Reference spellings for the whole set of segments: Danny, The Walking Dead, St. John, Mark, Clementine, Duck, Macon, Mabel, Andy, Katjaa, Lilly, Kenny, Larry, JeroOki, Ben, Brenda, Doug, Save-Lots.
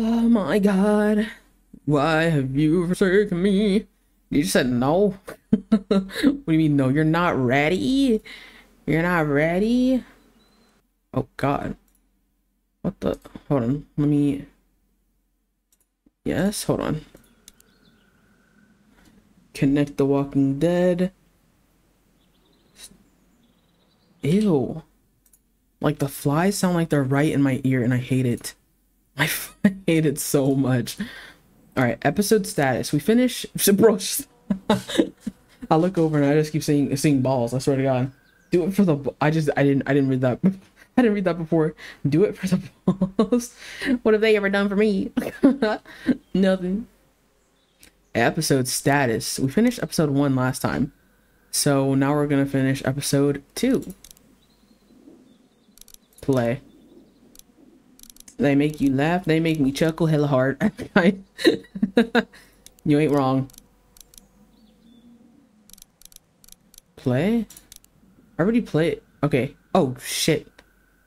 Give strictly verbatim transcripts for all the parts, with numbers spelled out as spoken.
Oh my God. Why have you forsaken me? You just said no. What do you mean no? You're not ready? You're not ready? Oh God. What the? Hold on. Let me. Yes, hold on. Connect The Walking Dead. Ew. Like the flies sound like they're right in my ear and I hate it. I hate it so much. All right, episode status. We finish. I look over and I just keep seeing seeing balls. I swear to God. Do it for the. I just. I didn't. I didn't read that. I didn't read that before. Do it for the balls. What have they ever done for me? Nothing. Episode status. We finished episode one last time, so now we're gonna finish episode two. Play. They make you laugh. They make me chuckle hella hard. You ain't wrong. Play? I already played. Okay. Oh, shit.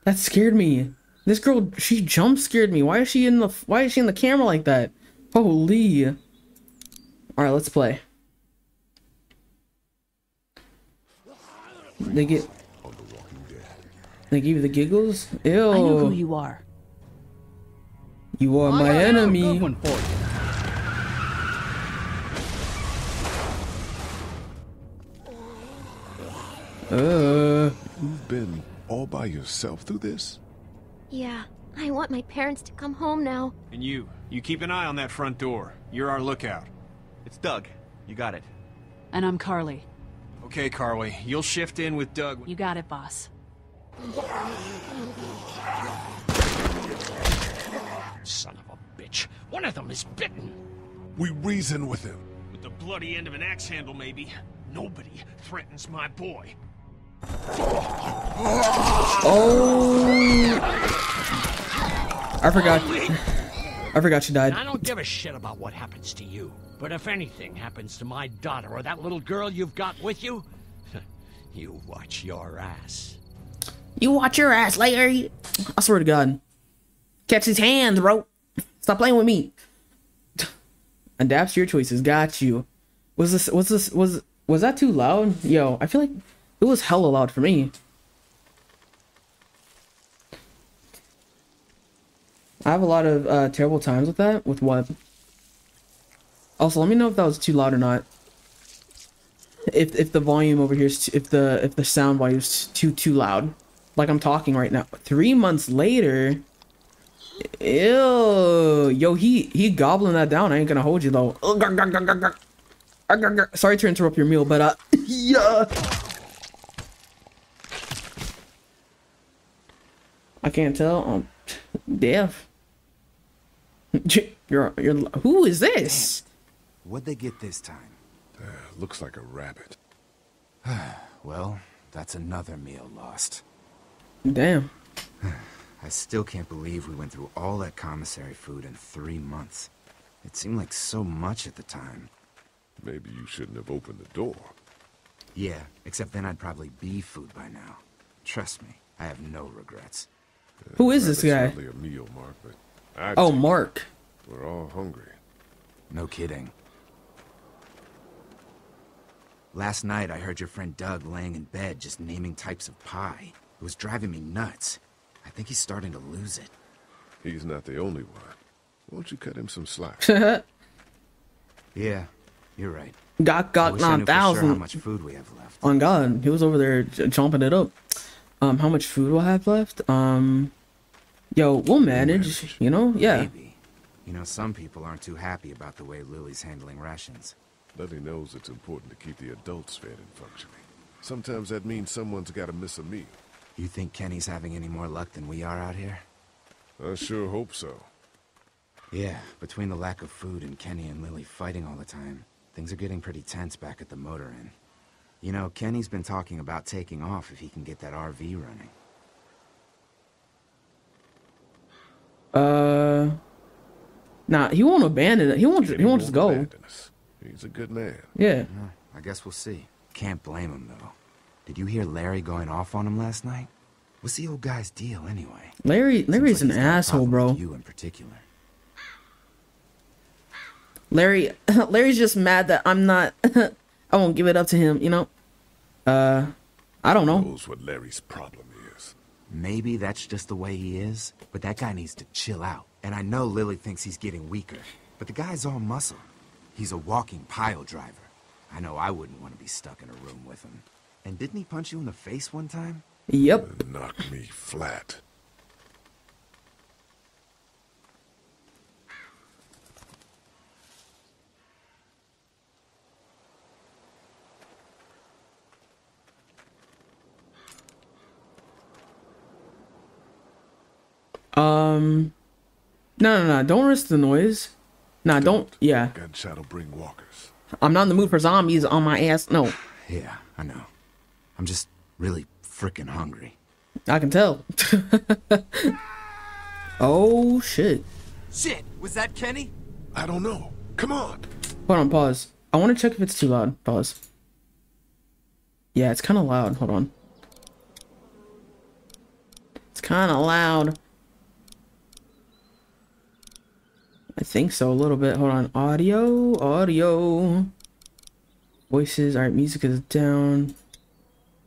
That scared me. This girl, she jump scared me. Why is she in the, why is she in the camera like that? Holy. All right, let's play. They get, they give you the giggles? Ew. I know who you are. You are my enemy. Good one for you. Uh. You've been all by yourself through this? Yeah, I want my parents to come home now. And you, you keep an eye on that front door. You're our lookout. It's Doug. You got it. And I'm Carly. Okay, Carly. You'll shift in with Doug. You got it, boss. Son of a bitch. One of them is bitten. We reason with him. With the bloody end of an axe handle, maybe. Nobody threatens my boy. Oh. I forgot. I forgot she died. I don't give a shit about what happens to you. But if anything happens to my daughter or that little girl you've got with you, you watch your ass. You watch your ass, Larry. I swear to God. Catch his hands, bro. Stop playing with me. Adapts your choices. Got you. Was this? Was this? Was was that too loud? Yo, I feel like it was hella loud for me. I have a lot of uh, terrible times with that. With what? Also, let me know if that was too loud or not. If if the volume over here is too, if the if the sound volume is too too loud, like I'm talking right now. Three months later. Ew, yo, he he gobbling that down. I ain't gonna hold you though. Sorry to interrupt your meal, but uh, yeah. I can't tell. I'm deaf. You're you're. Who is this? Damn. What'd they get this time? Uh, looks like a rabbit. Well, that's another meal lost. Damn. I still can't believe we went through all that commissary food in three months. It seemed like so much at the time. Maybe you shouldn't have opened the door. Yeah, except then I'd probably be food by now. Trust me, I have no regrets. Uh, Who is this guy? A meal, Mark, but oh, Mark. We're all hungry. No kidding. Last night I heard your friend Doug laying in bed just naming types of pie. It was driving me nuts. I think he's starting to lose it. He's not the only one. Won't you cut him some slack? Yeah, you're right. Got got nine thousand. Sure how much food we have left? On God, he was over there chomping it up. Um, how much food will I have left? Um, yo, we'll manage. manage. You know, yeah. Maybe. You know, some people aren't too happy about the way Lily's handling rations. Lily knows it's important to keep the adults fed and functioning. Sometimes that means someone's got to miss a meal. You think Kenny's having any more luck than we are out here? I sure hope so. Yeah, between the lack of food and Kenny and Lily fighting all the time, things are getting pretty tense back at the motor inn. You know, Kenny's been talking about taking off if he can get that R V running. Uh, nah, he won't abandon it. He won't. He won't just go. He's a good man. Yeah. I guess we'll see. Can't blame him though. Did you hear Larry going off on him last night? What's the old guy's deal anyway? Larry, Larry's like an asshole, bro. You in particular. Larry, Larry's just mad that I'm not, I won't give it up to him, you know? Uh, I don't know. Who knows what Larry's problem is? Maybe that's just the way he is, but that guy needs to chill out. And I know Lilly thinks he's getting weaker, but the guy's all muscle. He's a walking pile driver. I know I wouldn't want to be stuck in a room with him. And didn't he punch you in the face one time? Yep. Knocked me flat. Um, no, no, no, don't risk the noise. Nah, don't, don't. Yeah. Gunshot will bring walkers. I'm not in the mood for zombies on my ass. No. Yeah, I know. I'm just really freaking hungry. I can tell. Oh, shit. Shit, was that Kenny? I don't know. Come on. Hold on, pause. I want to check if it's too loud. Pause. Yeah, it's kind of loud. Hold on. It's kind of loud. I think so, a little bit. Hold on. Audio, audio. Voices. All right, music is down.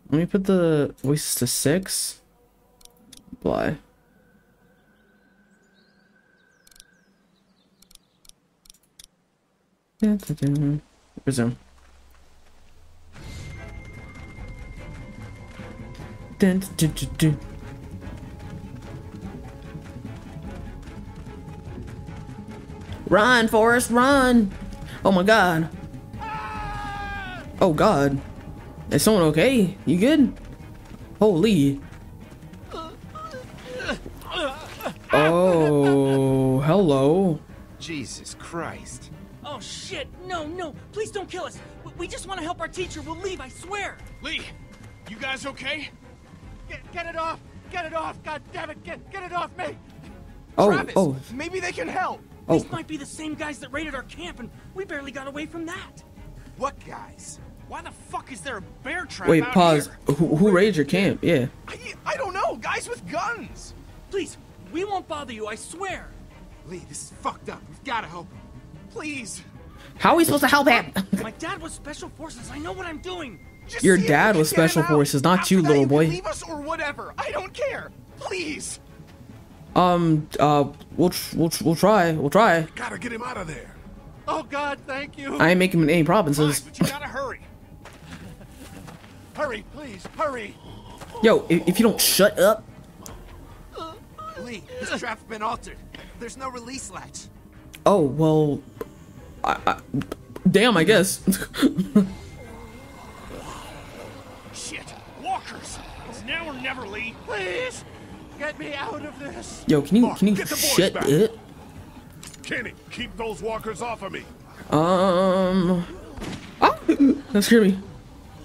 Let me put the voices to six. Bly. Resume. Dun, dun, dun, dun. Run, Forrest, run! Oh my god. Oh god. Is someone okay? You good? Holy. Oh, hello. Jesus Christ. Oh shit, no, no, please don't kill us. We just want to help our teacher. We'll leave, I swear. Lee, you guys okay? Get, get it off, get it off, god damn it, get, get it off me. Oh, Travis, oh. Maybe they can help. Oh. These might be the same guys that raided our camp, and we barely got away from that. What guys? Why the fuck is there a bear trap? Wait, out pause. Here? Who, who raided your camp? Yeah. I, I don't know. Guys with guns. Please, we won't bother you. I swear. Lee, this is fucked up. We've got to help him. Please. How are we supposed to help him? My dad was special forces. I know what I'm doing. Just your dad was special forces, not After you, little you boy. Leave us or whatever. I don't care. Please. Um, uh, we'll, tr we'll, tr we'll try, we'll try. You gotta get him out of there. Oh God, thank you. I ain't making him any provinces. Fine, but you gotta hurry. Hurry, please, hurry. Yo, if, if you don't shut up. Lee, this trap's been altered. There's no release latch. Oh, well, I, I, damn, I guess. Shit, walkers. It's now or never, Lee. Please. Get me out of this. Yo, can you Mark, can you shut back. It? Kenny, keep those walkers off of me. Um. Oh, that scared me.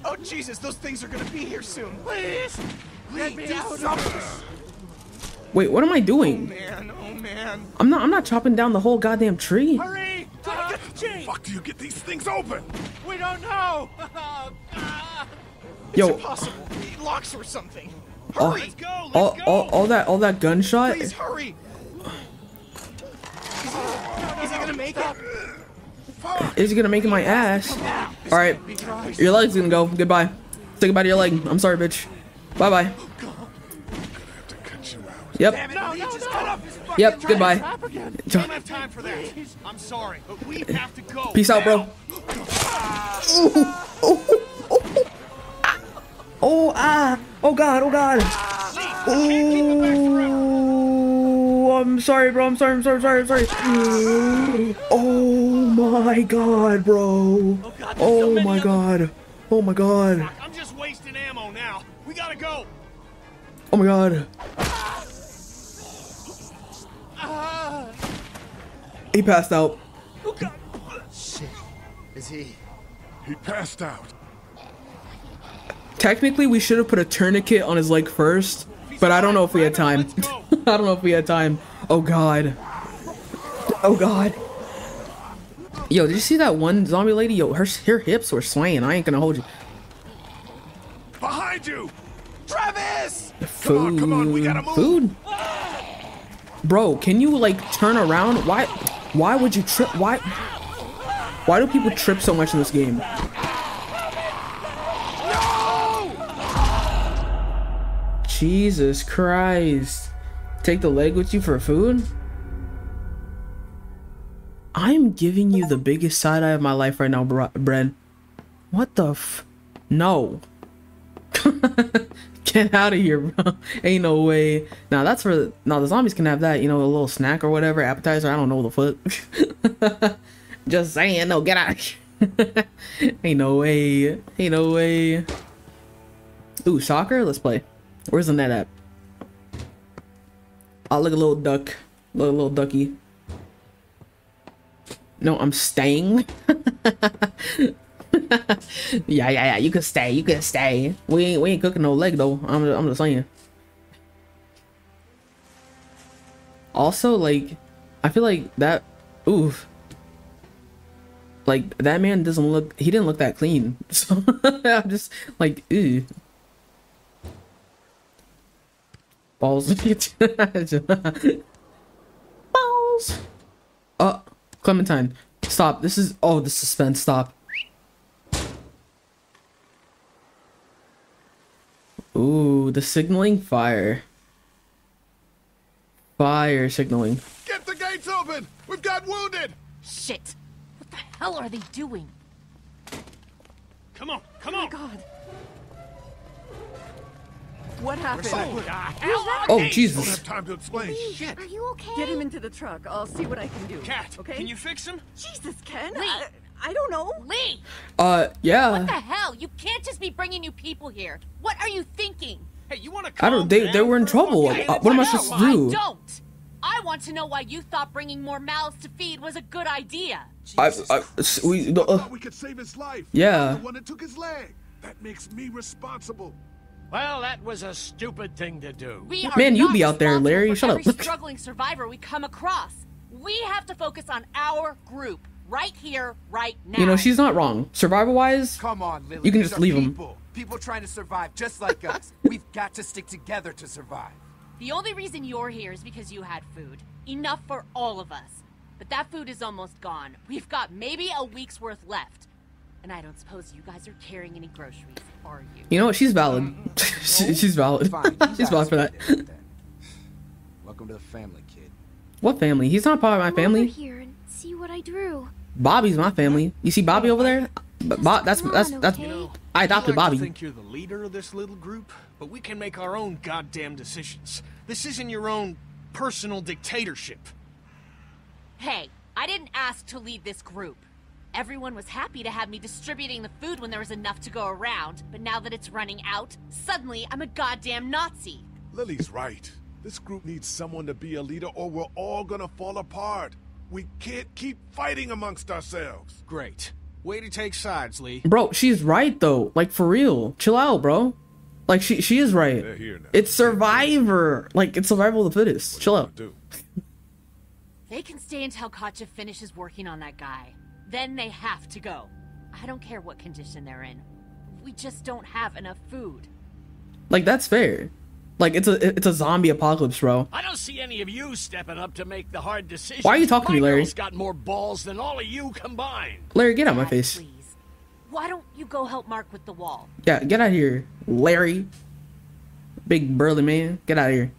Oh Jesus, those things are gonna be here soon. Please, let me out of this. Wait, what am I doing? Oh man, oh man. I'm not. I'm not chopping down the whole goddamn tree. Hurry! Uh, how the fuck do you get these things open? We don't know. It's Yo. Impossible. It locks or something. All, hurry, let's go, let's all, go. all, all that, all that gunshot. Please hurry. Is he gonna make it? Is he gonna make it my ass? All right, your leg's gonna go. Goodbye. Say goodbye to your leg. I'm sorry, bitch. Bye bye. Yep. No, no, no. Yep. Goodbye. I'm sorry, but we have to go. Peace out, bro. Oh ah. Oh god, oh god. Oh, I'm sorry, bro. I'm sorry, I'm sorry, I'm sorry, I'm sorry. Oh my god, bro. Oh my god. Oh my god. I'm just wasting ammo now. We gotta go. Oh my god. He passed out. Oh god. Shit. Is he? He passed out. Technically, we should have put a tourniquet on his leg first, but I don't know if we had time. I don't know if we had time. Oh, God. Oh, God. Yo, did you see that one zombie lady? Yo, her, her hips were swaying. I ain't gonna hold you. Behind you! Travis! Food. Come on, come on. We gotta move. Food? Bro, can you, like, turn around? Why, why would you trip? Why? Why do people trip so much in this game? No! Jesus Christ. Take the leg with you for food? I'm giving you the biggest side eye of my life right now, Bren. What the f- No. Get out of here, bro. Ain't no way. Now that's for the, now the zombies can have that, you know, a little snack or whatever, appetizer. I don't know the fuck. Just saying, no, get out of here. Ain't no way. Ain't no way. Ooh, soccer? Let's play. Where's the net at? I'll look a little duck. Look a little ducky. No, I'm staying. yeah, yeah, yeah. You can stay. You can stay. We ain't, we ain't cooking no leg though. I'm, I'm just saying. Also, like, I feel like that. Oof. Like that man doesn't look. He didn't look that clean. So I'm just like, ew. Balls. Balls. Uh, Clementine, stop. This is oh, the suspense. Stop. Ooh, the signaling fire. Fire signaling. Get the gates open! We've got wounded! Shit! What the hell are they doing? Come on, come on! Oh my god. What happened? Oh, oh, oh Jesus. I don't have time to explain. Shit. Are you okay? Get him into the truck. I'll see what I can do. Kat, okay? Can you fix him? Jesus, Ken. Lee. I, I don't know. Lee. Uh, yeah. What the hell? You can't just be bringing new people here. What are you thinking? Hey, you want to I don't they they were in trouble. Okay, uh, what am I supposed to do? I don't. I want to know why you thought bringing more mouths to feed was a good idea. I, I we uh, I thought we could save his life. Yeah. The one that took his leg. That makes me responsible. Well, that was a stupid thing to do. Man, you be out there, Larry. Shut up. Every struggling survivor we come across. We have to focus on our group right here, right now. You know, she's not wrong. Survivor-wise, come on, Lilly. You can just leave them. People. people trying to survive just like us. We've got to stick together to survive. The only reason you're here is because you had food. Enough for all of us. But that food is almost gone. We've got maybe a week's worth left. And I don't suppose you guys are carrying any groceries, are you? You know what? She's valid. Um, she, she's valid. Fine, she's valid for that. Welcome to the family, kid. What family? He's not part of my family. Over here and see what I drew. Bobby's my family. You see Bobby over there? But Bob, that's that's that's. Okay? You know, I adopted Bobby. I think you're the leader of this little group, but we can make our own goddamn decisions. This isn't your own personal dictatorship. Hey, I didn't ask to lead this group. Everyone was happy to have me distributing the food when there was enough to go around, but now that it's running out, suddenly I'm a goddamn Nazi. Lily's right. This group needs someone to be a leader or we're all gonna fall apart. We can't keep fighting amongst ourselves. Great. Way to take sides, Lee. Bro, she's right though. Like for real. Chill out, bro. Like she she is right. They're here now. It's Survivor. Like it's survival of the fittest. What Chill out. Do? They can stay until Katjaa finishes working on that guy. Then they have to go. I don't care what condition they're in. We just don't have enough food. Like that's fair. Like it's a it's a zombie apocalypse, bro. I don't see any of you stepping up to make the hard decisions. Why are you talking to me, Larry? Got more balls than all of you combined. Larry, get out of my face. Please. Why don't you go help Mark with the wall? Yeah, get out of here, Larry. Big burly man, get out of here.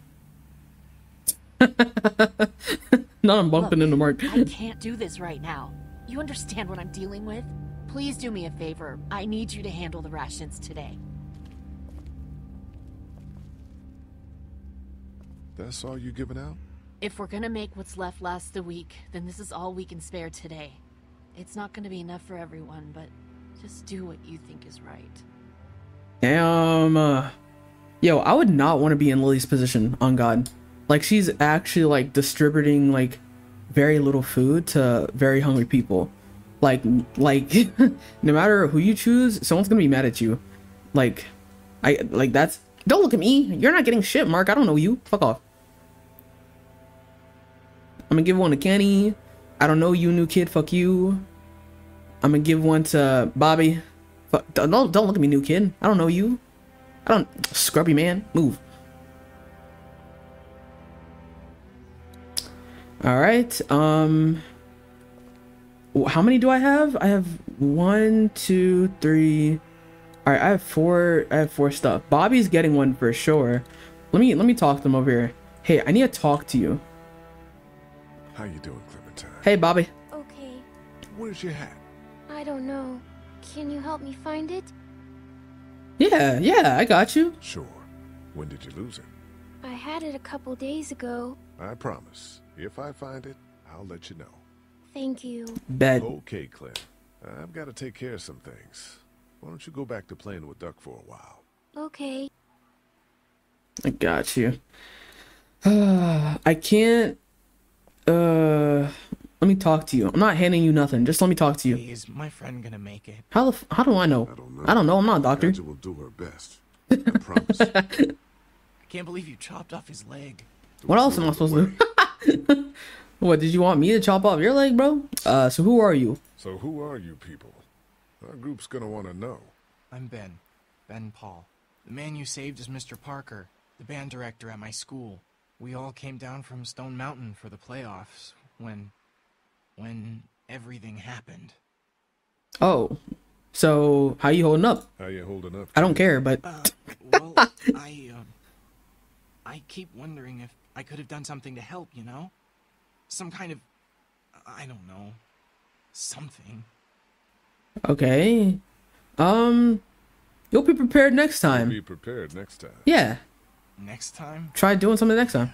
No, I'm bumping Look, into Mark. I can't do this right now. You understand what I'm dealing with? Please do me a favor. I need you to handle the rations today. That's all you're giving out? If we're gonna make what's left last the week, then this is all we can spare today. It's not gonna be enough for everyone, but just do what you think is right. Damn. Uh, yo, I would not want to be in Lily's position, on God. Like, she's actually, like, distributing, like, very little food to very hungry people. Like, like, no matter who you choose, someone's gonna be mad at you. Like, I, like, that's... Don't look at me! You're not getting shit, Mark. I don't know you. Fuck off. I'm gonna give one to Kenny. I don't know you, new kid. Fuck you. I'm gonna give one to Bobby. Fuck, don't, don't look at me, new kid. I don't know you. I don't... Scrubby man. Move. All right, um How many do I have? I have one, two, three. All right, I have four. I have four stuff. Bobby's getting one for sure. Let me let me talk to him over here. Hey, I need to talk to you. How you doing, Clementine? Hey, Bobby. Okay. Where's your hat? I don't know. Can you help me find it? Yeah, yeah, I got you. Sure. When did you lose it? I had it a couple days ago. I promise. If I find it, I'll let you know. Thank you. Bet. Okay, Clem. I've got to take care of some things. Why don't you go back to playing with Duck for a while? Okay. I got you. Uh, I can't... Uh... Let me talk to you. I'm not handing you nothing. Just let me talk to you. Is my friend gonna make it? How the f how do I know? I don't know. I don't know. I'm not a doctor. Katjaa will do her best. I promise. I can't believe you chopped off his leg. What else am I supposed to do? What, did you want me to chop off your leg, bro? Uh, so who are you? So who are you people? Our group's gonna want to know. I'm Ben. Ben Paul. The man you saved is Mister Parker, the band director at my school. We all came down from Stone Mountain for the playoffs when... when everything happened. Oh, so how you holding up? How you holding up? I don't care, but uh, well, I uh, I keep wondering if I could have done something to help. You know, some kind of I don't know something. Okay, um, you'll be prepared next time. You'll be prepared next time. Yeah. Next time. Try doing something next time.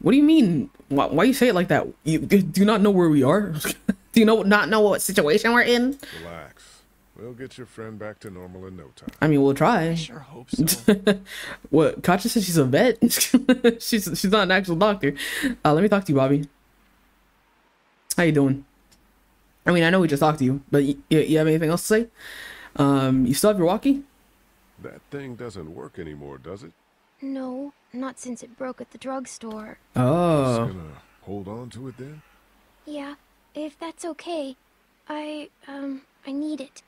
What do you mean? Why, why you say it like that? You do you not know where we are? Do you know not know what situation we're in? Relax. We'll get your friend back to normal in no time. I mean, we'll try. I sure hope so. What? Katjaa says she's a vet. she's she's not an actual doctor. Uh, let me talk to you, Bobby. How you doing? I mean, I know we just talked to you, but you, you have anything else to say? Um, you still have your walkie? That thing doesn't work anymore, does it? No, not since it broke at the drugstore. Oh. Just gonna hold on to it then? Yeah, if that's okay. I, um, I need it.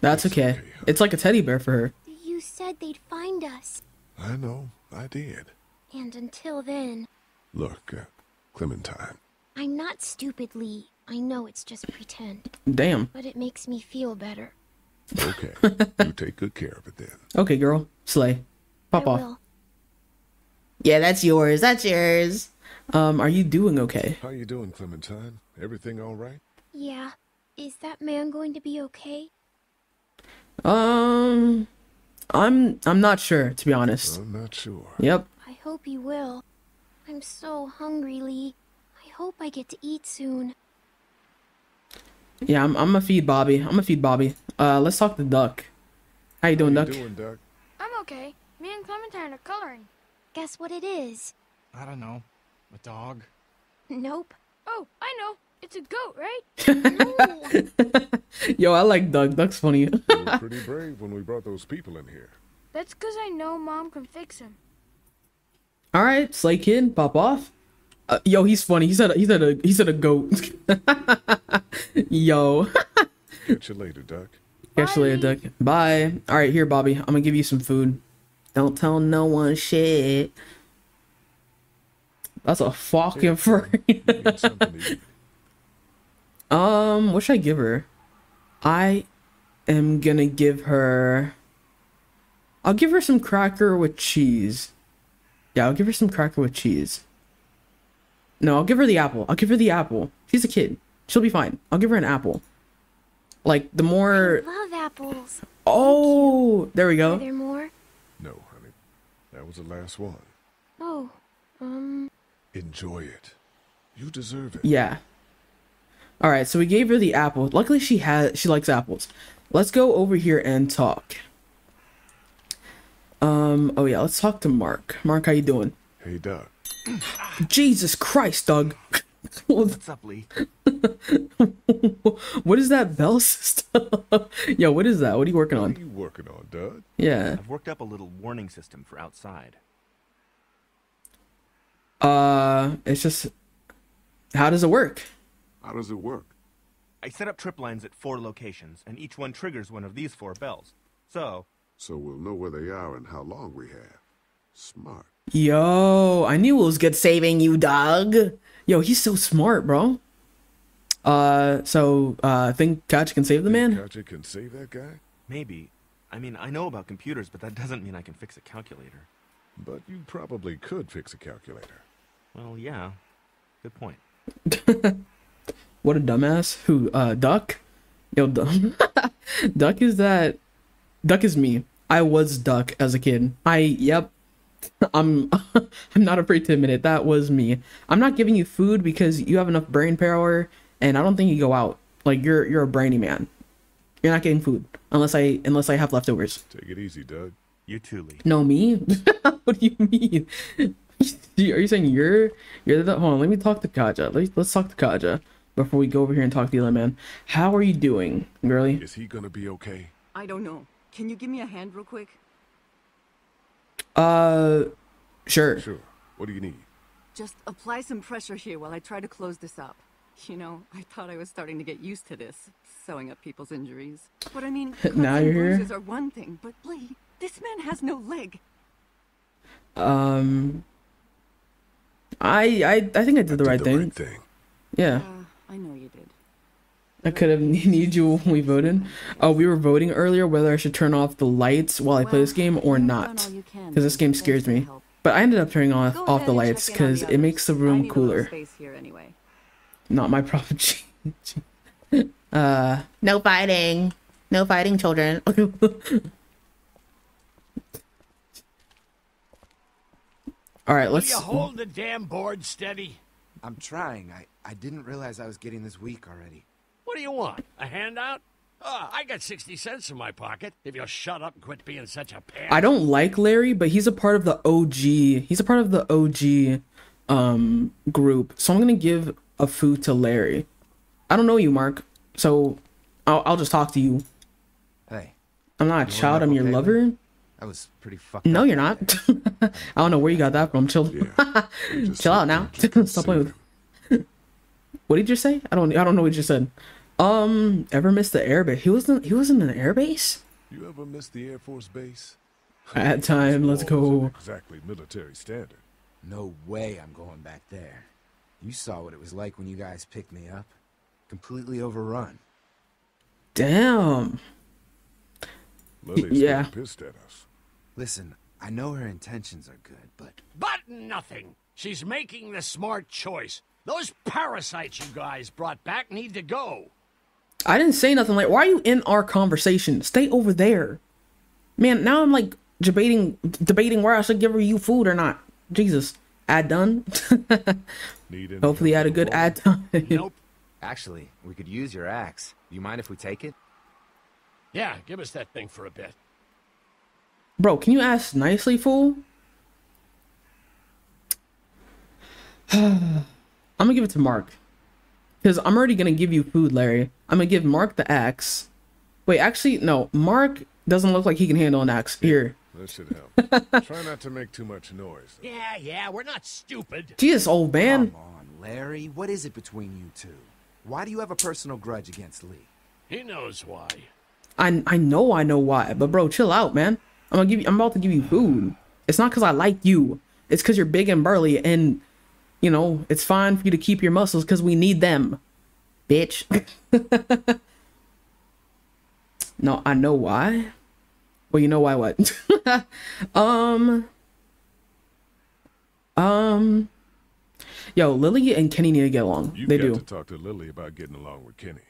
That's okay. okay huh? It's like a teddy bear for her. You said they'd find us. I know, I did. And until then... Look, uh, Clementine. I'm not stupid, Lee. I know it's just pretend. Damn. But it makes me feel better. Okay, you take good care of it then. Okay, girl. Slay. Pop I off. Will. Yeah, that's yours. That's yours. Um, are you doing okay? How you doing, Clementine? Everything all right? Yeah. Is that man going to be okay? Um, I'm I'm not sure, to be honest. I'm not sure. Yep. I hope he will. I'm so hungry, Lee. I hope I get to eat soon. Yeah, I'm I'm gonna feed Bobby. I'm gonna feed Bobby. Uh, let's talk to Duck. How you doing, How you Duck? doing, Duck? I'm okay. Me and Clementine are coloring. Guess what it is? I don't know. A dog? Nope. Oh, I know. It's a goat, right? No. Yo, I like Doug. Doug's funny. You were pretty brave when we brought those people in here. That's because I know Mom can fix him. All right, slay kid, pop off. Uh, yo, he's funny. He said he said a he said a goat. Yo. Catch you later, Duck. Catch you later, Duck. Bye. All right, here, Bobby. I'm gonna give you some food. Don't tell no one shit. That's a fucking furry. Um, what should I give her? I am gonna give her... I'll give her some cracker with cheese. Yeah, I'll give her some cracker with cheese. No, I'll give her the apple. I'll give her the apple. She's a kid. She'll be fine. I'll give her an apple. Like, the more... I love apples. Oh, there we go. Are there more? No, honey. That was the last one. Oh, um... Enjoy it. You deserve it. Yeah. Alright, so we gave her the apple. Luckily, she has, she likes apples. Let's go over here and talk. Um, oh yeah, let's talk to Mark. Mark, how you doing? Hey, Doug. Jesus Christ, Doug. What's up, Lee? What is that bell system? Yo, what is that? What are you working on? What are you working on, Doug? Yeah. I've worked up a little warning system for outside. Uh, it's just... How does it work? How does it work? I set up trip lines at four locations, and each one triggers one of these four bells. So... So we'll know where they are and how long we have. Smart. Yo, I knew it was good saving you, Doug. Yo, he's so smart, bro. Uh, so uh, I think Katjaa can save the man. Katjaa can save that guy? Maybe. I mean, I know about computers, but that doesn't mean I can fix a calculator. But you probably could fix a calculator. Well, yeah. Good point. What a dumbass. Who? Uh, Duck? Yo, Duck. Duck is that... Duck is me. I was Duck as a kid. I, yep. I'm I'm not afraid to admit it. That was me. I'm not giving you food because you have enough brain power, and I don't think you go out. Like, you're you're a brainy man. You're not getting food unless I unless I have leftovers. Take it easy, Doug. You too, Lee. No, me? What do you mean? Are you saying you're you're the? Hold on. Let me talk to Katjaa. Let's let's talk to Katjaa before we go over here and talk to the other man. How are you doing, girlie? Is he gonna be okay? I don't know. Can you give me a hand real quick? Uh, sure. Sure. What do you need? Just apply some pressure here while I try to close this up. You know, I thought I was starting to get used to this, sewing up people's injuries. But I mean, now you're bruises here? Are one thing, but Lee, this man has no leg. Um, I, I, I think I did the, I right, did the thing. right thing. Yeah. Uh, I know you did. I could have needed you when we voted. Oh, uh, we were voting earlier whether I should turn off the lights while I play this game or not, because this game scares me. But I ended up turning off off the lights because it makes the room cooler. Not my problem. uh, no fighting, no fighting, children. All right, let's. Will you hold the damn board steady? I'm trying. I I didn't realize I was getting this weak already. What do you want? A handout? Oh, I got sixty cents in my pocket. If you'll shut up and quit being such a pants. I don't like Larry, but he's a part of the O G. He's a part of the O G um, group. So I'm going to give a food to Larry. I don't know you, Mark. So I'll, I'll just talk to you. Hey. I'm not a child. I'm your okay, lover. Man? I was pretty fucking. No, you're not. I don't know where you got that from. Chill, yeah, Chill out now. Stop playing with What did you say? I don't, I don't know what you just said. Um, ever missed the air base? He wasn't. He wasn't an air base. You ever missed the Air Force base? At time, let's go. Exactly military standard. No way, I'm going back there. You saw what it was like when you guys picked me up. Completely overrun. Damn. Lily's yeah. Pissed at us. Listen, I know her intentions are good, but but nothing. She's making the smart choice. Those parasites you guys brought back need to go. I didn't say nothing. Like, why are you in our conversation? Stay over there, man. Now I'm like debating, debating where I should give her you food or not. Jesus, ad done. Hopefully, I had a good ad time. Nope. Actually, we could use your axe. You mind if we take it? Yeah, give us that thing for a bit. Bro, can you ask nicely, fool? I'm gonna give it to Mark. Because I'm already gonna give you food, Larry. I'm gonna give Mark the axe. Wait, actually, no. Mark doesn't look like he can handle an axe. Here. That should help. Try not to make too much noise. Though. Yeah, yeah, we're not stupid. Jesus, old man. Come on, Larry. What is it between you two? Why do you have a personal grudge against Lee? He knows why. I I know I know why, but bro, chill out, man. I'm gonna give you. I'm about to give you food. It's not because I like you. It's because you're big and burly and. You know, it's fine for you to keep your muscles because we need them, bitch. No, I know why. Well, you know why what? um, um, yo, Lilly and Kenny need to get along. You they got do. To talk to Lilly about getting along with Kenny.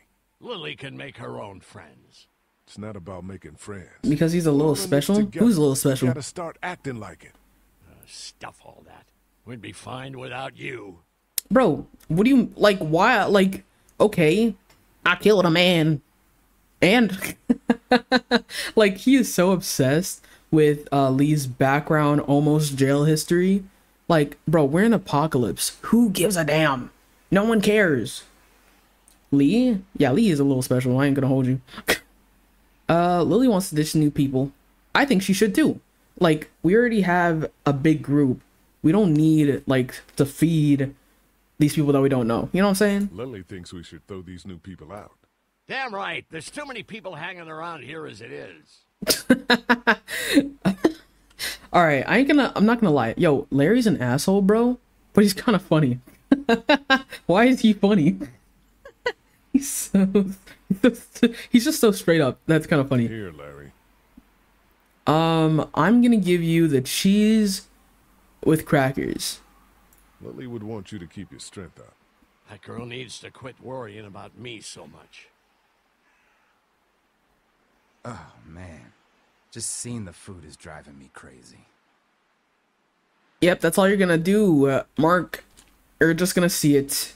Lilly can make her own friends. It's not about making friends. Because he's a little special. Together, Who's a little special? You gotta start acting like it. Uh, stuff all that. We'd be fine without you. Bro, what do you, like, why, like, okay, I killed a man. And, like, he is so obsessed with uh, Lee's background, almost jail history. Like, bro, we're in apocalypse. Who gives a damn? No one cares. Lee? Yeah, Lee is a little special. I ain't gonna hold you. uh, Lilly wants to ditch new people. I think she should, too. Like, we already have a big group. We don't need, like, to feed these people that we don't know. You know what I'm saying? Lilly thinks we should throw these new people out. Damn right. There's too many people hanging around here as it is. All right. I ain't gonna, I'm not gonna lie. Yo, Larry's an asshole, bro. But he's kind of funny. Why is he funny? He's so he's just so straight up. That's kind of funny. Here, Larry. Um, I'm gonna give you the cheese with crackers. Lilly would want you to keep your strength up. That girl needs to quit worrying about me so much. Oh man, just seeing the food is driving me crazy. Yep, that's all you're gonna do, uh, Mark. You're just gonna see it.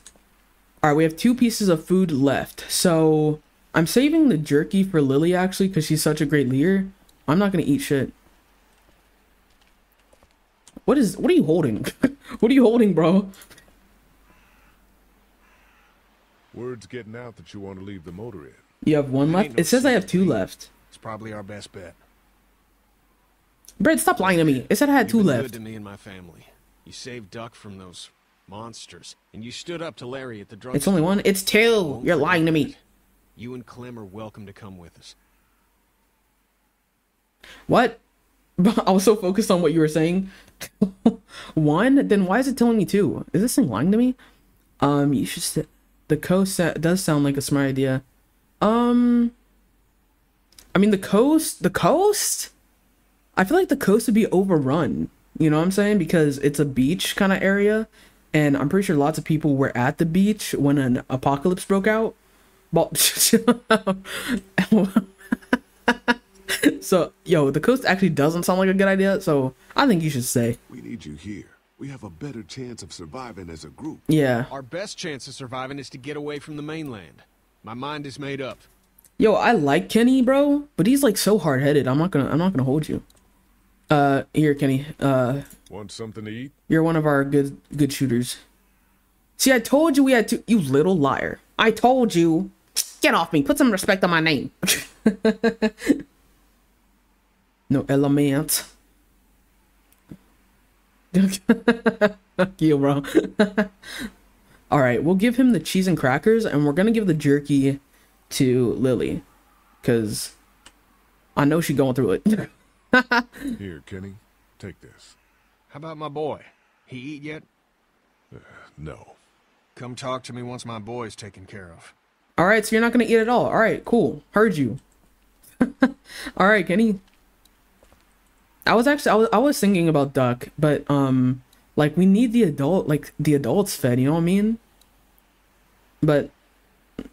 All right, we have two pieces of food left, so I'm saving the jerky for Lilly actually because she's such a great leader. I'm not gonna eat shit. What is? What are you holding? What are you holding, bro? Word's getting out that you want to leave the motor in. You have one left? It says I have two left. It's probably our best bet. Brett, stop lying to me. It said I had two left. You've been good to me and my family. You saved Duck from those monsters, and you stood up to Larry at the drug. It's only one. It's two. You're lying to me. You and Clem are welcome to come with us. What? I was so focused on what you were saying. One? Then why is it telling me two? Is this thing lying to me? Um, you should. St the coast does sound like a smart idea. Um, I mean the coast. The coast. I feel like the coast would be overrun. You know what I'm saying? Because it's a beach kind of area, and I'm pretty sure lots of people were at the beach when an apocalypse broke out. But so, yo, the coast actually doesn't sound like a good idea. So I think you should say we need you here. We have a better chance of surviving as a group. Yeah. Our best chance of surviving is to get away from the mainland. My mind is made up. Yo, I like Kenny, bro, but he's like so hard-headed. I'm not gonna. I'm not gonna hold you. Uh, here, Kenny. Uh, want something to eat? You're one of our good good shooters. See, I told you we had to. You little liar! I told you. Get off me. Put some respect on my name. No element. Fuck you, bro. All right, we'll give him the cheese and crackers, and we're gonna give the jerky to Lilly, cause I know she's going through it. Here, Kenny, take this. How about my boy? He eat yet? Uh, no. Come talk to me once my boy's taken care of. All right, so you're not gonna eat at all. All right, cool. Heard you. All right, Kenny. I was actually I was I was thinking about Duck, but um. Like, we need the adult, like, the adults fed, you know what I mean? But,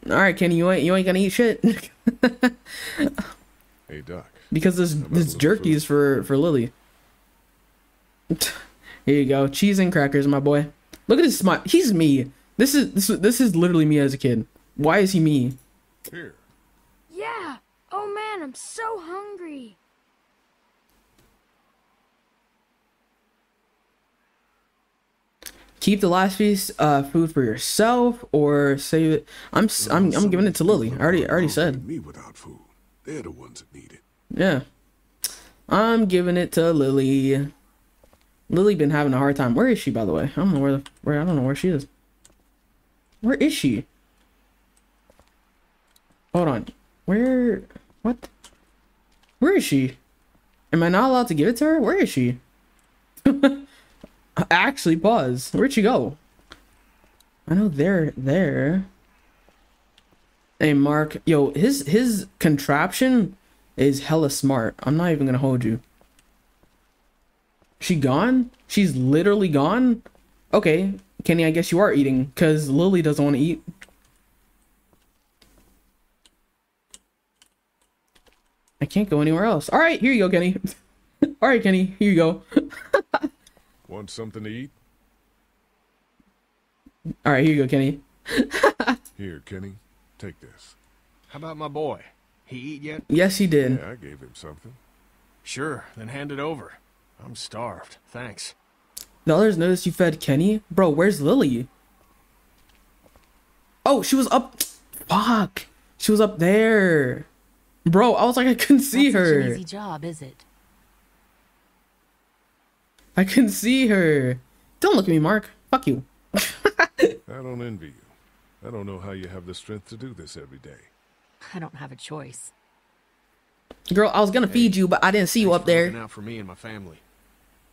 alright, Kenny, you ain't, you ain't gonna eat shit. Hey, Doc. Because this, this jerky is for, for Lilly. Here you go. Cheese and crackers, my boy. Look at his smile. He's me. This is, this, this is literally me as a kid. Why is he me? Here. Yeah. Oh, man, I'm so hungry. Keep the last piece uh food for yourself or save it. I'm I'm I'm giving it to Lilly. I already I already said. Me without food. They're the ones that need it. Yeah. I'm giving it to Lilly. Lilly been having a hard time. Where is she, by the way? I don't know where the where I don't know where she is. Where is she? Hold on. Where what? Where is she? Am I not allowed to give it to her? Where is she? Actually, pause. Where'd you go? I know they're there. Hey, Mark. Yo, his his contraption is hella smart. I'm not even gonna hold you. She gone? She's literally gone? Okay, Kenny, I guess you are eating because Lilly doesn't want to eat. I can't go anywhere else. All right, here you go, Kenny. All right, Kenny, here you go. Want something to eat? All right, here you go, Kenny. Here, Kenny, take this. How about my boy? He eat yet? Yes, he did. Yeah, I gave him something. Sure, then hand it over. I'm starved. Thanks. The others noticed you fed Kenny? Bro, where's Lilly? Oh, she was up. Fuck. She was up there. Bro, I was like, I couldn't see her. That's such an easy job, is it? I can see her. Don't look at me, Mark. Fuck you. I don't envy you. I don't know how you have the strength to do this every day. I don't have a choice. Girl, I was gonna hey, feed you, but I didn't see you up there. Now for me and my family.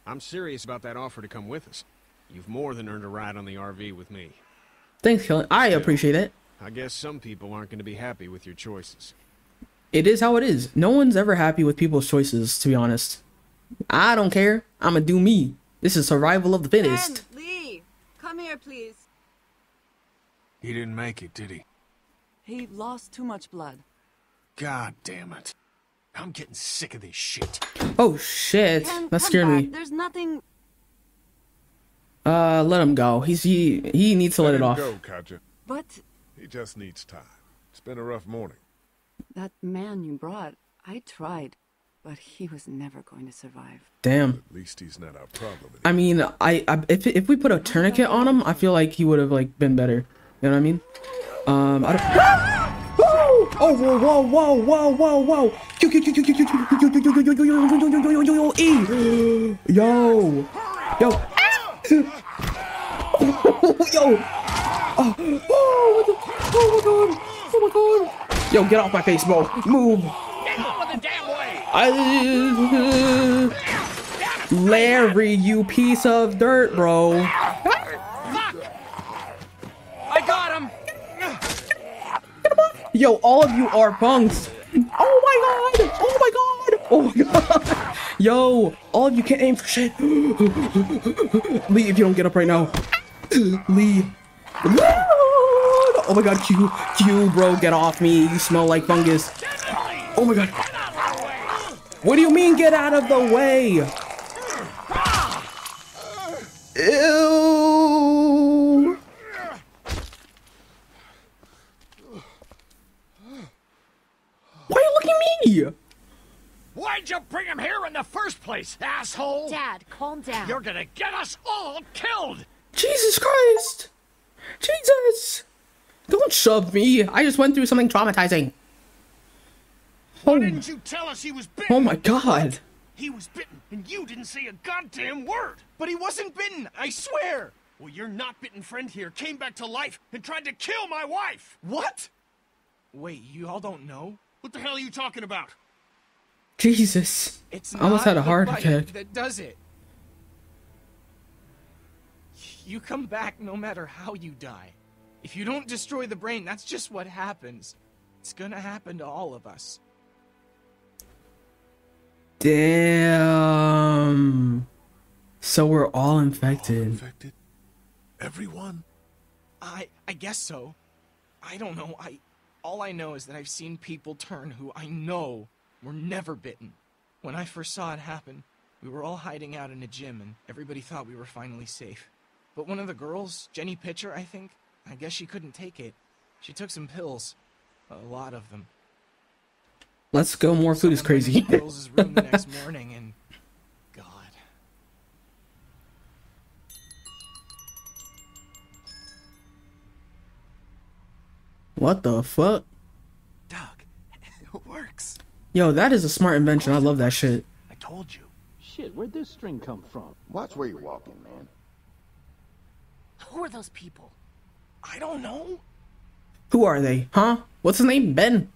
I'm serious about that offer to come with us. You've more than earned a ride on the R V with me. Thanks, Kelly. I appreciate it. I guess some people aren't going to be happy with your choices. It is how it is. No one's ever happy with people's choices, to be honest. I don't care. I'm going to do me. This is survival of the fittest. Ben, Lee, come here, please. He didn't make it, did he? He lost too much blood. God damn it. I'm getting sick of this shit. Oh, shit. Ben, that scared me. There's nothing... Uh, let him go. He's, he, he needs to let, let it him off. Go, Katjaa. But... He just needs time. It's been a rough morning. That man you brought, I tried, but he was never going to survive. Damn. At least he's not our problem anymore. I mean, I, I if if we put a tourniquet on him, I feel like he would have like been better. You know what I mean? Um, I don't. Ah! Oh! Oh! Whoa! Whoa! Whoa! Whoa! Whoa! Whoa! Yo! Yo! Yo! Oh, oh, what the, oh my god! Oh my god! Yo, get off my face, bro! Move! Get out of the damn way! I, uh, Larry, you piece of dirt, bro! I got him! Get him off! Yo, all of you are punks! Oh my god! Oh my god! Oh my god! Yo, all of you can't aim for shit! Lee, if you don't get up right now, Lee. Oh my god, Q, Q, bro, get off me. You smell like fungus. Oh my god. What do you mean, get out of the way? Ew. Why are you looking at me? Why'd you bring him here in the first place, asshole? Dad, calm down. You're gonna get us all killed. Jesus Christ. Jesus! Don't shove me! I just went through something traumatizing. Oh. Why didn't you tell us he was bitten? Oh my god! He was bitten, and you didn't say a goddamn word! But he wasn't bitten, I swear! Well, your not bitten friend here came back to life and tried to kill my wife! What? Wait, you all don't know? What the hell are you talking about? Jesus. It's I almost had a heart attack. That does it. You come back no matter how you die. If you don't destroy the brain, that's just what happens. It's gonna happen to all of us. Damn. So we're all infected. All infected? Everyone? I I guess so. I don't know. I all I know is that I've seen people turn who I know were never bitten. When I first saw it happen, we were all hiding out in a gym and everybody thought we were finally safe. But one of the girls, Jenny Pitcher, I think, I guess she couldn't take it. She took some pills. A lot of them. Let's go, more food is crazy. Girls' room the next morning and... God. What the fuck? Doug, it works. Yo, that is a smart invention. I love that shit. I told you. Shit, where'd this string come from? Watch where you're walking, man. Who are those people? I don't know. Who are they? Huh? What's his name? Ben.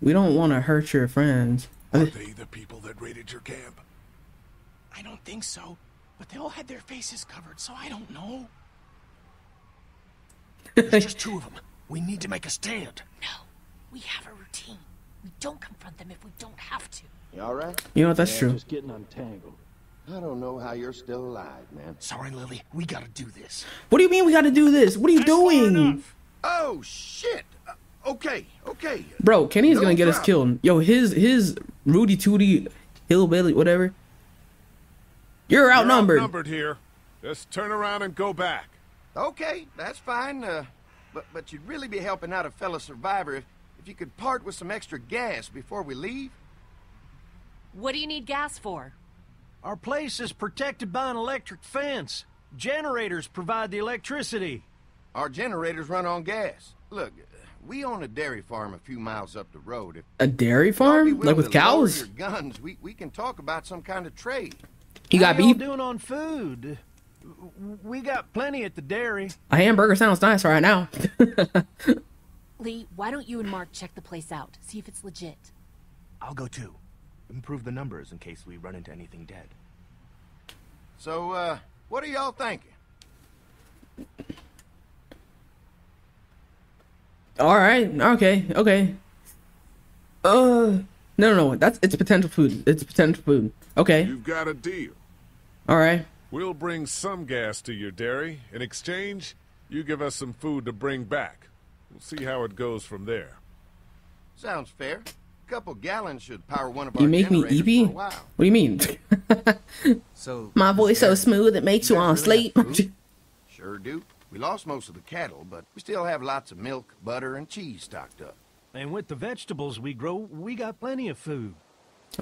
We don't want to hurt your friends. Are they the people that raided your camp? I don't think so. But they all had their faces covered, so I don't know. There's just two of them. We need to make a stand. No. We have a routine. We don't confront them if we don't have to. You all right? You know what? That's yeah, true. Just getting untangled. I don't know how you're still alive, man. Sorry, Lily. We gotta do this. What do you mean we gotta do this? What are you That's doing? Oh, shit. Uh, okay, okay. Bro, Kenny's no gonna problem. Get us killed. Yo, his his Rudy Tooty, hillbilly, whatever. You're outnumbered. You're outnumbered here. Just turn around and go back. Okay, that's fine. Uh, but, but you'd really be helping out a fellow survivor if, if you could part with some extra gas before we leave. What do you need gas for? Our place is protected by an electric fence. Generators provide the electricity. Our generators run on gas. Look, we own a dairy farm a few miles up the road. If a dairy farm? Like with cows? Your guns, we, we can talk about some kind of trade. You got beef? What are you doing on food? We got plenty at the dairy. A hamburger sounds nice right now. Lee, why don't you and Mark check the place out? See if it's legit. I'll go too. Improve the numbers in case we run into anything dead. So, uh, what are y'all thinking? Alright, okay, okay. Uh, no, no, no, that's, it's potential food. It's potential food. Okay. You've got a deal. Alright. We'll bring some gas to your dairy. In exchange, you give us some food to bring back. We'll see how it goes from there. Sounds fair. A couple gallons should power one of our generators. You make me eepy? What do you mean? So my voice so smooth it makes you want to sleep. Sure do. We lost most of the cattle, but we still have lots of milk, butter, and cheese stocked up. And with the vegetables we grow, we got plenty of food.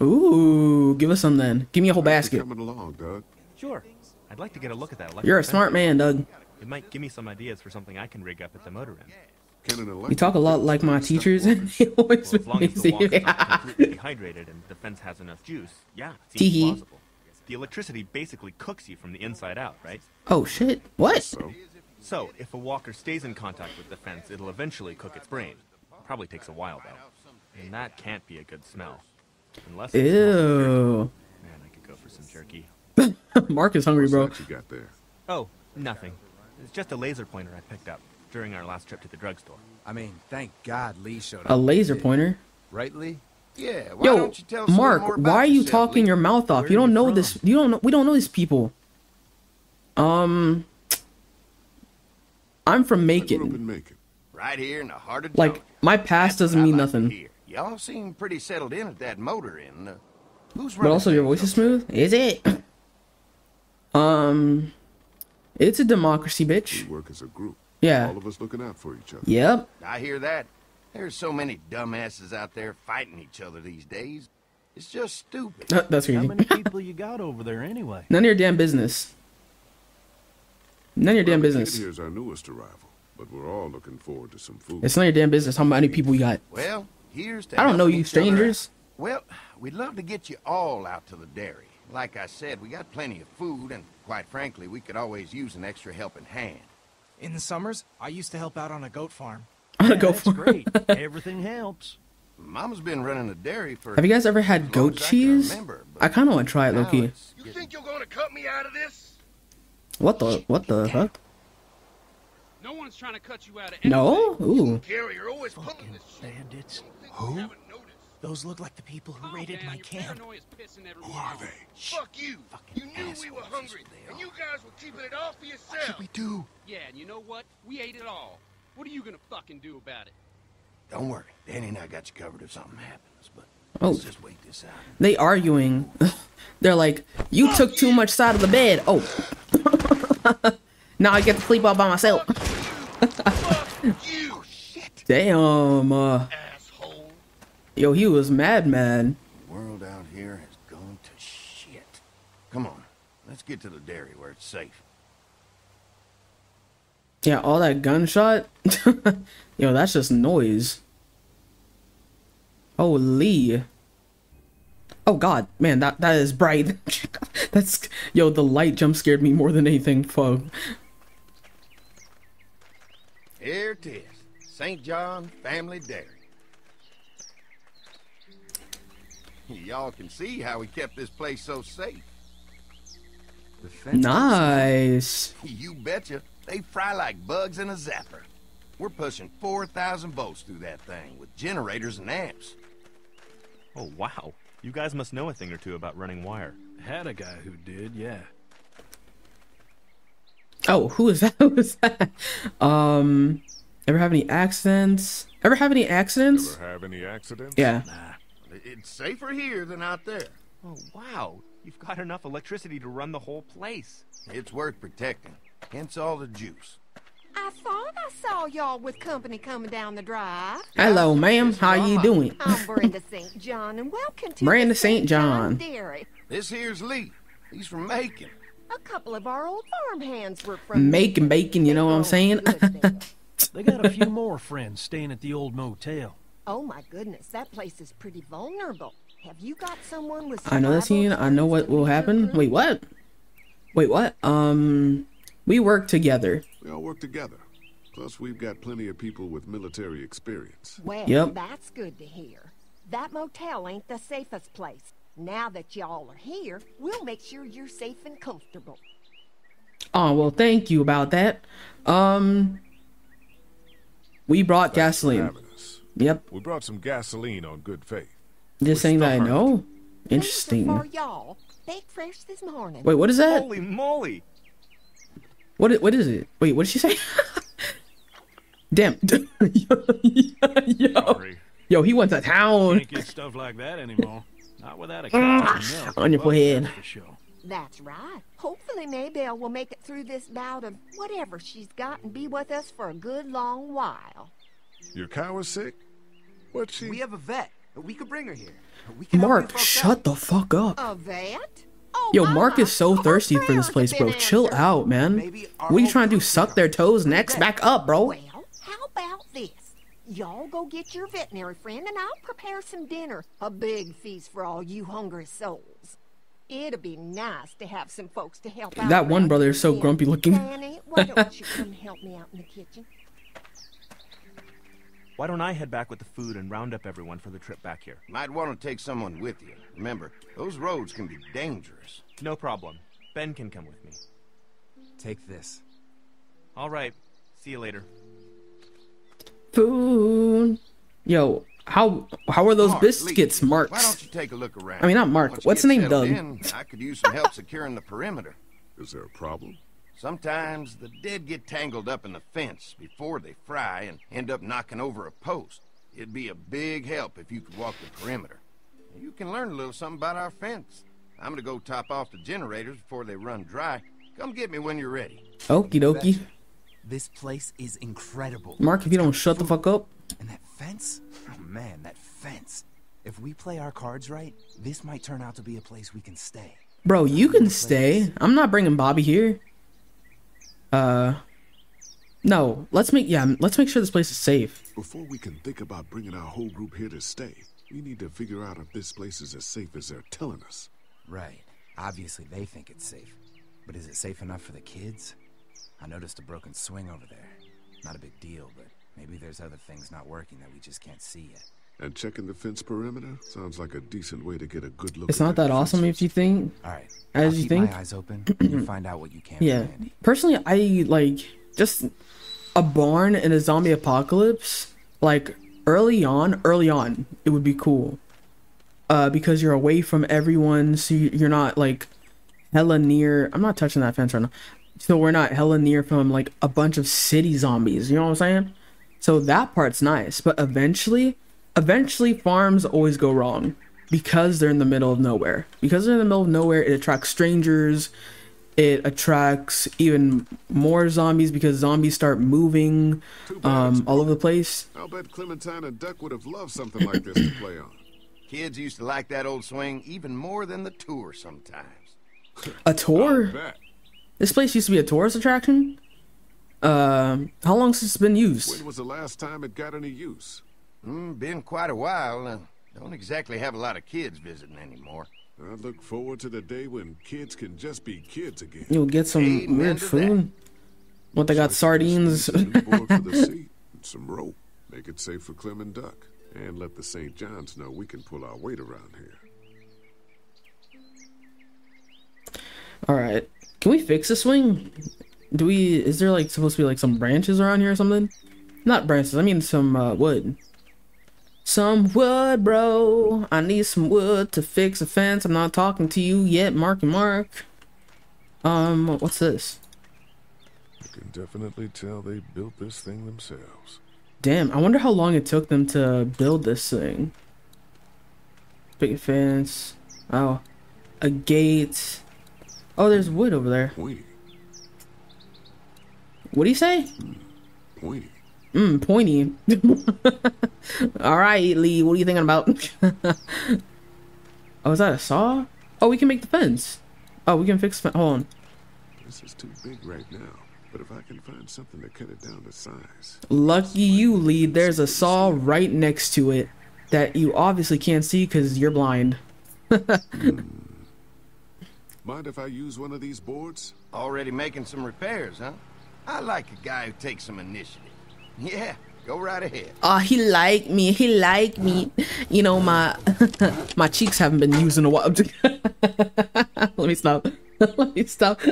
Ooh, give us some then. Give me a whole basket. Coming along, Doug. Sure. I'd like to get a look at that. You're a smart man, Doug. It might give me some ideas for something I can rig up at the motor end. You talk a lot like my teachers, and they always well, as long as the walls are completely hydrated and the fence has enough juice, yeah, it seems plausible. The electricity basically cooks you from the inside out, right? Oh shit! What? So, so if a walker stays in contact with the fence, it'll eventually cook its brain. It probably takes a while though, and that can't be a good smell. Unless it's ew. Man, I could go for some jerky. Mark is hungry, bro. What you got there? Oh, nothing. It's just a laser pointer I picked up during our last trip to the drugstore. I mean, thank God Lee showed up. A laser pointer? Right, Lee? Yeah. Why Yo, don't you tell Mark, more about why are you yourself, talking Lee? Your mouth off? Where you don't you know from? This. You don't know. We don't know these people. Um, I'm from Macon. Macon. Right here in the heart of. Like Georgia. My past doesn't mean like nothing. Y'all seem pretty settled in at that motor inn. Uh, who's but also, your voice is smooth. Is it? um, it's a democracy, bitch. We work as a group. Yeah. All of us looking out for each other. Yep. I hear that. There's so many dumbasses out there fighting each other these days. It's just stupid. Uh, that's crazy. How many people you got over there anyway? None of your damn business. None of your well, damn business. Here's our newest arrival, but we're all looking forward to some food. It's none of your damn business how many people you got. Well, here's to I don't know you strangers. Well, we'd love to get you all out to the dairy. Like I said, we got plenty of food, and quite frankly, we could always use an extra helping hand. In the summers, I used to help out on a goat farm. On yeah, a goat farm. Great. Everything helps. Mama's been running a dairy for. Have you guys ever had goat cheese? I, remember, I kind of want to try it, Loki. You think you're going to cut me out of this? What the? What the fuck? No one's trying to cut you out of anything. No? Ooh. You're always fucking bandits. Who? Those look like the people who raided my camp. Who are they? Fuck you! You knew we were hungry, and you guys were keeping it all for yourselves. What should we do? Yeah, and you know what? We ate it all. What are you gonna fucking do about it? Don't worry, Danny and I got you covered if something happens. But let's just wait this out. They arguing. They're like, you took too much side of the bed. Oh. Now I get to sleep all by myself. Fuck you! Oh shit! Damn. Uh, Yo, he was mad, man. The world out here has gone to shit. Come on, let's get to the dairy where it's safe. Yeah, all that gunshot. Yo, that's just noise. Holy. Oh God, man, that that is bright. That's yo, the light jump scared me more than anything. Fuck. Here it is, Saint John Family Dairy. Y'all can see how we kept this place so safe. Nice. You betcha. They fry like bugs in a zapper. We're pushing four thousand volts through that thing with generators and amps. Oh, wow. You guys must know a thing or two about running wire. Had a guy who did, yeah. Oh, who is that? Who is that? Um, ever have any accidents? Ever have any accidents? Ever have any accidents? Yeah. Nah. It's safer here than out there. Oh, wow. You've got enough electricity to run the whole place. It's worth protecting. Hence all the juice. I thought I saw y'all with company coming down the drive. Hello, ma'am. How you doing? I'm Brenda Saint John, and welcome to Brenda Saint John. Dairy. This here's Lee. He's from Macon. A couple of our old farmhands were from Macon, Bacon, you know what I'm saying? They got a few more friends staying at the old motel. Oh my goodness, that place is pretty vulnerable. Have you got someone with I know that scene. I know what will happen. Wait, what? Wait, what? Um, we work together. We all work together. Plus, we've got plenty of people with military experience. Well, yep. That's good to hear. That motel ain't the safest place. Now that y'all are here, we'll make sure you're safe and comfortable. Oh, well, thank you about that. Um, We brought Thanks gasoline. Yep. We brought some gasoline on good faith. This thing that I know? Interesting. Baked fresh this morning. Wait, what is that? Holy moly! What, what is it? Wait, what did she say? Damn. yo, yo. yo, he went to town. Can't get stuff like that anymore. Not without a milk. On your forehead. That's right. Hopefully Mabel will make it through this bout of whatever she's got and be with us for a good long while. Your cow is sick? What's she? We have a vet. We could bring her here. We can Mark, shut up. the fuck up. A vet? Oh, Yo, Mark is so thirsty for this place, bro. Chill out, man. What are you trying to do? Suck their toes, necks? Back up, bro. Well, how about this? Y'all go get your veterinary friend and I'll prepare some dinner. A big feast for all you hungry souls. It'll be nice to have some folks to help out. That one brother is so grumpy looking. Danny, why don't you come help me out in the kitchen? Why don't I head back with the food and round up everyone for the trip back here? Might want to take someone with you. Remember, those roads can be dangerous. No problem. Ben can come with me. Take this. All right. See you later. Food. Yo, how how are those Mark, biscuits, Mark? Why don't you take a look around? I mean, not Mark. Once What's the name, Doug? In, I could use some help securing the perimeter. Is there a problem? Sometimes the dead get tangled up in the fence before they fry and end up knocking over a post. It'd be a big help if you could walk the perimeter. You can learn a little something about our fence. I'm gonna go top off the generators before they run dry. Come get me when you're ready. Okie dokie. This place is incredible. Mark, if you don't shut the fuck up. And that fence? Oh man, that fence. If we play our cards right, this might turn out to be a place we can stay. Bro, you can stay. I'm not bringing Bobby here. Uh, no, let's make, yeah, let's make sure this place is safe. Before we can think about bringing our whole group here to stay, we need to figure out if this place is as safe as they're telling us. Right. Obviously they think it's safe. But is it safe enough for the kids? I noticed a broken swing over there. Not a big deal, but maybe there's other things not working that we just can't see yet. And checking the fence perimeter sounds like a decent way to get a good look. It's not that awesome if you think. All right, as you think. My eyes open. You find out what you can. Yeah, personally, I like just a barn in a zombie apocalypse. Like early on, early on, it would be cool, uh, because you're away from everyone, so you're not like hella near. I'm not touching that fence right now, so we're not hella near from like a bunch of city zombies. You know what I'm saying? So that part's nice, but eventually. Eventually, farms always go wrong because they're in the middle of nowhere. Because they're in the middle of nowhere, it attracts strangers. It attracts even more zombies because zombies start moving um, all over the place. I'll bet Clementine and Duck would have loved something like this to play on. Kids used to like that old swing even more than the tour sometimes. A tour? This place used to be a tourist attraction? Uh, how long since it's been used? When was the last time it got any use? Mm, been quite a while, and don't exactly have a lot of kids visiting anymore. I look forward to the day when kids can just be kids again. You'll get some hey, weird food. What they got, sardines? Some rope. Make it safe for Clem and Duck, and let the Saint Johns know we can pull our weight around here. All right, can we fix the swing? Do we? Is there like supposed to be like some branches around here or something? Not branches. I mean some uh, wood. Some wood, bro. I need some wood to fix a fence. I'm not talking to you yet, Marky Mark. Um, what's this? You can definitely tell they built this thing themselves. Damn, I wonder how long it took them to build this thing. Big fence. Oh, a gate. Oh, there's wood over there. Pointy. What do you say? Pointy. Mmm, pointy. Alright, Lee, what are you thinking about? Oh, is that a saw? Oh, we can make the fence. Oh, we can fix the fence. Hold on. This is too big right now, but if I can find something to cut it down to size. Lucky you, Lee. There's a saw right next to it that you obviously can't see because you're blind. mm. Mind if I use one of these boards? Already making some repairs, huh? I like a guy who takes some initiative. Yeah, go right ahead. Oh, he liked me. He liked me. You know, my my cheeks haven't been used in a while. Let me stop. Let me stop.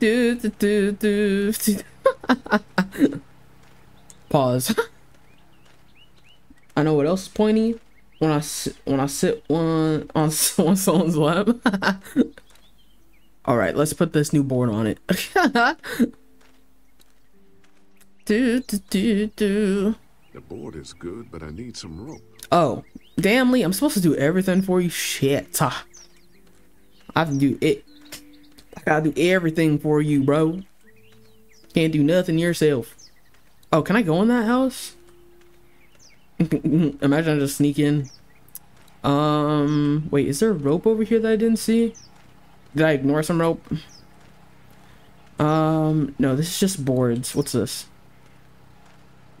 do, do, do, do. Pause. I know what else is pointy. When I sit, when I sit one on, on someone's lap. All right, let's put this new board on it. do, do, do, do. The board is good, but I need some rope. Oh, damn, Lee, I'm supposed to do everything for you. Shit. I have to do it. I gotta do everything for you, bro. Can't do nothing yourself. Oh, can I go in that house? Imagine I just sneak in. Um, wait, is there a rope over here that I didn't see? Did I ignore some rope? Um, no, this is just boards. What's this?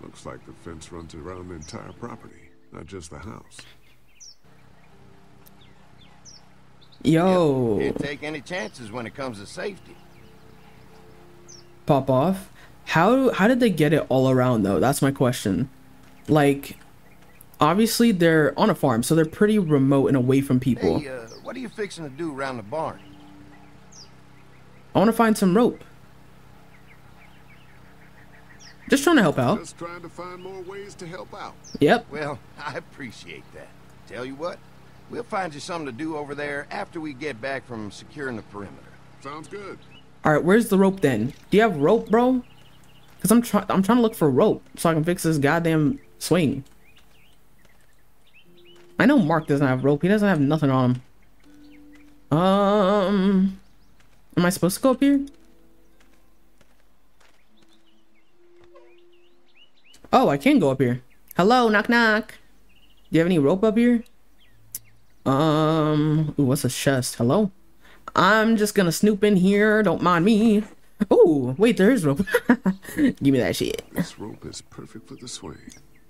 Looks like the fence runs around the entire property, not just the house. Yo. Can't take any chances when it comes to safety. Pop off. How how did they get it all around though? That's my question. Like, obviously they're on a farm, so they're pretty remote and away from people. Hey, uh, what are you fixing to do around the barn? I want to find some rope. Just trying to help out. Just trying to find more ways to help out. Yep. Well, I appreciate that. Tell you what, we'll find you something to do over there after we get back from securing the perimeter. Sounds good. All right, where's the rope then? Do you have rope, bro? Cause I'm trying, I'm trying to look for rope so I can fix this goddamn swing. I know Mark doesn't have rope. He doesn't have nothing on him. Um, am I supposed to go up here? Oh, I can go up here. Hello, knock knock. Do you have any rope up here? Um, ooh, what's a chest? Hello? I'm just gonna snoop in here. Don't mind me. Oh, wait, there is rope. Give me that shit. This rope is perfect for the swing.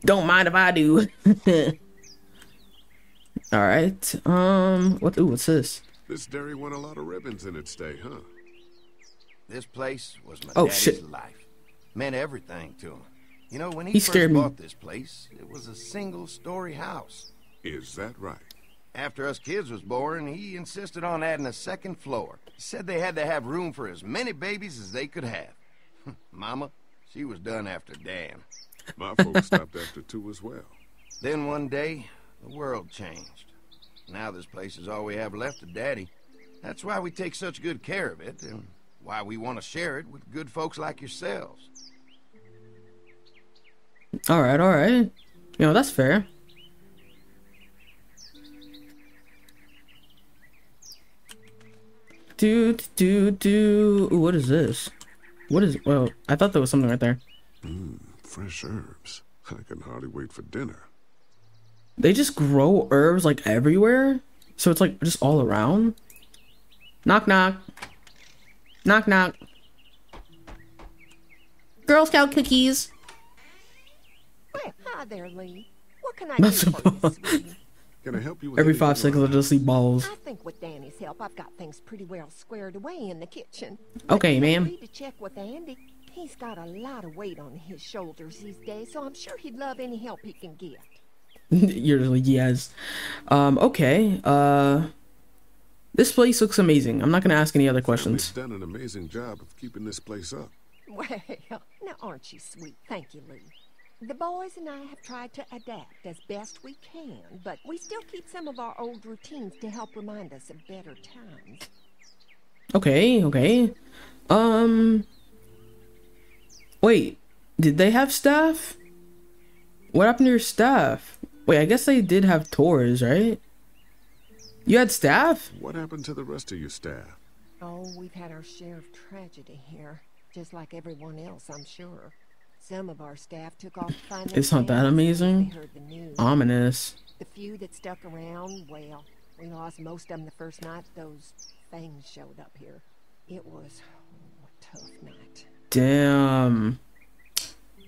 Don't mind if I do. All right. Um, what? Ooh, what's this? This dairy won a lot of ribbons in its day, huh? This place was my oh, daddy's shit. life. Meant everything to him. You know, when he, he first bought me. this place, it was a single-story house. Is that right? After us kids was born, he insisted on adding a second floor. He said they had to have room for as many babies as they could have. Mama, she was done after Dan. My folks stopped after two as well. Then one day, the world changed. Now this place is all we have left of Daddy. That's why we take such good care of it, and why we want to share it with good folks like yourselves. All right, all right. You know, that's fair. Dude, dude, dude. What is this? What is? Well, I thought there was something right there. Mm, fresh herbs. I can hardly wait for dinner. They just grow herbs like everywhere, so it's like just all around. Knock, knock. Knock, knock. Girl Scout cookies. Well, hi there, Lee. What can I do for you? Can I help you with Every five seconds, I just see balls. I think with Danny's help, I've got things pretty well squared away in the kitchen. Okay, ma'am. I need to check with Andy. He's got a lot of weight on his shoulders these days, so I'm sure he'd love any help he can get. You're like, yes. Um, okay. Uh, this place looks amazing. I'm not going to ask any other questions. You've done an amazing job of keeping this place up. Well, now aren't you sweet? Thank you, Lee. The boys and I have tried to adapt as best we can, but we still keep some of our old routines to help remind us of better times. Okay, okay. Um... Wait, did they have staff? What happened to your staff? Wait, I guess they did have tours, right? You had staff? What happened to the rest of your staff? Oh, we've had our share of tragedy here, just like everyone else, I'm sure. Some of our staff took off finding It's not that amazing. Ominous. The few that stuck around, well, we lost most of them the first night those things showed up here. It was oh, a tough night. Damn.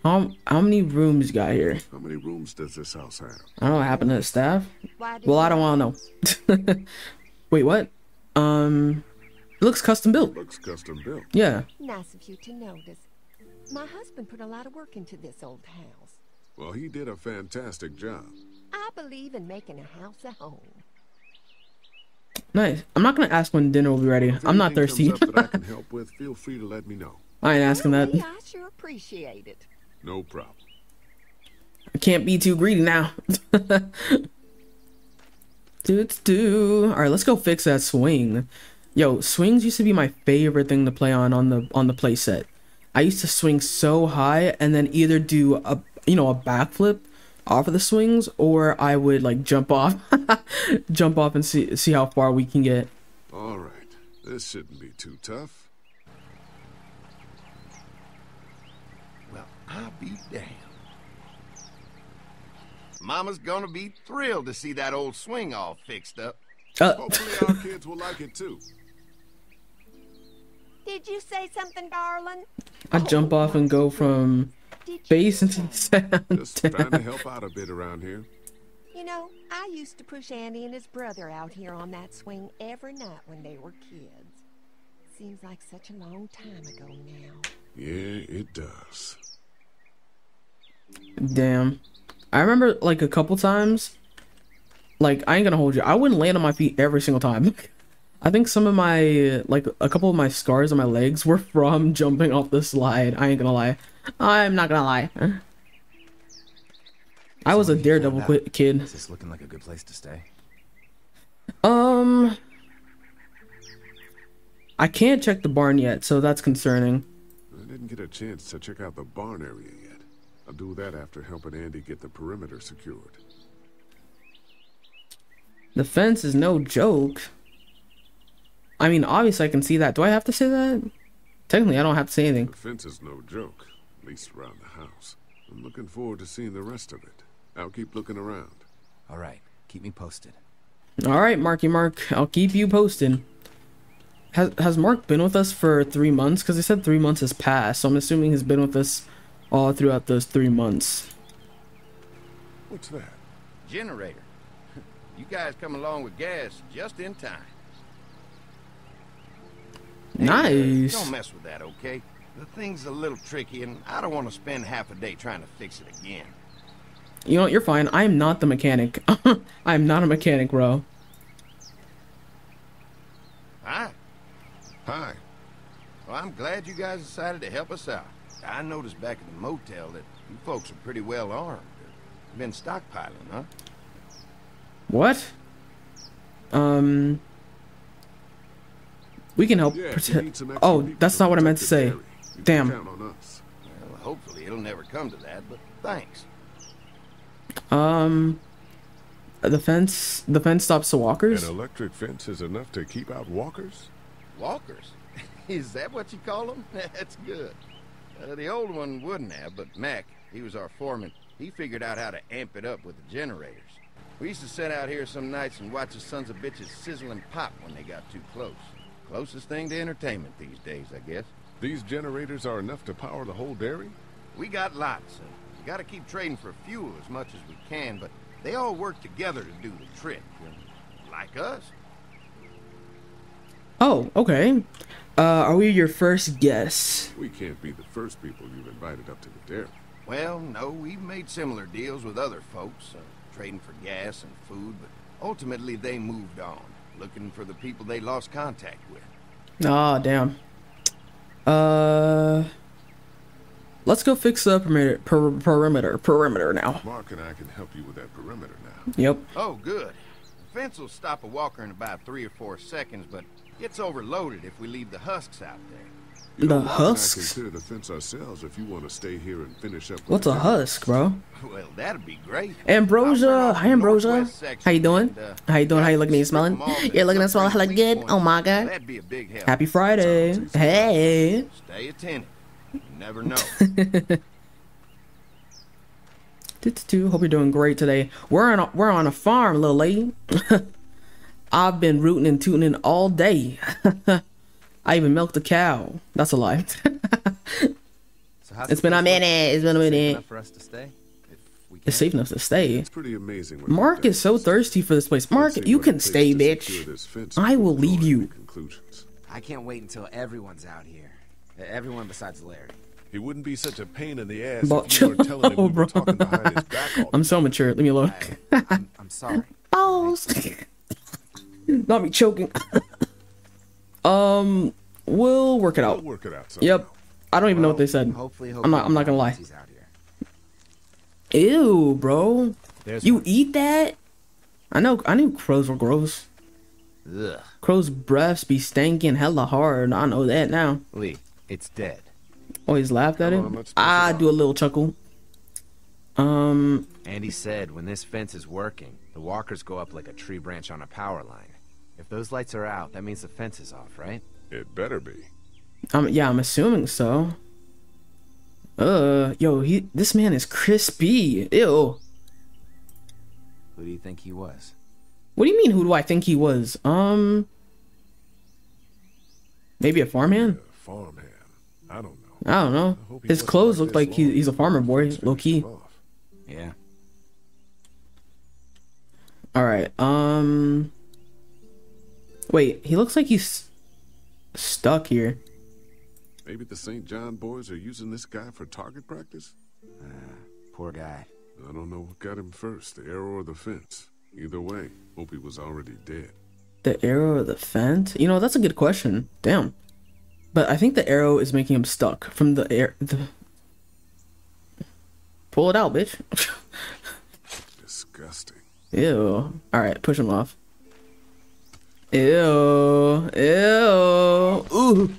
How, how many rooms you got here? How many rooms does this house have? I don't know what happened to the staff. Well, I don't want to know. Wait, what? Um, it looks custom built. It looks custom built. Yeah. Nice of you to notice. My husband put a lot of work into this old house. Well, he did a fantastic job. I believe in making a house a home. Nice. I'm not going to ask when dinner will be ready. Well, if I'm not thirsty. Comes up that I can help with, feel free to let me know. I ain't asking that. I sure appreciate it. No problem. I can't be too greedy now. do do. All right, let's go fix that swing. Yo, swings used to be my favorite thing to play on on the on the play set. I used to swing so high and then either do a you know a backflip off of the swings, or I would like jump off, jump off and see see how far we can get. All right, this shouldn't be too tough. Well, I'll be damned. Mama's gonna be thrilled to see that old swing all fixed up. Uh. Hopefully our kids will like it too. Did you say something, darling? I jump off and go from bass into sound. Just trying to help out a bit around here. You know, I used to push Andy and his brother out here on that swing every night when they were kids. Seems like such a long time ago now. Yeah, it does. Damn. I remember like a couple times, like I ain't gonna hold you, I wouldn't land on my feet every single time. I think some of my, like a couple of my scars on my legs were from jumping off the slide. I ain't gonna lie. I'm not gonna lie. I was a daredevil kid. Is this looking like a good place to stay? Um, I can't check the barn yet, so that's concerning. I didn't get a chance to check out the barn area yet. I'll do that after helping Andy get the perimeter secured. The fence is no joke. I mean, obviously I can see that. Do I have to say that? Technically, I don't have to say anything. The fence is no joke, at least around the house. I'm looking forward to seeing the rest of it. I'll keep looking around. All right, keep me posted. All right, Marky Mark, I'll keep you posted. Has, has Mark been with us for three months? Because they said three months has passed, so I'm assuming he's been with us all throughout those three months. What's that? Generator. You guys come along with gas just in time. Nice. Hey, don't mess with that, okay? The thing's a little tricky, and I don't want to spend half a day trying to fix it again. You know what? You're fine. I'm not the mechanic. I'm not a mechanic, bro. Hi. Hi. Well, I'm glad you guys decided to help us out. I noticed back at the motel that you folks are pretty well armed. You've been stockpiling, huh? What? Um... We can help yeah, protect. Oh, that's not what I meant to say. Damn. Well, hopefully it'll never come to that, but thanks. Um, the fence, the fence stops the walkers. An electric fence is enough to keep out walkers. Walkers? Is that what you call them? That's good. Uh, the old one wouldn't have, but Mac, he was our foreman. He figured out how to amp it up with the generators. We used to sit out here some nights and watch the sons of bitches sizzle and pop when they got too close. Closest thing to entertainment these days, I guess. These generators are enough to power the whole dairy? We got lots, and we gotta keep trading for fuel as much as we can, but they all work together to do the trick, and like us. Oh, okay. Uh, are we your first guests? We can't be the first people you've invited up to the dairy. Well, no, we've made similar deals with other folks, uh, trading for gas and food, but ultimately they moved on. Looking for the people they lost contact with. Ah, oh, damn. Uh, let's go fix the perimeter, per, perimeter, perimeter now. Mark and I can help you with that perimeter now. Yep. Oh, good. The fence will stop a walker in about three or four seconds, but it's overloaded if we leave the husks out there. You the know, husks? I consider the fence ourselves if you want to stay here and finish up. What's a husk, bro? Well, that'd be great. Ambrosia, hi Ambrosia. How you doing? How you doing? How you looking? You smelling? You're looking and smelling like good. Oh my God. That'd be a big help. Happy Friday. Hey. Stay attentive. You never know. Hope you're doing great today. We're on a, we're on a farm, little lady. I've been rooting and tooting all day. I even milked a cow. That's a lie. So it's been a minute. It's been a minute. For us to stay. It's safe enough to stay. It's pretty amazing. Mark is so thirsty for this place. Mark, you can stay, bitch. I will leave you. I can't wait until everyone's out here. Everyone besides Larry. He wouldn't be such a pain in the ass if you were telling him we were talking behind his back all the time. I'm so mature. Leave me alone. I, I'm, I'm sorry. Balls. Not me choking. um, we'll work it out. We'll work it out somehow. Yep. I don't even well, know what they said. Hopefully, hopefully I'm not. I'm not gonna lie. Out here. Ew, bro. There's you one. Eat that? I know. I knew crows were gross. Ugh. Crows' breaths be stinking hella hard. I know that now. Lee, it's dead. Always laughed at it. I do a little chuckle. Um. Andy said when this fence is working, the walkers go up like a tree branch on a power line. If those lights are out, that means the fence is off, right? It better be. Um. Yeah, I'm assuming so. Uh. Yo, he. This man is crispy. Ew. Who do you think he was? What do you mean? Who do I think he was? Um. Maybe a farmhand. Yeah, farmhand. I don't know. I don't know. I His clothes like look like he, he's a farmer boy, low key. Yeah. All right. Um. Wait, he looks like he's stuck here. Maybe the Saint John boys are using this guy for target practice? Uh, poor guy. I don't know what got him first, the arrow or the fence. Either way, hope he was already dead. The arrow or the fence? You know, that's a good question. Damn. But I think the arrow is making him stuck from the air. The... Pull it out, bitch. Disgusting. Ew. All right, push him off. Ew. Ew. Ooh.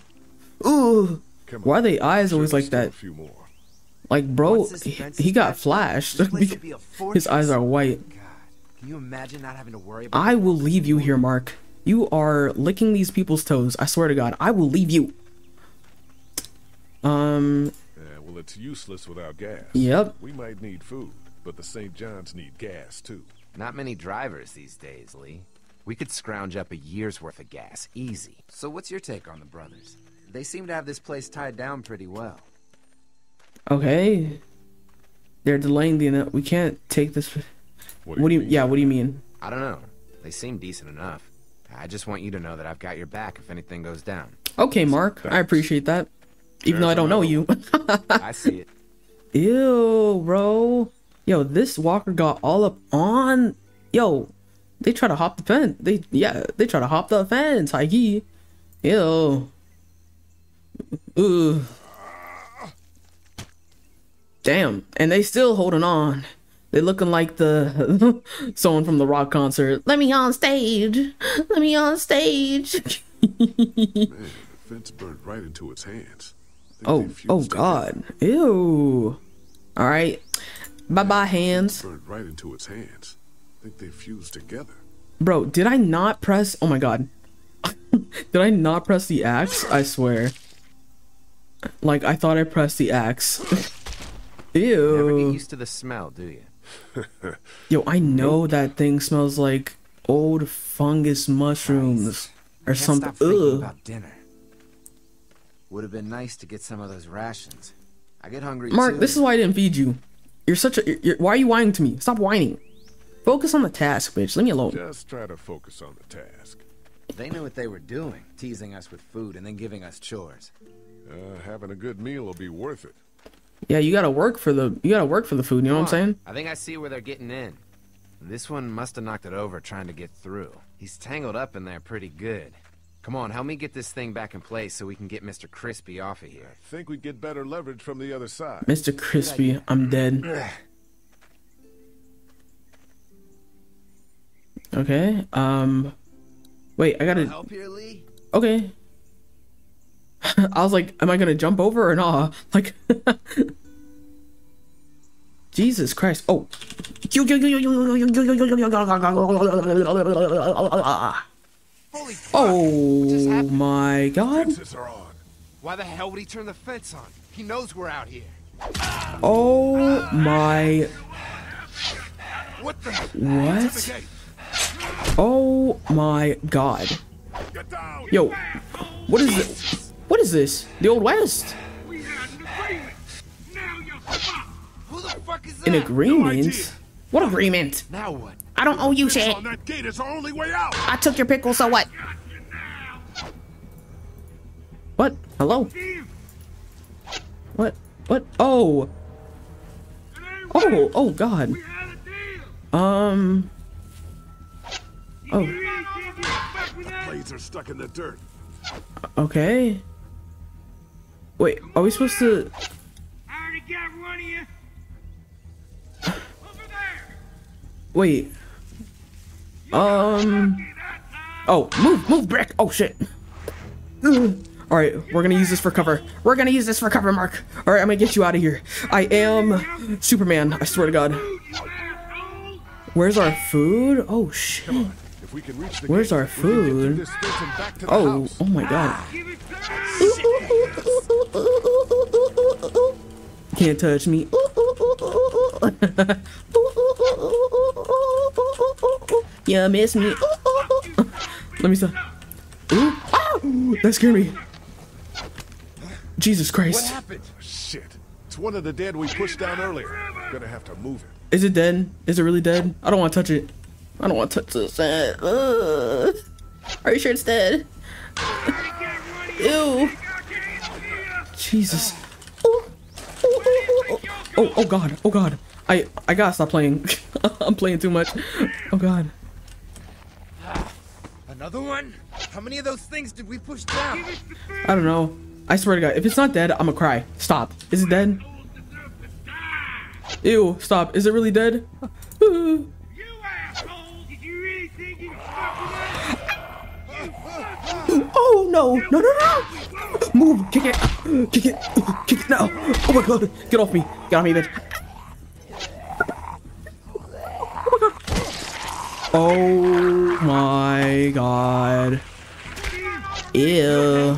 Ooh. Why are the eyes always like that? Like, bro, he, he got flashed. His eyes are white. God. Can you imagine not having to worry about I will leave you here, Mark. You are licking these people's toes. I swear to God, I will leave you. Um. Yeah, well, it's useless without gas. Yep. We might need food, but the Saint John's need gas too. Not many drivers these days, Lee. We could scrounge up a year's worth of gas, easy. So what's your take on the brothers? They seem to have this place tied down pretty well. Okay. They're delaying the... We can't take this... What do you, what do you mean? Yeah, what do you mean? I don't know. They seem decent enough. I just want you to know that I've got your back if anything goes down. Okay, Mark. Thanks. I appreciate that. Even There's though I don't know you. I see it. Ew, bro. Yo, this walker got all up on... Yo... They try to hop the fence. They yeah, they try to hop the fence. Hikey. Ew. Ooh. Damn. And they still holding on. They looking like the someone from the rock concert. Let me on stage. Let me on stage. Man, the fence burned right into its hands. Oh, oh God. It. Ew. All right. Bye bye hands. Burned right into its hands. Think they fused together. Bro, did I not press? Oh my God. Did I not press the axe? I swear. Like, I thought I pressed the axe. Ew. You never get used to the smell, do you? Yo, I know that thing smells like old fungus mushrooms or something. Ugh. About dinner. Would have been nice to get some of those rations. I get hungry. Mark, too. This is why I didn't feed you. You're such a. You're, why are you whining to me? Stop whining. Focus on the task, bitch. Leave me alone. Just try to focus on the task. They knew what they were doing, teasing us with food and then giving us chores. Uh, having a good meal will be worth it. Yeah, you gotta work for the you gotta work for the food. You know what I'm saying? I think I see where they're getting in. This one must have knocked it over trying to get through. He's tangled up in there pretty good. Come on, help me get this thing back in place so we can get Mister Crispy off of here. I think we get better leverage from the other side. Mister Crispy, I'm dead. Okay, um, wait, I gotta, help here, Lee? Okay, I was like, am I gonna jump over or not? Like, Jesus Christ, oh, oh my God, why the hell would he turn the fence on? He knows we're out here. Oh my, what the, what? Oh my God. Yo, what is this? What is this? The Old West? An agreement? What agreement? Now what? I don't owe you shit. I took your pickle, so what? What? Hello? What? What? Oh. Oh, oh God. Um... Oh. The blades are stuck in the dirt. Okay. Wait, are we supposed to... I already got one of you. Over there. Wait. Um... Oh, move, move, Brick! Oh, shit. Alright, we're gonna use this for cover. We're gonna use this for cover, Mark. Alright, I'm gonna get you out of here. I am Superman, I swear to God. Where's our food? Oh, shit. Where's our food? Oh, oh my God. Can't touch me. You miss me. Let me stop. Ooh. Ooh, that scared me. Jesus Christ. What happened? Shit. It's one of the dead we pushed down earlier. Gonna have to move it. Is it dead? Is it really dead? I don't want to touch it. I don't want to touch this. Uh, are you sure it's dead? Ew. Jesus. Oh, oh, oh, oh God. Oh God. I, I gotta stop playing. I'm playing too much. Oh God. Another one? How many of those things did we push down? I don't know. I swear to God, if it's not dead, I'm gonna cry. Stop. Is it dead? Ew, stop. Is it really dead? You asshole! Did you really think you could fuck with us? Oh no! No, no, no! Move! Kick it! Kick it! Kick it now! Oh my God! Get off me! Get off me, bitch! Oh my God. Ew.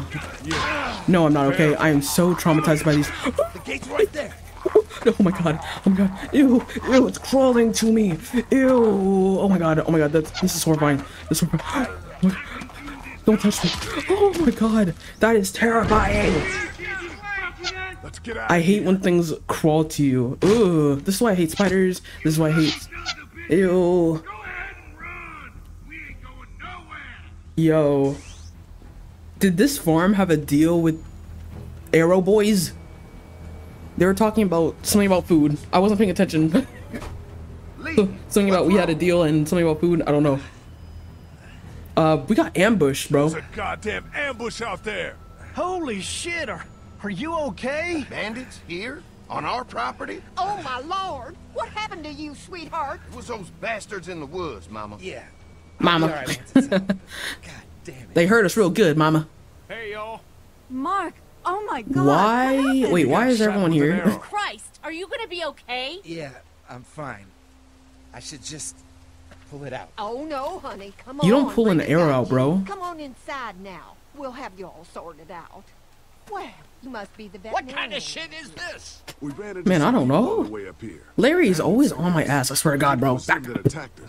No, I'm not okay. I am so traumatized by these. The gate's right there. Oh my God. Oh my God. Ew. Ew. It's crawling to me. Ew. Oh my God. Oh my God. That's, this is horrifying. This is horrifying. Don't touch me. Oh my God. That is terrifying. I hate when things crawl to you. Ew. This is why I hate spiders. This is why I hate. Ew. Yo, did this farm have a deal with Arrow Boys? They were talking about something about food. I wasn't paying attention. Something about we had a deal and something about food. I don't know. Uh, we got ambushed, bro. There's a goddamn ambush out there. Holy shit, are, are you okay? Bandits here? On our property? Oh my Lord! What happened to you, sweetheart? It was those bastards in the woods, Mama. Yeah. Mama. Right, God damn it. They hurt us real good, Mama. Hey y'all. Mark, oh my God. Why? Wait, why is everyone here? Christ, are you gonna be okay? Yeah, I'm fine. I should just pull it out. Oh no, honey, come on. You don't pull an arrow out, bro. Come on inside now. We'll have you all sorted out. Well, you must be the best. What kind of shit is this? Man, I don't know. Larry is always on my ass. I swear to God, bro. Back.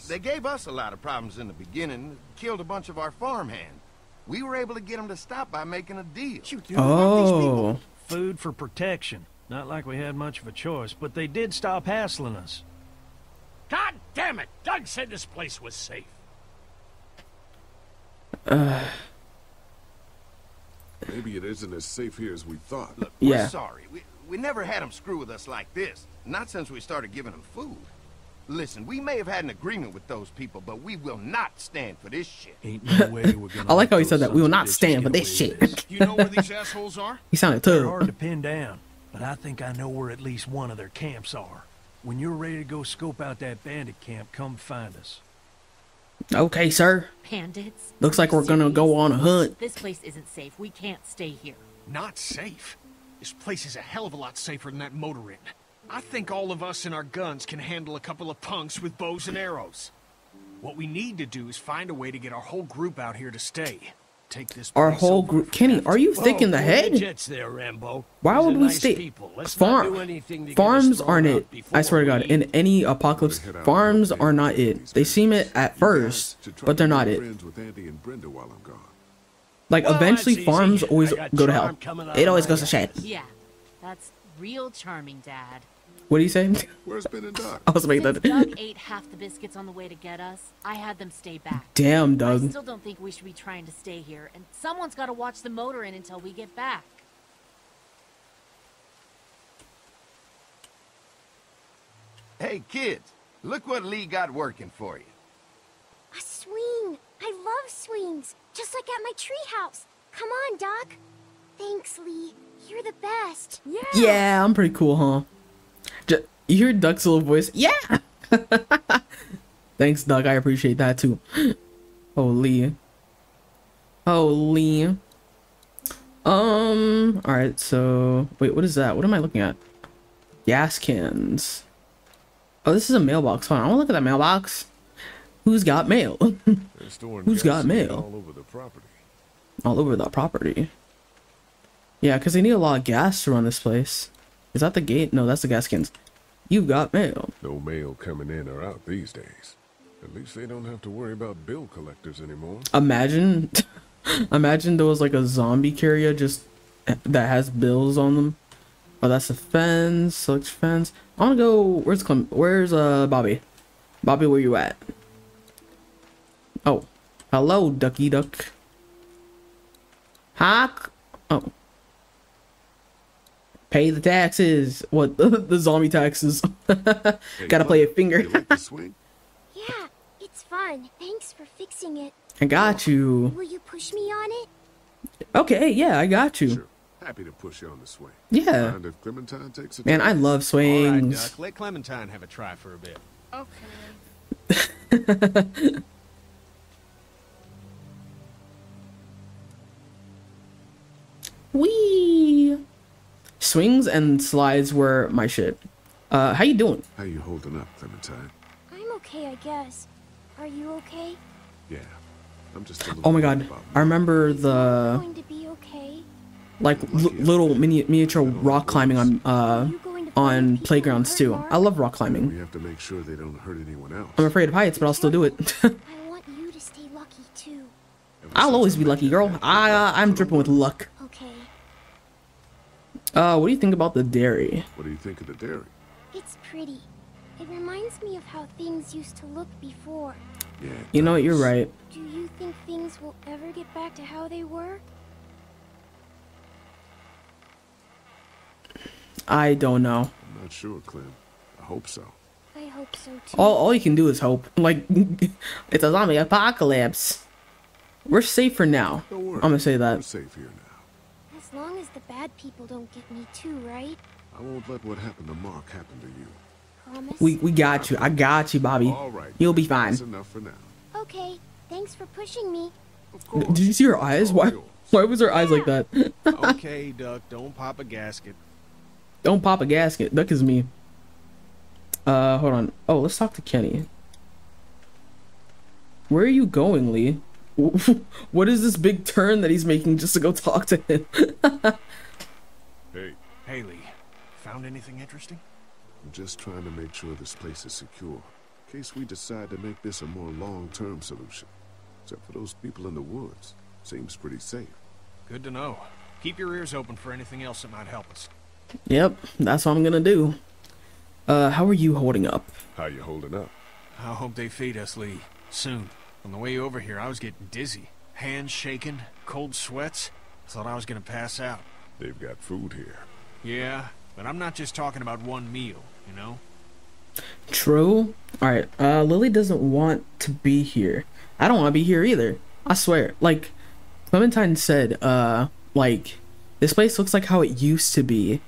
They gave us a lot of problems in the beginning. Killed a bunch of our farmhand. We were able to get them to stop by making a deal. Oh. Food for protection. Not like we had much of a choice, but they did stop hassling us. God damn it! Doug said this place was safe. Uh. Maybe it isn't as safe here as we thought. Look, yeah. We're sorry. We, we never had them screw with us like this. Not since we started giving them food. Listen, we may have had an agreement with those people, but we will not stand for this shit. Ain't no way we're gonna I like how he said that. We will not stand for this shit. This. You know where these assholes are? He sounded tough. They're hard to pin down, but I think I know where at least one of their camps are. When you're ready to go scope out that bandit camp, come find us. Okay, sir. Bandits. Looks like we're gonna go on a hunt. This place isn't safe. We can't stay here. Not safe? This place is a hell of a lot safer than that motor inn. I think all of us and our guns can handle a couple of punks with bows and arrows. What we need to do is find a way to get our whole group out here to stay. Take this. Our whole group. Kenny, are you thick in the head? Jets there, Rambo. Why would we stay? Farm. Farms aren't it. I swear to God, in any apocalypse, farms are not it. They seem it at first, but they're not it. Like eventually, farms always go to hell. It always goes to shit. Yeah, that's real charming, Dad. What are you saying? Where's Ben and Doug? I was making that. Doug ate half the biscuits on the way to get us. I had them stay back. Damn, Doug. I still don't think we should be trying to stay here, and someone's got to watch the motor in until we get back. Hey, kids, look what Lee got working for you. A swing. I love swings, just like at my treehouse. Come on, Doc. Thanks, Lee. You're the best. Yeah. Yeah, I'm pretty cool, huh? Just, you hear Duck's little voice? Yeah. Thanks, Doug. I appreciate that too. Holy. Holy. Um. All right. So wait, what is that? What am I looking at? Gas cans. Oh, this is a mailbox. Hold on. I want to look at that mailbox. Who's got mail? Who's got mail? All over the property. All over the property. Yeah, because they need a lot of gas to run this place. Is that the gate? No, that's the gas cans. You've got mail. No mail coming in or out these days. At least they don't have to worry about bill collectors anymore. Imagine, imagine there was like a zombie carrier just that has bills on them. Oh, that's the fence. Select fence. I'm gonna go. Where's Clem? Where's uh Bobby? Bobby, where you at? Oh, hello, Ducky Duck. Hawk. Oh. Pay the taxes. What the, the zombie taxes? Gotta hey, play a finger. You like the swing? Yeah, it's fun. Thanks for fixing it. I got you. Will you push me on it? Okay, yeah, I got you. Sure. Happy to push you on the swing. Yeah. Mind if Clementine takes a Man, I love swings. All right, Duck. Let Clementine have a try for a bit. Okay. Wee. Swings and slides were my shit. Uh, how you doing? How you holding up, Clementine? I'm okay, I guess. Are you okay? Yeah, I'm just. A oh my God! I remember the. Going to be okay? Like little mini miniature rock climbing on uh on playgrounds too. I love rock climbing. We have to make sure they don't hurt anyone else. I'm afraid of heights, but I'll still do it. I want you to stay lucky too. I'll always be lucky, girl. I uh, I'm dripping with luck. Uh, what do you think about the dairy? What do you think of the dairy? It's pretty. It reminds me of how things used to look before. Yeah, you know what? You're right. Do you think things will ever get back to how they were? I don't know. I'm not sure, Clem. I hope so. I hope so too. All, all you can do is hope. Like, it's a zombie apocalypse. We're safe for now. Don't worry. I'm gonna say that. We're safe here now. As long as the bad people don't get me too, right? I won't let what happened to Mark happen to you. Promise? We we got you. I got you, Bobby. All right, you'll be fine. That's enough for now. Okay, thanks for pushing me. Of course. Did you see her eyes? Why why was her eyes like that? Okay, Duck, don't pop a gasket. Don't pop a gasket. Duck is me. Uh, hold on. Oh, let's talk to Kenny. Where are you going, Lee? What is this big turn that he's making just to go talk to him? Hey, Haley, found anything interesting? I'm just trying to make sure this place is secure, in case we decide to make this a more long-term solution. Except for those people in the woods, seems pretty safe. Good to know. Keep your ears open for anything else that might help us. Yep, that's what I'm gonna do. Uh, how are you holding up? How you holding up? I hope they feed us, Lee, soon. On the way over here, I was getting dizzy. Hands shaking, cold sweats. Thought I was gonna pass out. They've got food here. Yeah, but I'm not just talking about one meal, you know? True. Alright, uh, Lilly doesn't want to be here. I don't want to be here either. I swear. Like, Clementine said, uh, like, this place looks like how it used to be.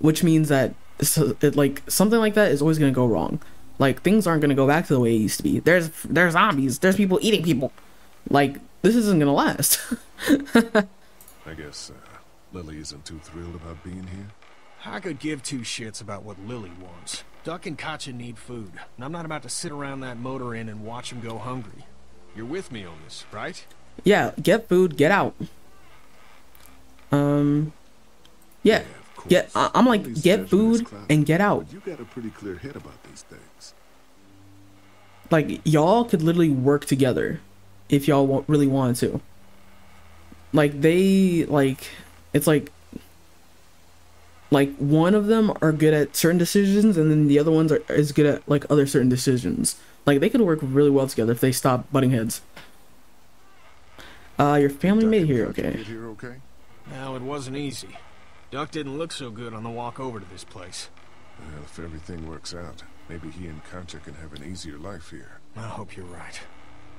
Which means that, it, like, something like that is always gonna go wrong. Like, things aren't going to go back to the way it used to be. There's there's zombies. There's people eating people. Like, this isn't going to last. I guess uh, Lilly isn't too thrilled about being here. I could give two shits about what Lilly wants. Duck and Katjaa need food, and I'm not about to sit around that motor inn and watch them go hungry. You're with me on this, right? Yeah, get food, get out. Um, yeah. yeah. Get, I, I'm like, get food and get out. You got a pretty clear head about these things. Like, y'all could literally work together if y'all really wanted to. Like, they, like, it's like, like, one of them are good at certain decisions and then the other ones are is good at, like, other certain decisions. Like, they could work really well together if they stop butting heads. Uh, your family made here, okay. okay? No, it wasn't easy. Duck didn't look so good on the walk over to this place. Well, if everything works out, maybe he and Katjaa can have an easier life here. I hope you're right.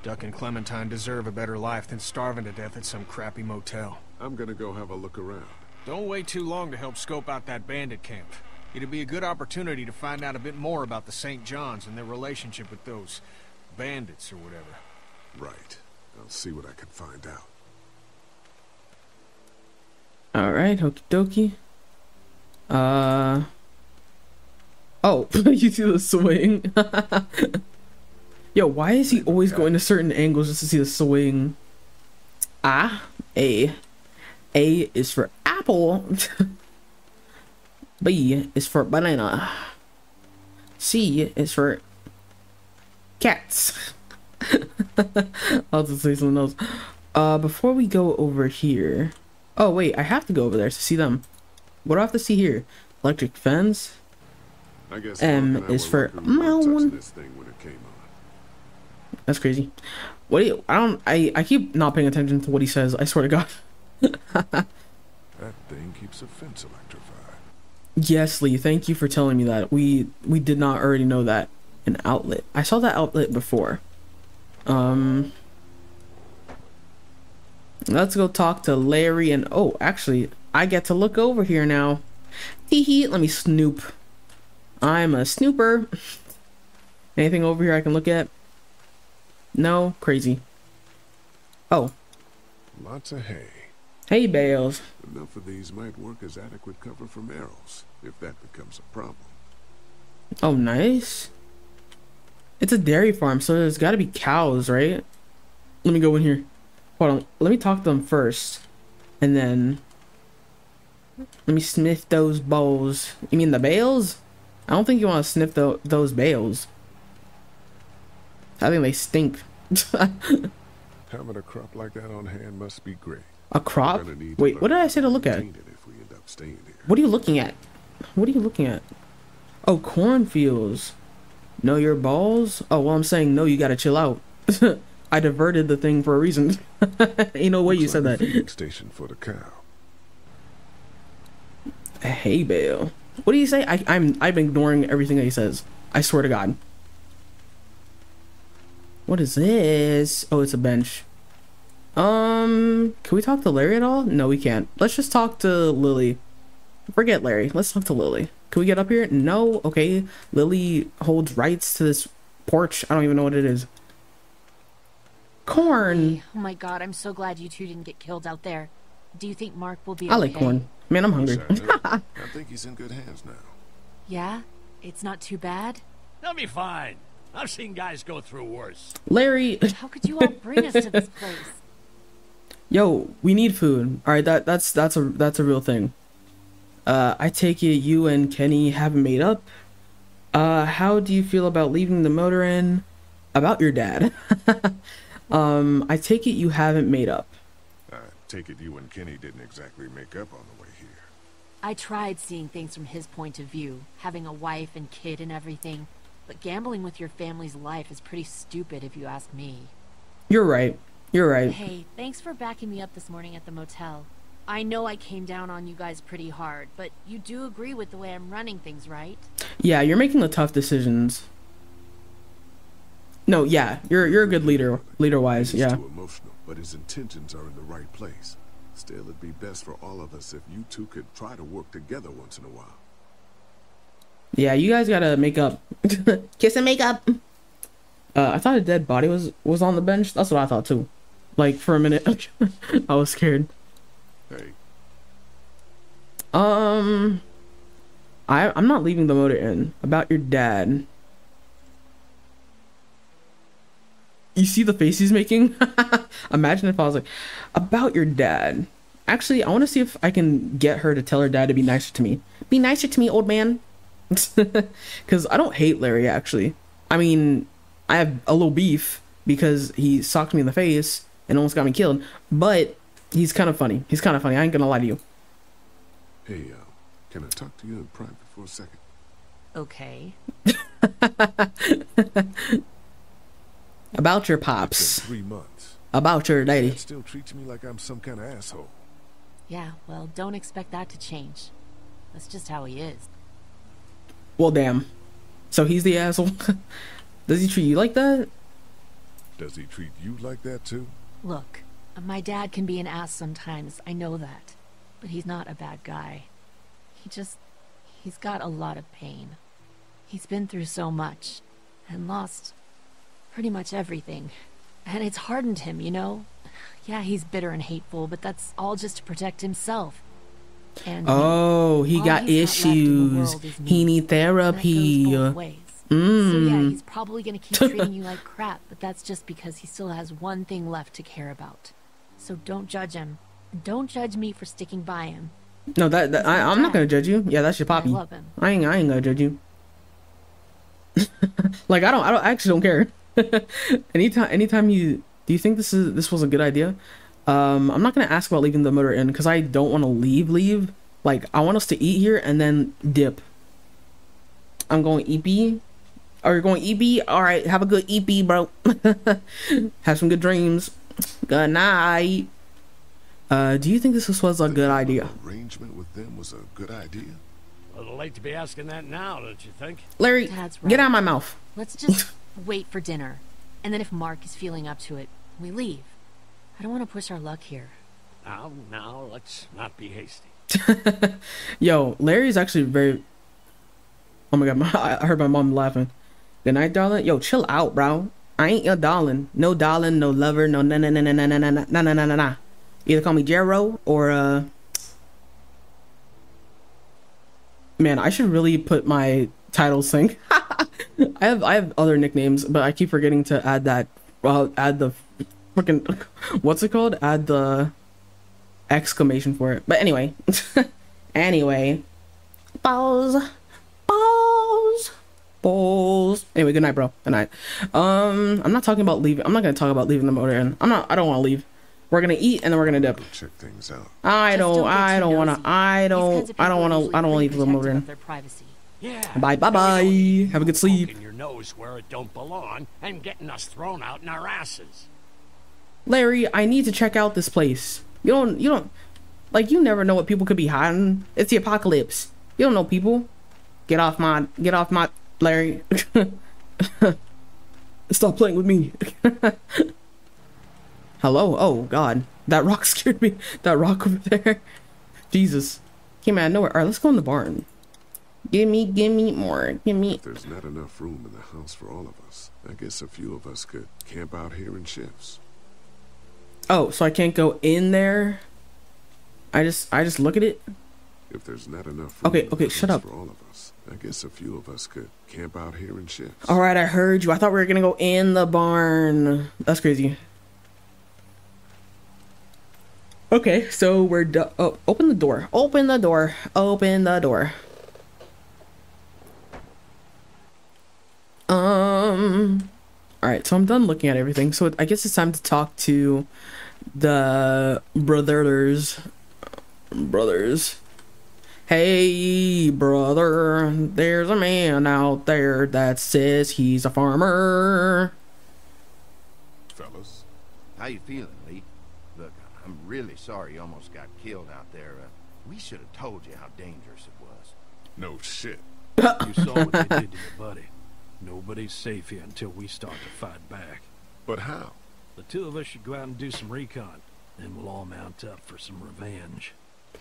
Duck and Clementine deserve a better life than starving to death at some crappy motel. I'm gonna go have a look around. Don't wait too long to help scope out that bandit camp. It'd be a good opportunity to find out a bit more about the Saint Johns and their relationship with those bandits or whatever. Right. I'll see what I can find out. Alright, okie dokie. Uh... Oh, you see the swing? Yo, why is he always going to certain angles just to see the swing? Ah, A. A is for apple. B is for banana. C is for cats. I'll just say something else. Uh, before we go over here... Oh, wait, I have to go over there to see them. What do I have to see here? Electric fence. I guess M is for mound. This thing when it came on. That's crazy. What do you, I don't I, I keep not paying attention to what he says, I swear to God. That thing keeps the fence electrified. Yes, Lee, thank you for telling me that. We we did not already know that. An outlet. I saw that outlet before. Um Let's go talk to Larry and oh, actually, I get to look over here now. Hee hee, let me snoop. I'm a snooper. Anything over here I can look at? No, crazy. Oh. Lots of hay. Hay bales. Enough of these might work as adequate cover from arrows, if that becomes a problem. Oh, nice. It's a dairy farm, so there's gotta be cows, right? Let me go in here. Hold on, let me talk to them first. And then... Let me sniff those bowls. You mean the bales? I don't think you want to sniff the, those bales. I think they stink. Having a crop like that on hand must be great. A crop? Wait, what did I say to look at? What are you looking at? What are you looking at? Oh, cornfields. Know your balls? Oh, well, I'm saying no, you gotta chill out. I diverted the thing for a reason. Ain't no way you said that. Feeding station for the cow. A hay bale. What do you say? I, I'm I'm ignoring everything that he says. I swear to God. What is this? Oh, it's a bench. Um, can we talk to Larry at all? No, we can't. Let's just talk to Lilly. Forget Larry. Let's talk to Lilly. Can we get up here? No. Okay. Lilly holds rights to this porch. I don't even know what it is. Corn. Hey, oh my God! I'm so glad you two didn't get killed out there. Do you think Mark will be okay? I like corn. Man, I'm hungry. I think he's in good hands now. Yeah? It's not too bad? They'll be fine. I've seen guys go through worse. Larry! How could you all bring us to this place? Yo, we need food. Alright, that that's that's a that's a real thing. Uh I take it you and Kenny haven't made up. Uh how do you feel about leaving the motor in? About your dad. um I take it you haven't made up. Take it you and Kenny didn't exactly make up on the way here. I tried seeing things from his point of view, having a wife and kid and everything, but gambling with your family's life is pretty stupid if you ask me. You're right. You're right. Hey, thanks for backing me up this morning at the motel. I know I came down on you guys pretty hard, but you do agree with the way I'm running things, right? Yeah, you're making the tough decisions. No, yeah, you're you're a good leader, leader-wise, yeah. But his intentions are in the right place. Still, it'd be best for all of us if you two could try to work together once in a while. Yeah, you guys gotta make up. Kiss and make up. Uh, I thought a dead body was was on the bench. That's what I thought too. Like for a minute, I was scared. Hey. Um, I I'm not leaving the motor in. About your dad. You see the face he's making? Imagine if I was like, about your dad. Actually, I want to see if I can get her to tell her dad to be nicer to me. Be nicer to me, old man. Because I don't hate Larry, actually. I mean, I have a little beef because he socked me in the face and almost got me killed. But he's kind of funny. He's kind of funny. I ain't going to lie to you. Hey, uh, can I talk to you in private for a second? Okay. About your pops. Three months. About your daddy. Still treats me like I'm some kind of asshole. Yeah, well, don't expect that to change. That's just how he is. Well, damn. So he's the asshole. Does he treat you like that? Does he treat you like that too? Look, my dad can be an ass sometimes. I know that. but he's not a bad guy. He just, he's got a lot of pain. He's been through so much, and lost pretty much everything. And it's hardened him, you know? Yeah, he's bitter and hateful, but that's all just to protect himself. And oh, he got issues. He needs therapy. Mm. So yeah, he's probably gonna keep treating you like crap, but that's just because he still has one thing left to care about. So don't judge him. Don't judge me for sticking by him. No, that, that I, I'm not gonna judge you. Yeah, that's your poppy. I love him. I ain't, I ain't gonna judge you. Like I don't, I don't I actually don't care. anytime, anytime you. Do you think this is this was a good idea? Um, I'm not gonna ask about leaving the motor in because I don't want to leave. Leave like I want us to eat here and then dip. I'm going E B. Are you going E B? All right, have a good E B, bro. Have some good dreams. Good night. Uh, do you think this was a good idea? Arrangement with them was a good idea. A little late to be asking that now, don't you think? Larry, Dad's right. Get out of my mouth. Let's just wait for dinner, and then if Mark is feeling up to it, we leave. I don't want to push our luck here. Now, now, let's not be hasty. Yo, Larry's actually very... Oh my god, my, I heard my mom laughing. Good night, darling. Yo, chill out, bro. I ain't your darling. No darling, no lover, no na na na na na na na na na na na. Either call me Jero or... uh. Man, I should really put my title sync. I have I have other nicknames, but I keep forgetting to add that. Well, add the... Freaking, what's it called? Add the exclamation for it. But anyway, anyway, balls, balls, balls. Anyway, good night, bro. Good night. Um, I'm not talking about leaving. I'm not gonna talk about leaving the motor in. I'm not. I don't want to leave. We're gonna eat and then we're gonna dip. Check things out. I don't. I don't want to. I don't. I don't want to. I don't want to leave the motor in. Yeah. Bye. Bye. Bye. Have a good sleep. Your nose where it don't belong and getting us thrown out in our asses. Larry, I need to check out this place. You don't, you don't, like, you never know what people could be hiding. It's the apocalypse. You don't know people. Get off my, get off my, Larry. Stop playing with me. Hello? Oh, God. That rock scared me. That rock over there. Jesus. Came out of nowhere. All right, let's go in the barn. Gimme, gimme more. Gimme. There's not enough room in the house for all of us. I guess a few of us could camp out here in shifts. Oh, so I can't go in there. I just, I just look at it. If there's not enough. Okay, okay, shut up. For all of us, I guess a few of us could camp out here and shit. All right, I heard you. I thought we were gonna go in the barn. That's crazy. Okay, so we're done. Oh, open the door. Open the door. Open the door. Um. All right, so I'm done looking at everything. So I guess it's time to talk to the brothers. Brothers. Hey, brother. There's a man out there that says he's a farmer. Fellas, how you feeling, Lee? Look, I'm really sorry you almost got killed out there. Uh, we should have told you how dangerous it was. No shit. You saw what they did to your buddy. Nobody's safe here until we start to fight back. But how? The two of us should go out and do some recon. Then we'll all mount up for some revenge.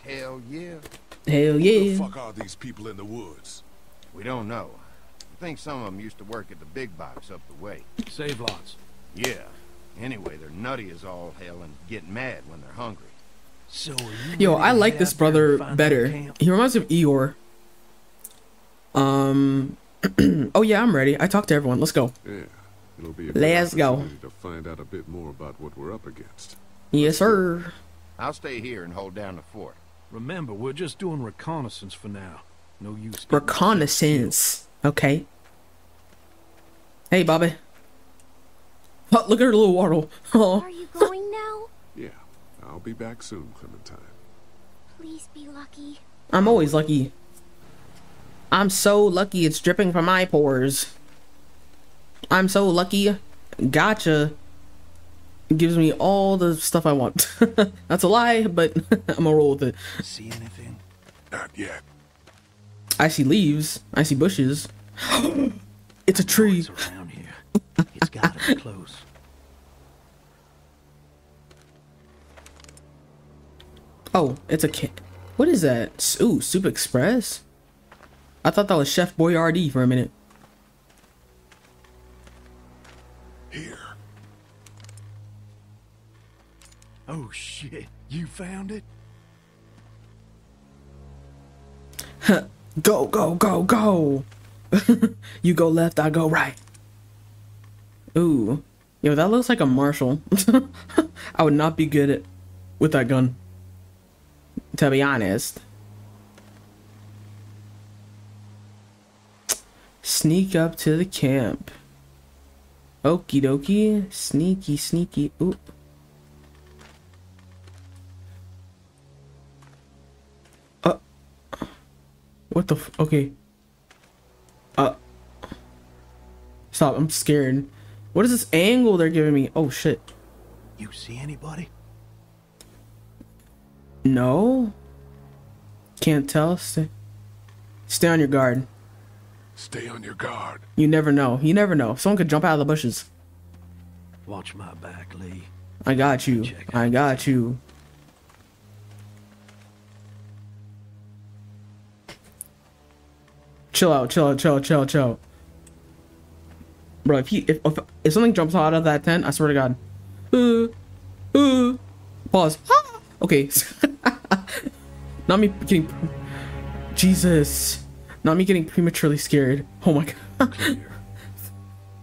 Hell yeah. Hell yeah. Who the fuck are these people in the woods? We don't know. I think some of them used to work at the big box up the way. Save-Lots. Yeah. Anyway, they're nutty as all hell and get mad when they're hungry. So yo, I like this brother better. He reminds me of Eeyore. Um... Oh yeah, I'm ready. I talked to everyone. Let's go. Yeah, it'll be a Let's go. To find out a bit more about what we're up against. Yes, sir. I'll stay here and hold down the fort. Remember, we're just doing reconnaissance for now. No use. Reconnaissance. Okay. Hey, Bobby. Oh, look at her little waddle. Oh. Are you going now? Yeah, I'll be back soon, Clementine. Please be lucky. I'm always lucky. I'm so lucky it's dripping from my pores. I'm so lucky. Gotcha. It gives me all the stuff I want. That's a lie, but I'm gonna roll with it. See anything? Not yet. I see leaves. I see bushes. It's a tree. It's around here. He's got it close. Oh, it's a kid. What is that? Ooh, Soup Express? I thought that was Chef Boyardee for a minute. Here. Oh shit, you found it? Go, go, go, go! You go left, I go right. Ooh. Yo, that looks like a Marshall. I would not be good at with that gun, to be honest. Sneak up to the camp. Okie dokie. Sneaky, sneaky. Oop. Uh. What the f- Okay. Uh. Stop, I'm scared. What is this angle they're giving me? Oh shit. You see anybody? No. Can't tell. Stay, stay on your guard. Stay on your guard. You never know. You never know. Someone could jump out of the bushes. Watch my back, Lee. I got you. I got you. Chill out, chill out, chill out, chill out, chill out. Bro, if, he, if, if, if something jumps out of that tent, I swear to God. Uh, uh, pause. Ah! Okay. Not me getting... Jesus. Not me getting prematurely scared. Oh my God.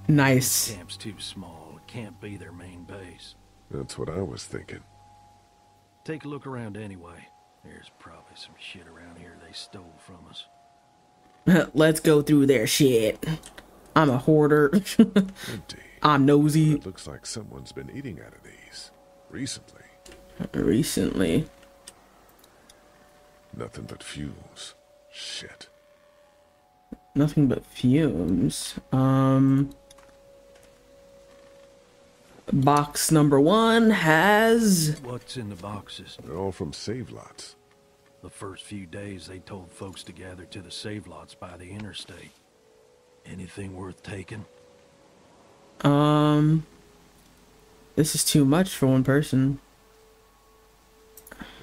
Nice. This camp's too small. It can't be their main base. That's what I was thinking. Take a look around anyway. There's probably some shit around here they stole from us. Let's go through their shit. I'm a hoarder. I'm nosy. It looks like someone's been eating out of these recently. Recently. Nothing but fumes. Shit. Nothing but fumes. Um. Box number one has. What's in the boxes? They're all from Save-Lots. The first few days they told folks to gather to the Save-Lots by the interstate. Anything worth taking? Um, this is too much for one person.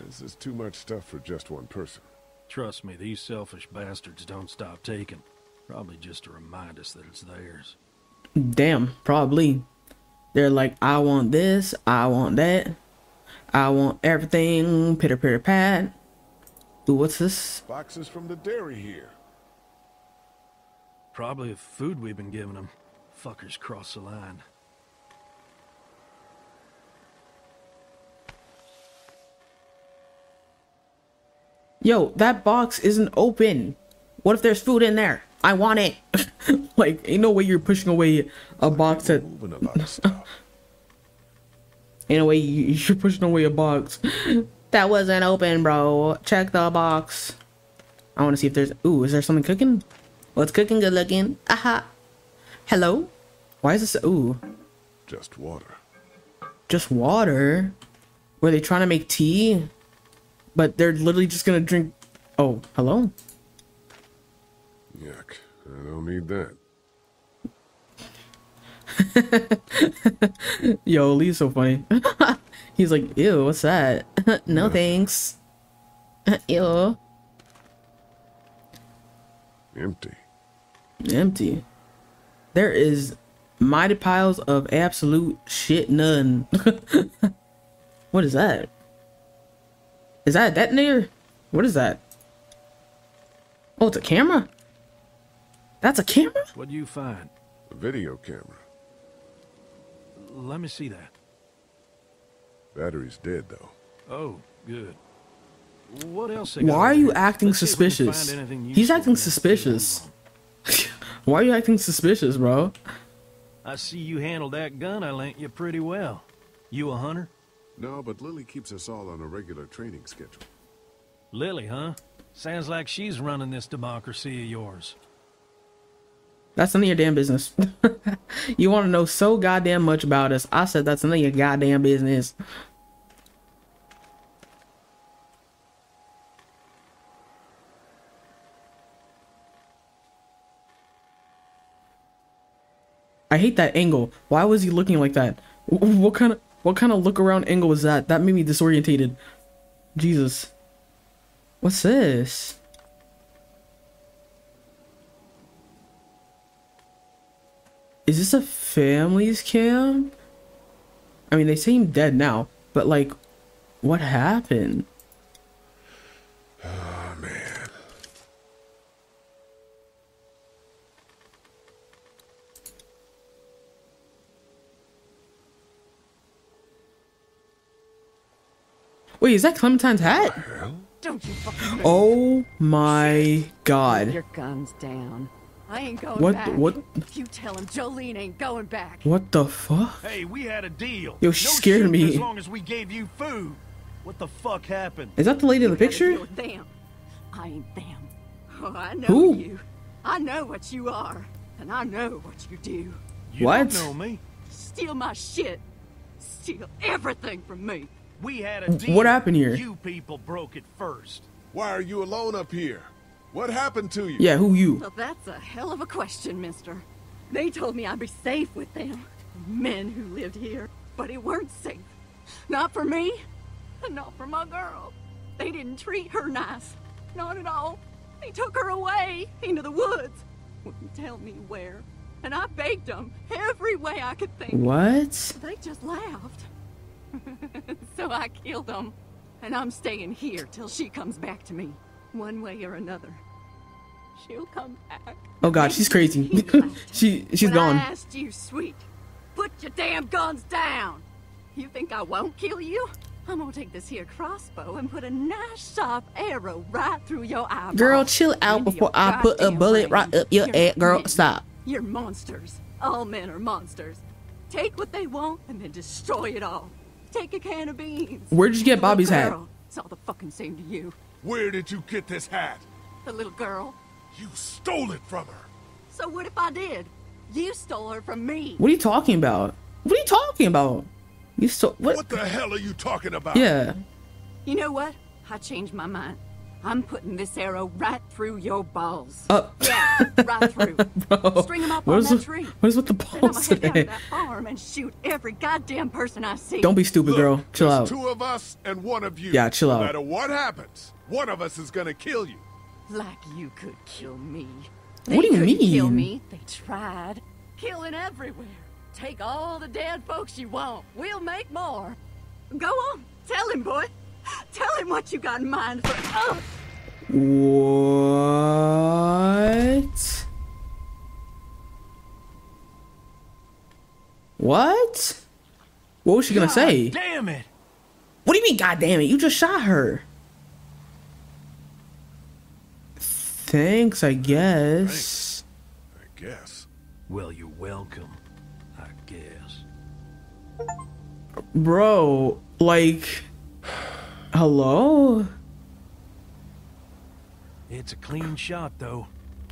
This is too much stuff for just one person. Trust me, these selfish bastards don't stop taking. Probably just to remind us that it's theirs. Damn, probably. They're like, I want this, I want that, I want everything, pitter pitter pat. Ooh, what's this? Boxes from the dairy here. Probably the food we've been giving them. Fuckers cross the line. Yo, that box isn't open. What if there's food in there? I want it. Like, ain't no way you're pushing away a box that... Ain't no way you're pushing away a box. That wasn't open, bro. Check the box. I want to see if there's... Ooh, is there something cooking? What's cooking? Good looking. Aha. Hello. Why is this? Ooh. Just water. Just water. Were they trying to make tea? But they're literally just gonna drink. Oh, hello. Yuck! I don't need that. Yo, Lee's so funny. He's like, ew. What's that? No, no thanks. Ew. Empty. Empty. There is mighty piles of absolute shit none. What is that? Is that a detonator? What is that? Oh, it's a camera? That's a camera? What do you find? A video camera. Let me see that. Battery's dead though. Oh, good. What else? Why are you acting suspicious? He's acting suspicious. Why are you acting suspicious, bro? I see you handled that gun I lent you pretty well. You a hunter? No, but Lilly keeps us all on a regular training schedule. Lilly, huh? Sounds like she's running this democracy of yours. That's none of your damn business. You want to know so goddamn much about us. I said that's none of your goddamn business. I hate that angle. Why was he looking like that? What kind of what kind of look around angle was that? That made me disorientated. Jesus. What's this? Is this a family's camp? I mean, they seem dead now, but like, what happened? Oh, man. Wait, is that Clementine's hat? Don't you fucking move. Oh my God. Put your guns down. I ain't going what, back. What? You tell him Jolene ain't going back. What the fuck? Hey, we had a deal. Yo, she no scared me. As long as we gave you food. What the fuck happened? Is that the lady you in the picture? Them. I ain't them. Oh, I know Ooh. you. I know what you are, and I know what you do. You what? Don't know me. Steal my shit. Steal everything from me. We had a deal. What happened here? You people broke it first. Why are you alone up here? What happened to you? Yeah, who you? Well, that's a hell of a question, mister. They told me I'd be safe with them. Men who lived here. But it weren't safe. Not for me. And not for my girl. They didn't treat her nice. Not at all. They took her away into the woods. Wouldn't tell me where. And I begged them every way I could think. What? They just laughed. So I killed them. And I'm staying here till she comes back to me. One way or another, she'll come back. Oh God, she's crazy. she she's when gone. I asked you, sweet, put your damn guns down. You think I won't kill you? I'm gonna take this here crossbow and put a nice sharp arrow right through your eyeball. Girl, chill out before I put a bullet right up your ass. Girl, stop. You're monsters. All men are monsters. Take what they want and then destroy it all. Take a can of beans. Where'd you get Bobby's hat? It's all the fucking same to you. Where did you get this hat? The little girl. You stole it from her. So what if I did? You stole her from me. What are you talking about? What are you talking about? You stole what? What the hell are you talking about? Yeah. You know what? I changed my mind. I'm putting this arrow right through your balls. Uh. Yeah, right through. Bro, string them up on that tree. What is with the balls today? Then I'm gonna head down to that farm and shoot every goddamn person I see. Don't be stupid, Look, girl. Chill out. Two of us and one of you. Yeah, chill out. No matter what happens, one of us is gonna kill you. Like you could kill me. They what do you mean? Kill me. They tried. Killing everywhere. Take all the dead folks you want. We'll make more. Go on. Tell him, boy. Tell him what you got in mind for us. What? What? What was she gonna God say? Damn it! What do you mean, God damn it? You just shot her. Thanks, I guess. Thanks. I guess. Well, you're welcome. I guess. Bro, like. Hello? It's a clean shot though.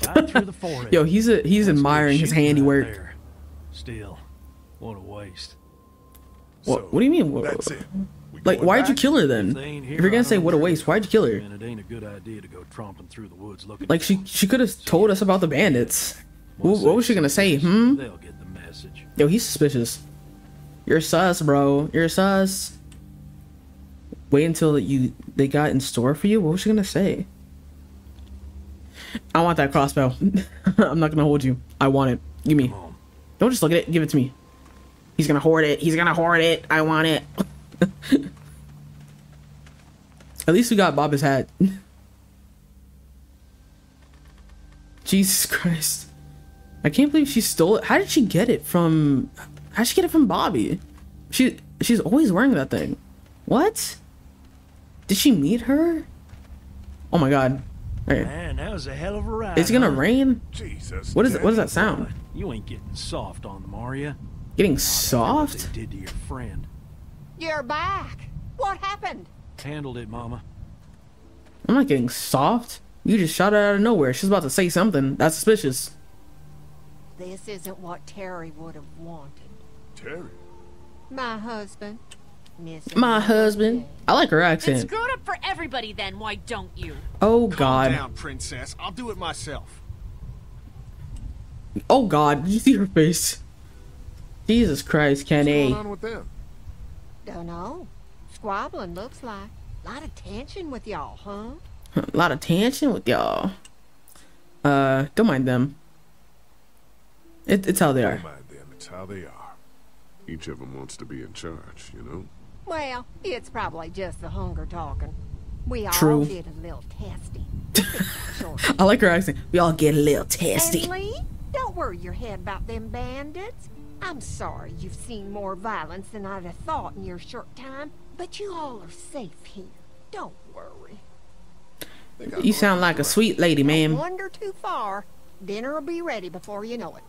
Right through the forehead. Yo, he's a he's That's admiring his handiwork. Right Still, what a waste. What so, what do you mean? That's it. Like why'd you kill her then? Here, if you're gonna say what a waste, why'd you kill her? And it ain't a good idea to go tromping through the woods looking like she she could have told us about the bandits. What, what was she gonna say? Hmm? They'll get the message. Yo, he's suspicious. You're sus, bro. You're sus. Wait until you they got in store for you? What was she gonna say? I want that crossbow. I'm not gonna hold you. I want it. Give me. Don't just look at it. Give it to me. He's gonna hoard it. He's gonna hoard it. I want it. At least we got Bobby's hat. Jesus Christ. I can't believe she stole it. How did she get it from... How'd she get it from Bobby? She She's always wearing that thing. What? Did she meet her? Oh my God! Right. Man, that was a hell of a ride. Is it gonna huh? rain? Jesus. What is it? What does that sound? You ain't getting soft on them, are you? Getting soft? What they did to your friend. You're back. What happened? Handled it, Mama. I'm not getting soft. You just shot her out of nowhere. She's about to say something. That's suspicious. This isn't what Terry would have wanted. Terry. My husband. My husband. I like her accent. It's screwed up for everybody then, why don't you? Oh God. Calm down, princess. I'll do it myself. Oh God, did you see her face? Jesus Christ, Kenny. What's going on with them? Don't know. Squabbling looks like. A lot of tension with y'all, huh? A lot of tension with y'all. Uh, don't mind them. It, it's how they are. Don't mind them. It's how they are. Each of them wants to be in charge, you know? Well, it's probably just the hunger talking. We True. all get a little testy. I like her accent. We all get a little testy. And Lee, don't worry your head about them bandits. I'm sorry you've seen more violence than I'd have thought in your short time, but you all are safe here. Don't worry. You sound like a sweet lady, ma'am. Don't wander too far. Dinner will be ready before you know it.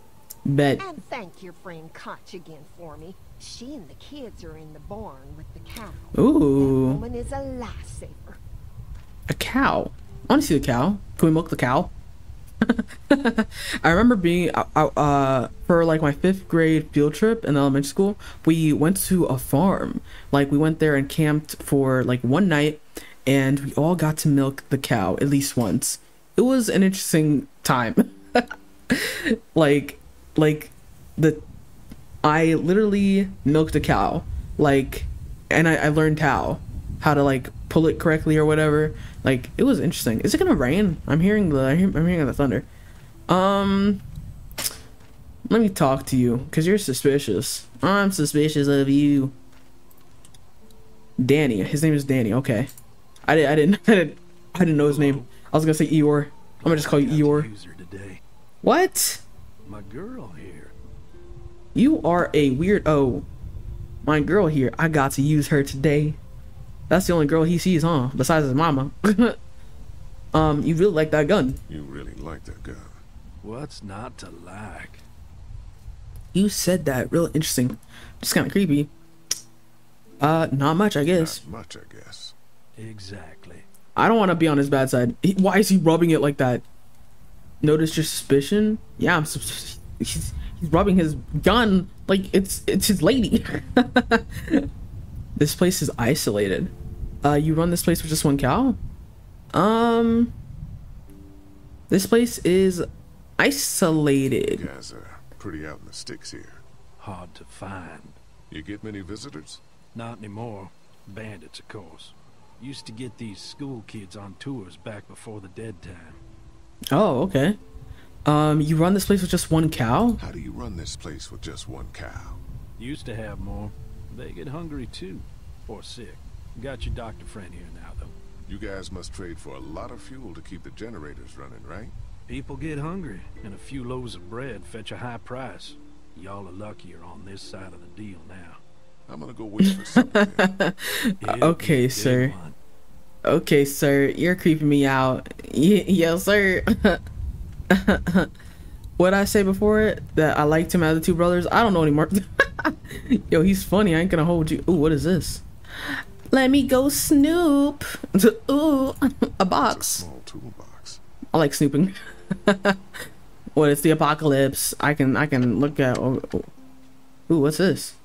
But and thank your friend Koch again for me. She and the kids are in the barn with the cow. Ooh. That woman is a lifesaver. A cow? I want to see the cow. Can we milk the cow? I remember being uh, uh for like my fifth grade field trip in elementary school. We went to a farm. Like we went there and camped for like one night, and we all got to milk the cow at least once. It was an interesting time. like like the I literally milked a cow, like, and I, I learned how how to like pull it correctly or whatever. Like, it was interesting. Is it gonna rain? I'm hearing the I'm hearing the thunder. Um, let me talk to you, cause you're suspicious. I'm suspicious of you. Danny, his name is Danny. Okay, I did I didn't I didn't I didn't know his Hello. name. I was gonna say Eeyore. I'm gonna just call you Eeyore. Today. What? My girl here. You are a weirdo. My girl here. I got to use her today. That's the only girl he sees, huh? Besides his mama. um, you really like that gun. You really like that gun. What's not to like? You said that real interesting. Just kind of creepy. Uh, not much, I guess. Not much, I guess. Exactly. I don't want to be on his bad side. He, why is he rubbing it like that? Notice your suspicion? Yeah, I'm sus he's, he's rubbing his gun like it's it's his lady. This place is isolated. Uh, you run this place with just one cow? Um, this place is isolated. You guys are pretty out in the sticks here. Hard to find. You get many visitors? Not anymore. Bandits, of course. Used to get these school kids on tours back before the dead time. Oh, okay. Um, you run this place with just one cow? How do you run this place with just one cow? Used to have more. They get hungry too, or sick. Got your doctor friend here now, though. You guys must trade for a lot of fuel to keep the generators running, right? People get hungry, and a few loaves of bread fetch a high price. Y'all are luckier on this side of the deal now. I'm gonna go wait for something. Okay, sir. One. Okay, sir. You're creeping me out. Y yes, sir. What I say before it, that I liked him out of the two brothers. I don't know anymore. Yo, he's funny. I ain't gonna hold you. Ooh, what is this? Let me go snoop. Ooh, a box. A small toolbox. I like snooping. Well, it's the apocalypse. I can, I can look at. Oh, oh. Ooh, what's this?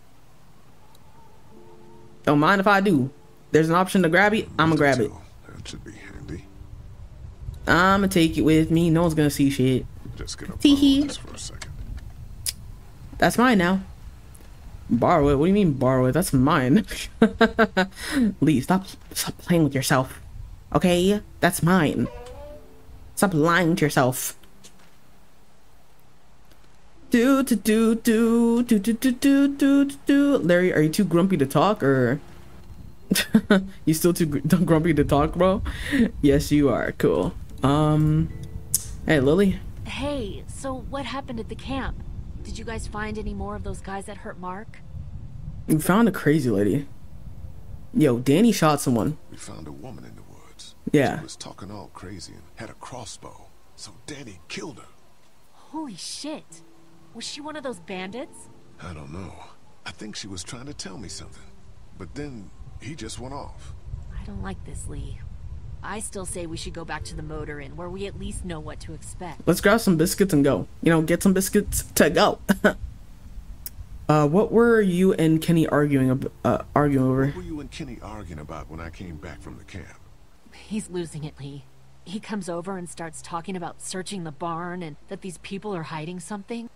Don't mind if I do. There's an option to grab it. I'm gonna grab it. That should be handy. I'm gonna take it with me. No one's gonna see shit. Just gonna borrow this for a second. That's mine now. Borrow it? What do you mean borrow it? That's mine. Lee, stop stop playing with yourself. Okay? That's mine. Stop lying to yourself. Do do do do do do do do do do. Larry, are you too grumpy to talk or you still too gr grumpy to talk, bro? Yes, you are. Cool. Um Hey, Lily. Hey, so what happened at the camp? Did you guys find any more of those guys that hurt Mark? We found a crazy lady. Yo, Danny shot someone. We found a woman in the woods. Yeah. She was talking all crazy and had a crossbow. So Danny killed her. Holy shit. Was she one of those bandits? I don't know. I think she was trying to tell me something. But then he just went off. I don't like this, Lee. I still say we should go back to the motor inn where we at least know what to expect. Let's grab some biscuits and go. You know, get some biscuits to go. uh, what were you and Kenny arguing ab uh, arguing over? What were you and Kenny arguing about when I came back from the camp? He's losing it, Lee. He comes over and starts talking about searching the barn and that these people are hiding something.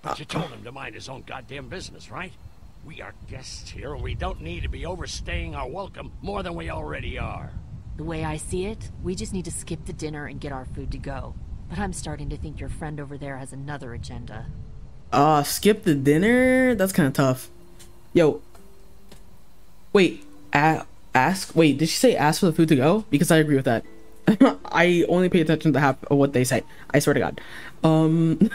But you told him to mind his own goddamn business, right? We are guests here. We don't need to be overstaying our welcome more than we already are. The way I see it, we just need to skip the dinner and get our food to go. But I'm starting to think your friend over there has another agenda. Uh, skip the dinner? That's kind of tough. Yo. Wait, ask? Wait, did she say ask for the food to go? Because I agree with that. I only pay attention to half of what they say. I swear to God. Um,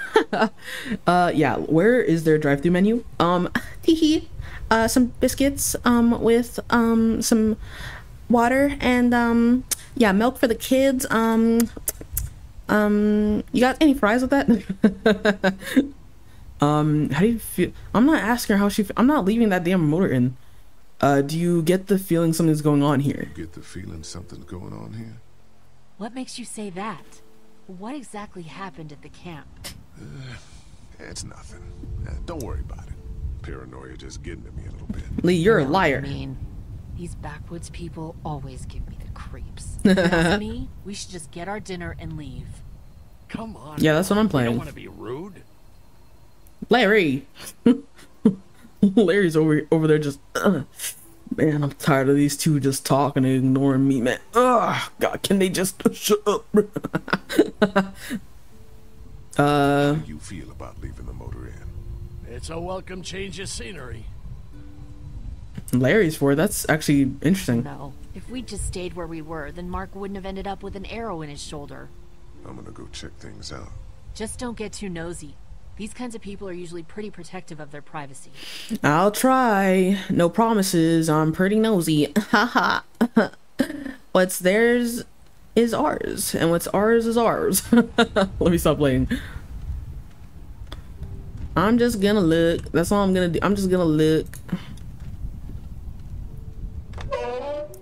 uh, yeah, where is their drive-thru menu? Um, teehee. Uh, some biscuits, um, with, um, some water and, um, yeah, milk for the kids. Um, um, you got any fries with that? um, how do you feel? I'm not asking her how she, I'm not leaving that damn motor in. Uh, do you get the feeling something's going on here? You get the feeling something's going on here? What makes you say that? What exactly happened at the camp? Uh, it's nothing. Uh, don't worry about it. Paranoia just getting to me a little bit. Lee, you're you know a liar. I mean, these backwoods people always give me the creeps. As me, we should just get our dinner and leave. Come on. Yeah, that's what I'm playing. I don't want to be rude. Larry. Larry's over over there just uh, man, I'm tired of these two just talking and ignoring me, man. Ugh, God, can they just shut up? uh, How do you feel about leaving the motor in? It's a welcome change of scenery. Larry's for that's actually interesting. No, if we just stayed where we were, then Mark wouldn't have ended up with an arrow in his shoulder. I'm gonna go check things out. Just don't get too nosy. These kinds of people are usually pretty protective of their privacy. I'll try. No promises. I'm pretty nosy. Haha. What's theirs is ours, and what's ours is ours. Let me stop playing. I'm just gonna look. That's all I'm gonna do. I'm just gonna look.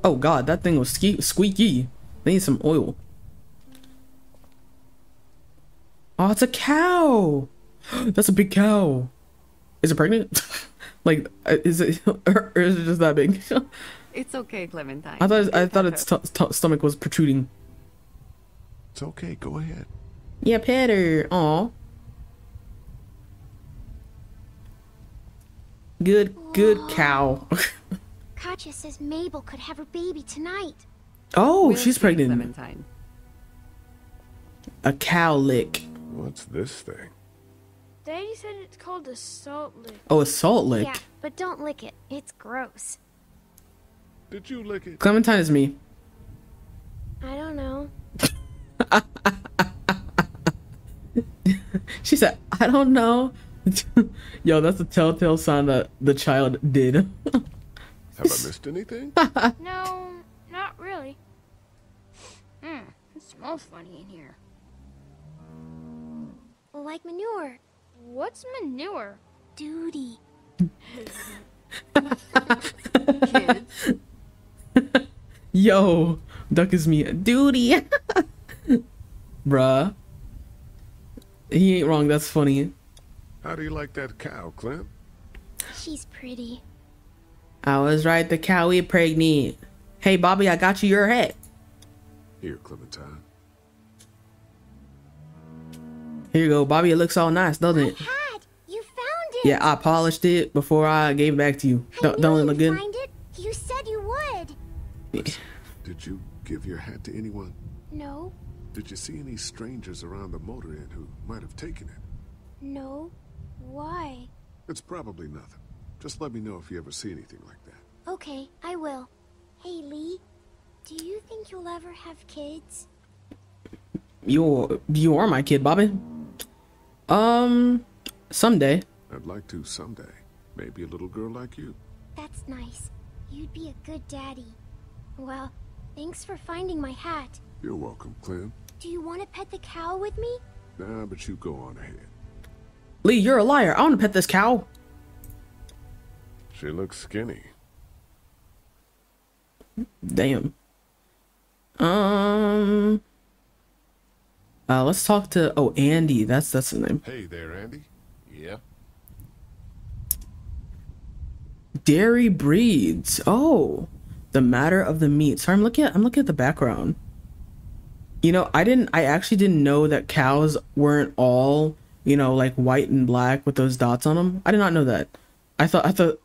Oh God, that thing was squeaky. They need some oil. Oh, it's a cow. That's a big cow. Is it pregnant? Like, is it or is it just that big? It's okay, Clementine. I thought it, I thought its stomach was protruding. It's okay. Go ahead. Yeah, pet her. Aw. Good, good Whoa. Cow. Katjaa says Mabel could have her baby tonight. Oh, Where's she's pregnant. Clementine? A cow lick. What's this thing? Daddy said it's called a salt lick. Oh, a salt lick? Yeah, but don't lick it. It's gross. Did you lick it? Clementine is me. I don't know. She said, I don't know. Yo, that's a telltale sign that the child did. Have I missed anything? No, not really. Mm, it smells funny in here. Like manure. What's manure? Duty. Kids. Yo, Duck is me. Duty. Bruh. He ain't wrong. That's funny. How do you like that cow, Clem? She's pretty. I was right. The cow is pregnant. Hey, Bobby, I got you your hat. Here, Clementine. Here you go, Bobby. It looks all nice, doesn't it? Had. You found it. Yeah, I polished it before I gave it back to you. Don't, don't it look good? Find it. You said you would. Listen, did you give your hat to anyone? No. Did you see any strangers around the motor inn who might have taken it? No. Why? It's probably nothing. Just let me know if you ever see anything like that. Okay, I will. Hey, Lee, do you think you'll ever have kids? You, you are my kid, Bobby. Um, someday. I'd like to someday. Maybe a little girl like you. That's nice. You'd be a good daddy. Well, thanks for finding my hat. You're welcome, Clem. Do you want to pet the cow with me? Nah, but you go on ahead. Lee, you're a liar. I want to pet this cow. She looks skinny. Damn. Um... Uh, let's talk to oh Andy. That's that's the name. Hey there, Andy. Yeah. Dairy breeds. Oh, the matter of the meat. Sorry, I'm looking at I'm looking at the background. You know, I didn't. I actually didn't know that cows weren't all you know like white and black with those dots on them. I did not know that. I thought I thought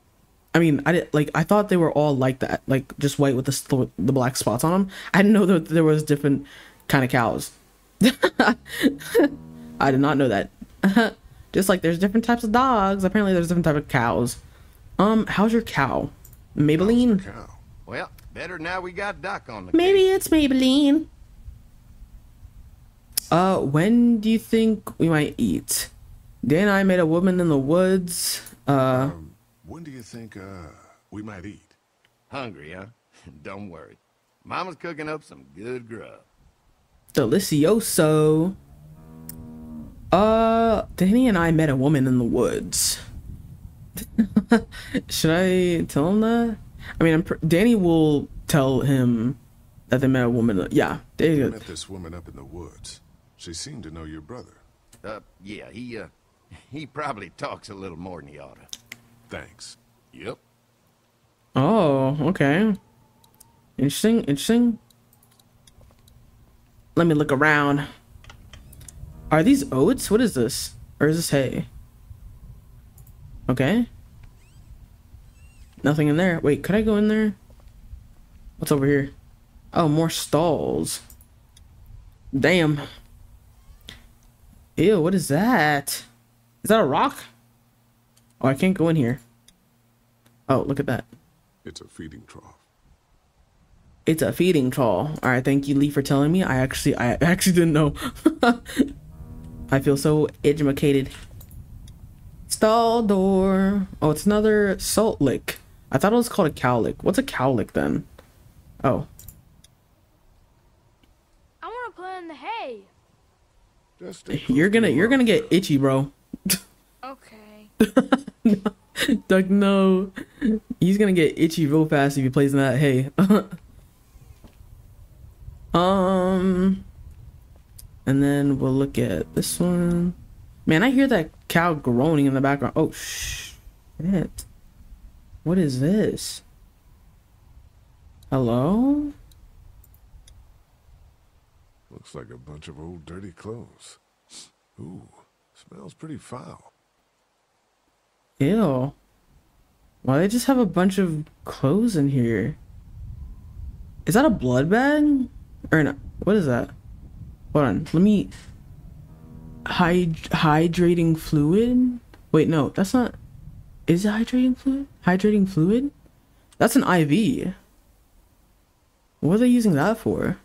I mean, I didn't like. I thought they were all like that, like just white with the the black spots on them. I didn't know that there was different kind of cows. I did not know that. Just like there's different types of dogs. Apparently, there's different type of cows. Um, how's your cow, Mabeline? Cow. Well, better now we got Duck on the. Maybe case. It's Mabeline. Uh, when do you think we might eat? Dan and I met a woman in the woods. Uh. Um. When do you think uh, we might eat? Hungry, huh? Don't worry. Mama's cooking up some good grub. Delicioso. Uh, Danny and I met a woman in the woods. Should I tell him that? I mean, I'm pr Danny will tell him that they met a woman. Yeah. They met this woman up in the woods. She seemed to know your brother. Uh, yeah, he, uh, he probably talks a little more than he ought to. Thanks. Yep. Oh, okay. Interesting, interesting. Let me look around. Are these oats? What is this? Or is this hay? Okay. Nothing in there. Wait, could I go in there? What's over here? Oh, more stalls. Damn. Ew, what is that? Is that a rock? Oh, I can't go in here. Oh, look at that. It's a feeding trough. It's a feeding trough. All right, thank you, Lee, for telling me. I actually, I actually didn't know. I feel so edumacated. Stall door. Oh, it's another salt lick. I thought it was called a cowlick. What's a cowlick then? Oh. I want to put in the hay. Just you're gonna, you're gonna get itchy, bro. Okay. Doug, no, he's gonna get itchy real fast if he plays in that hay. Um, and then we'll look at this one. Man, I hear that cow groaning in the background. Oh shit! What is this? Hello? Looks like a bunch of old dirty clothes. Ooh, smells pretty foul. Ew. Why do they just have a bunch of clothes in here? Is that a blood bag? Or no? What is that? Hold on. Let me... Hyd hydrating fluid? Wait, no. That's not... Is it hydrating fluid? Hydrating fluid? That's an I V. What are they using that for?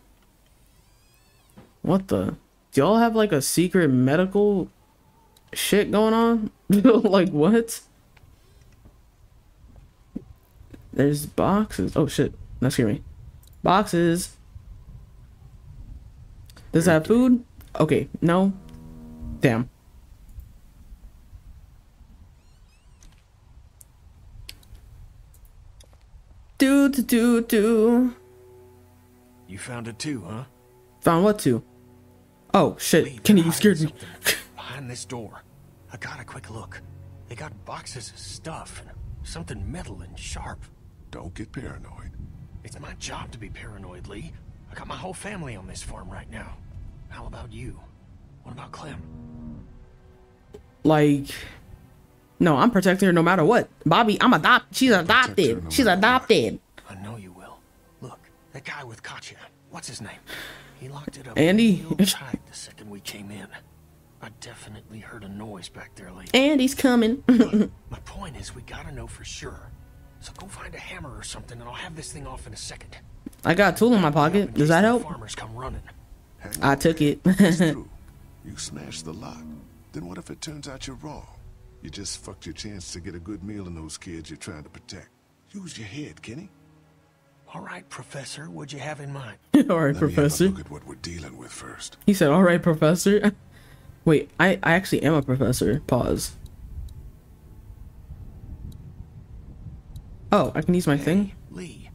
What the... Do y'all have like a secret medical... shit going on? Like what? There's boxes. Oh shit. No, excuse me. Boxes. Does that have food? Okay. No. Damn. Do do do do. You found it too, huh? Found what too? Oh shit. Kenny, you scared me. Behind this door. I got a quick look. They got boxes of stuff and something metal and sharp. Don't get paranoid. It's my job to be paranoid, Lee. I got my whole family on this farm right now. How about you? What about Clem? Like, no, I'm protecting her no matter what. Bobby, I'm adopted. She's adopted. No She's adopted. What. I know you will. Look, that guy with Katjaa. What's his name? He locked it up. Andy. Real tight the second we came in. I definitely heard a noise back there, Lee. And he's coming. My point is, we gotta know for sure. So go find a hammer or something, and I'll have this thing off in a second. I got a tool in my pocket. Does that help? Farmers come running. I took it. You smashed the lock. Then what if it turns out you're wrong? You just fucked your chance to get a good meal in those kids you're trying to protect. Use your head, Kenny. All right, Professor. What'd you have in mind? All right, Let Professor. Me have a look at what we're dealing with first. He said, "All right, Professor." Wait, I, I actually am a professor. Pause. Oh, I can use my hey, thing? Lee,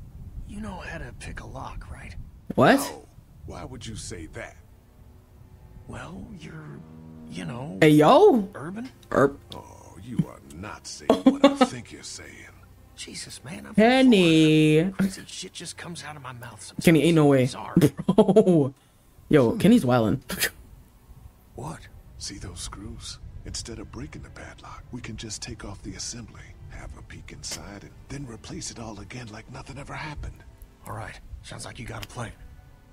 you know how to pick a lock, right? What? No. Why would you say that? Well, you're, you know... Hey, yo! Urban? Urb. Oh, you are not saying what I think you're saying. Jesus, man, I'm... Kenny! Crazy shit just comes out of my mouth sometimes. Kenny, ain't no way. Bro. Yo, Kenny's wildin'. What? See those screws? Instead of breaking the padlock, we can just take off the assembly. Have a peek inside and then replace it all again like nothing ever happened. All right. Sounds like you got a plan.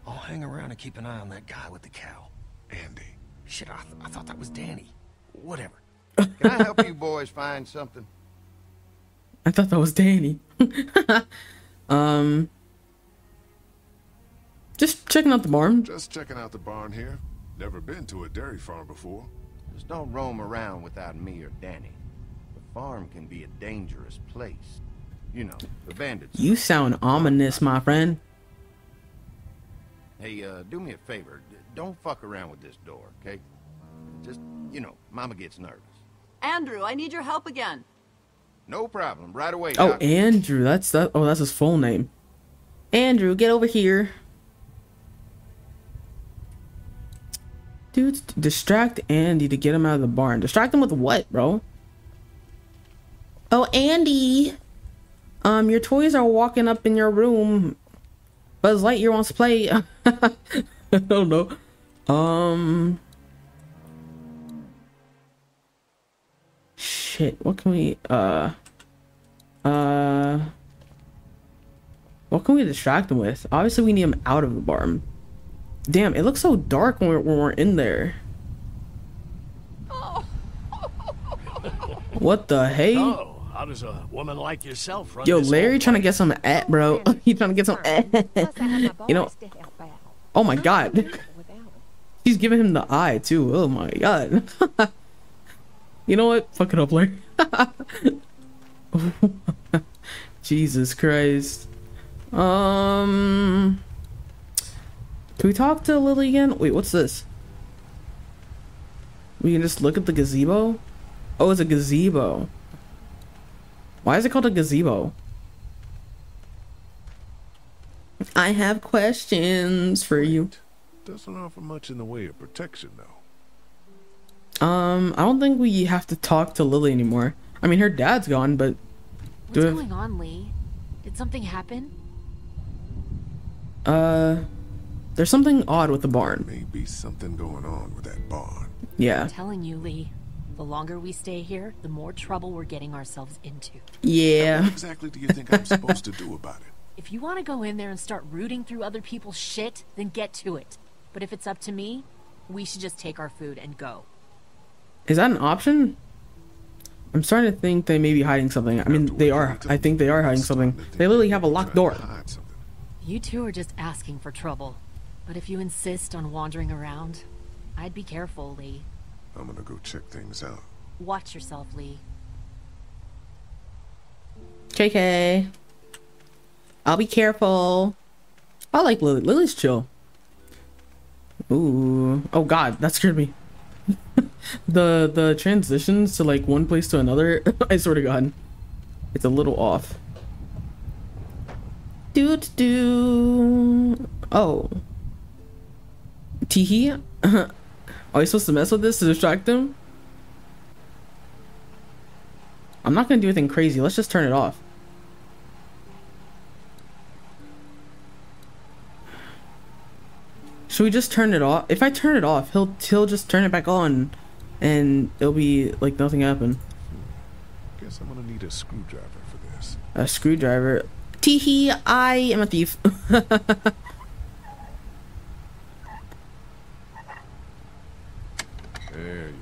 I'll hang around and keep an eye on that guy with the cow. Andy. Shit, I, th I thought that was Danny. Whatever. Can I help you boys find something? I thought that was Danny. um, just checking out the barn. Just checking out the barn here. Never been to a dairy farm before. Just don't roam around without me or Danny. The farm can be a dangerous place. You know, the bandits. You sound ominous, my friend. Hey, uh, do me a favor. Don't fuck around with this door, okay? Just, you know, Mama gets nervous. Andrew, I need your help again. No problem. Right away. Oh, Doc. Andrew. That's that. Oh, that's his full name. Andrew, get over here. Dude, distract Andy to get him out of the barn. Distract him with what, bro? Oh, Andy. Um, your toys are walking up in your room. Buzz Lightyear wants to play. I don't know. Um. Shit. What can we? Uh. Uh. What can we distract him with? Obviously, we need him out of the barn. Damn, it looks so dark when we're, when we're in there. Oh. What the hey? Oh, how does a woman like yourself run? Yo, Larry trying to get some at, bro. He trying to get some at. You know. Oh my god. He's giving him the eye too. Oh my god. You know what? Fuck it up, Larry. Jesus Christ. Um. Can we talk to Lilly again? Wait, what's this? We can just look at the gazebo? Oh, it's a gazebo. Why is it called a gazebo? I have questions for you. Doesn't offer much in the way of protection, though. Um, I don't think we have to talk to Lilly anymore. I mean, her dad's gone, but... What's going on, Lee? Did something happen? Uh... There's something odd with the barn. Maybe something going on with that barn. Yeah. I'm telling you, Lee, the longer we stay here, the more trouble we're getting ourselves into. Yeah. Now, what exactly do you think I'm supposed to do about it? If you want to go in there and start rooting through other people's shit, then get to it. But if it's up to me, we should just take our food and go. Is that an option? I'm starting to think they may be hiding something. I mean, they are. I think they are hiding something. They literally have a locked door. You two are just asking for trouble. But if you insist on wandering around, I'd be careful, Lee. I'm gonna go check things out. Watch yourself, Lee. J K. I'll be careful. I like Lilly. Lily's chill. Ooh. Oh god, that scared me. the the transitions to like one place to another, I swear to god. It's a little off. Doot doo. Oh. Teehee? Are you supposed to mess with this to distract him? I'm not gonna do anything crazy. Let's just turn it off. Should we just turn it off? If I turn it off, he'll he'll just turn it back on, and it'll be like nothing happened. Guess I'm gonna need a screwdriver for this. A screwdriver. Teehee! I am a thief. There you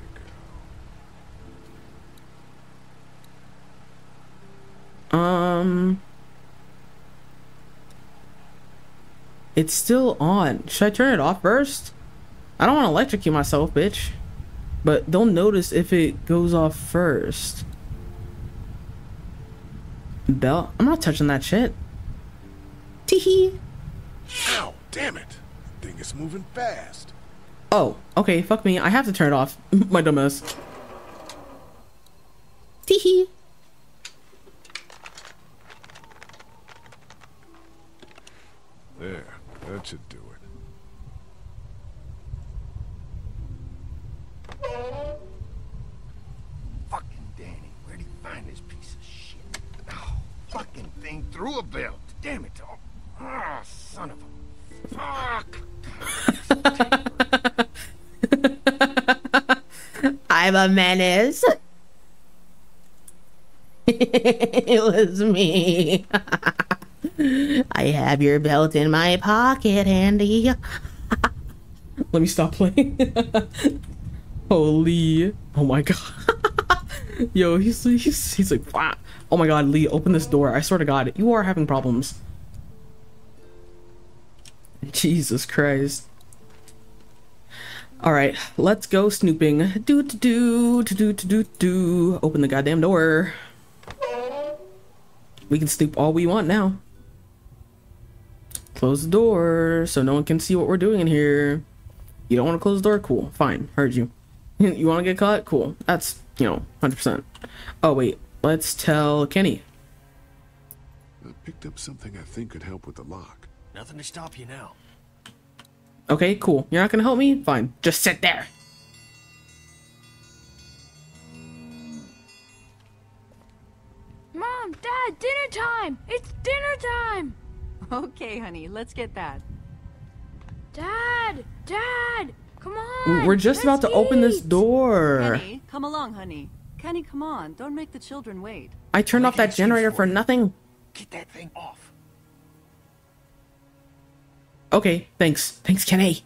go. Um, it's still on. Should I turn it off first? I don't want to electrocute myself, bitch. But they'll notice if it goes off first. Bell, I'm not touching that shit. Teehee. Ow, damn it. That thing is moving fast. Oh, okay, fuck me. I have to turn it off. My dumbass. Teehee. There, that should do it. Fucking Danny, where'd he find this piece of shit? Oh, fucking thing threw a belt. Damn it, dog. Ah, oh, son of a fuck. I'm a menace. It was me. I have your belt in my pocket, Andy. Let me stop playing. Holy. Oh my god. Yo, he's, he's, he's like, wow. Oh my god, Lee, open this door. I swear to god, you are having problems. Jesus Christ. Alright, let's go snooping. Do to do to do to do do. Open the goddamn door. We can snoop all we want now. Close the door so no one can see what we're doing in here. You don't want to close the door? Cool. Fine. Heard you. You want to get caught? Cool. That's, you know, one hundred percent. Oh, wait. Let's tell Kenny. I picked up something I think could help with the lock. Nothing to stop you now. Okay, cool. You're not going to help me? Fine. Just sit there. Mom, Dad, dinner time. It's dinner time. Okay, honey, let's get that. Dad, Dad, come on. We're just about to open this door. Kenny, come along, honey. Kenny, come on. Don't make the children wait. I turned off that generator for nothing. Get that thing off. Okay, thanks. Thanks, Kenny.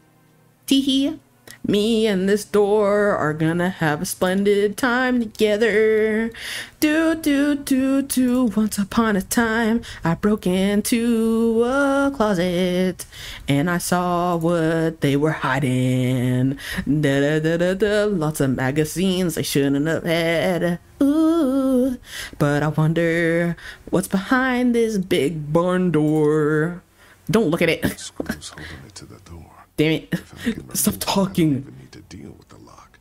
Teehee. Me and this door are gonna have a splendid time together. Do, do, do, do. Once upon a time, I broke into a closet and I saw what they were hiding. Da, da, da, da, da. Lots of magazines I shouldn't have had. Ooh, but I wonder what's behind this big barn door. Don't look at it. Screws holding it to the door. Damn it. Stop talking. I, need to deal with the lock.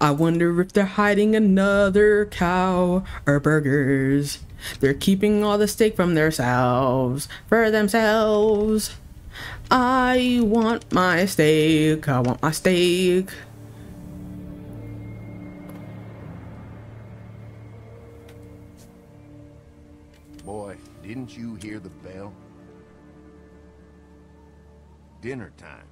I wonder if they're hiding another cow or burgers. They're keeping all the steak from themselves. For themselves. I want my steak. I want my steak. Boy, didn't you hear the bell? Dinner time.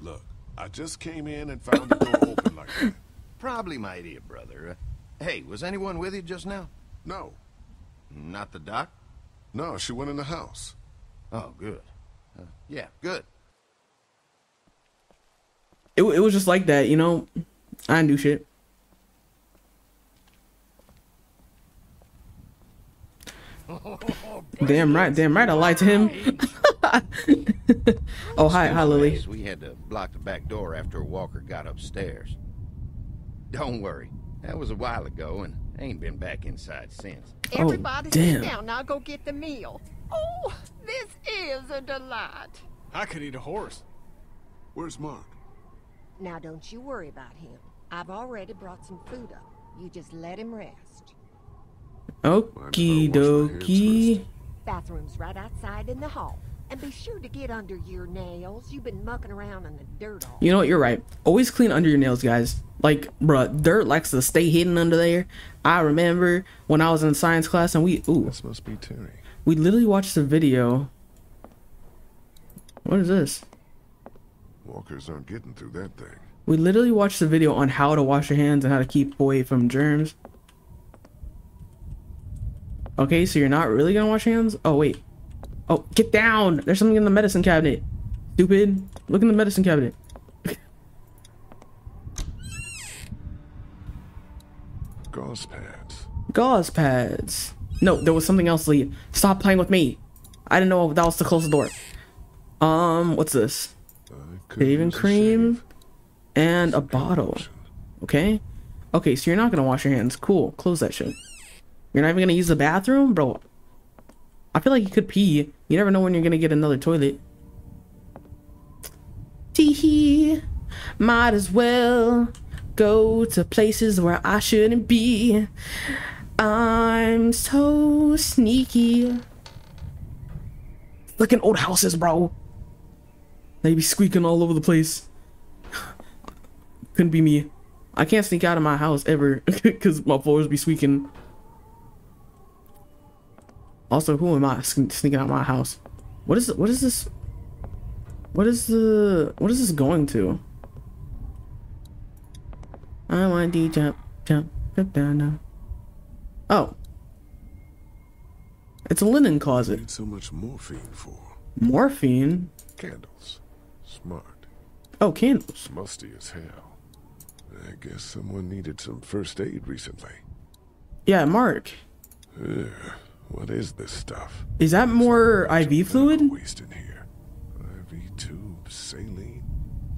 Look, I just came in and found the door open like that. Probably my idiot brother. Hey, was anyone with you just now? No. Not the doc? No, she went in the house. Oh, good. Uh, yeah, good. It, it was just like that, you know? I didn't do shit. Damn right, damn right, I lied to him. Oh, hi, hi, Lily. We had to block the back door after Walker got upstairs. Don't worry, that was a while ago and I ain't been back inside since. Everybody sit down, I'll go get the meal. Oh, this is a delight. I could eat a horse. Where's Mark? Now don't you worry about him. I've already brought some food up. You just let him rest. Okie dokie. Bathroom's right outside in the hall. And be sure to get under your nails. You've been mucking around in the dirt all. You know what? You're right. Always clean under your nails, guys. Like, bruh, dirt likes to stay hidden under there. I remember when I was in science class and we. Ooh. This must be Terry. We literally watched a video. What is this? Walkers aren't getting through that thing. We literally watched a video on how to wash your hands and how to keep away from germs. Okay, so you're not really gonna wash hands? Oh, wait. Oh, get down! There's something in the medicine cabinet. Stupid. Look in the medicine cabinet. Gauze pads. Gauze pads. No, there was something else, Lee. Stop playing with me. I didn't know that was to close the door. Um, what's this? Shaving cream. Save. And a bottle. Okay? Okay, so you're not gonna wash your hands. Cool. Close that shit. You're not even gonna use the bathroom, bro. I feel like you could pee. You never know when you're gonna get another toilet. Teehee. Might as well go to places where I shouldn't be. I'm so sneaky. Look at old houses, bro. They be squeaking all over the place. Couldn't be me. I can't sneak out of my house ever because my floors be squeaking. Also, who am I sneaking out of my house? What is what is this? What is the... What is this going to? I want to jump, jump, jump down now. Oh. It's a linen closet. Need so much morphine for. Morphine? Candles. Smart. Oh, candles. Musty as hell. I guess someone needed some first aid recently. Yeah, Mark. Ugh, what is this stuff? Is that more I V fluid? Waste in here. I V tubes, saline.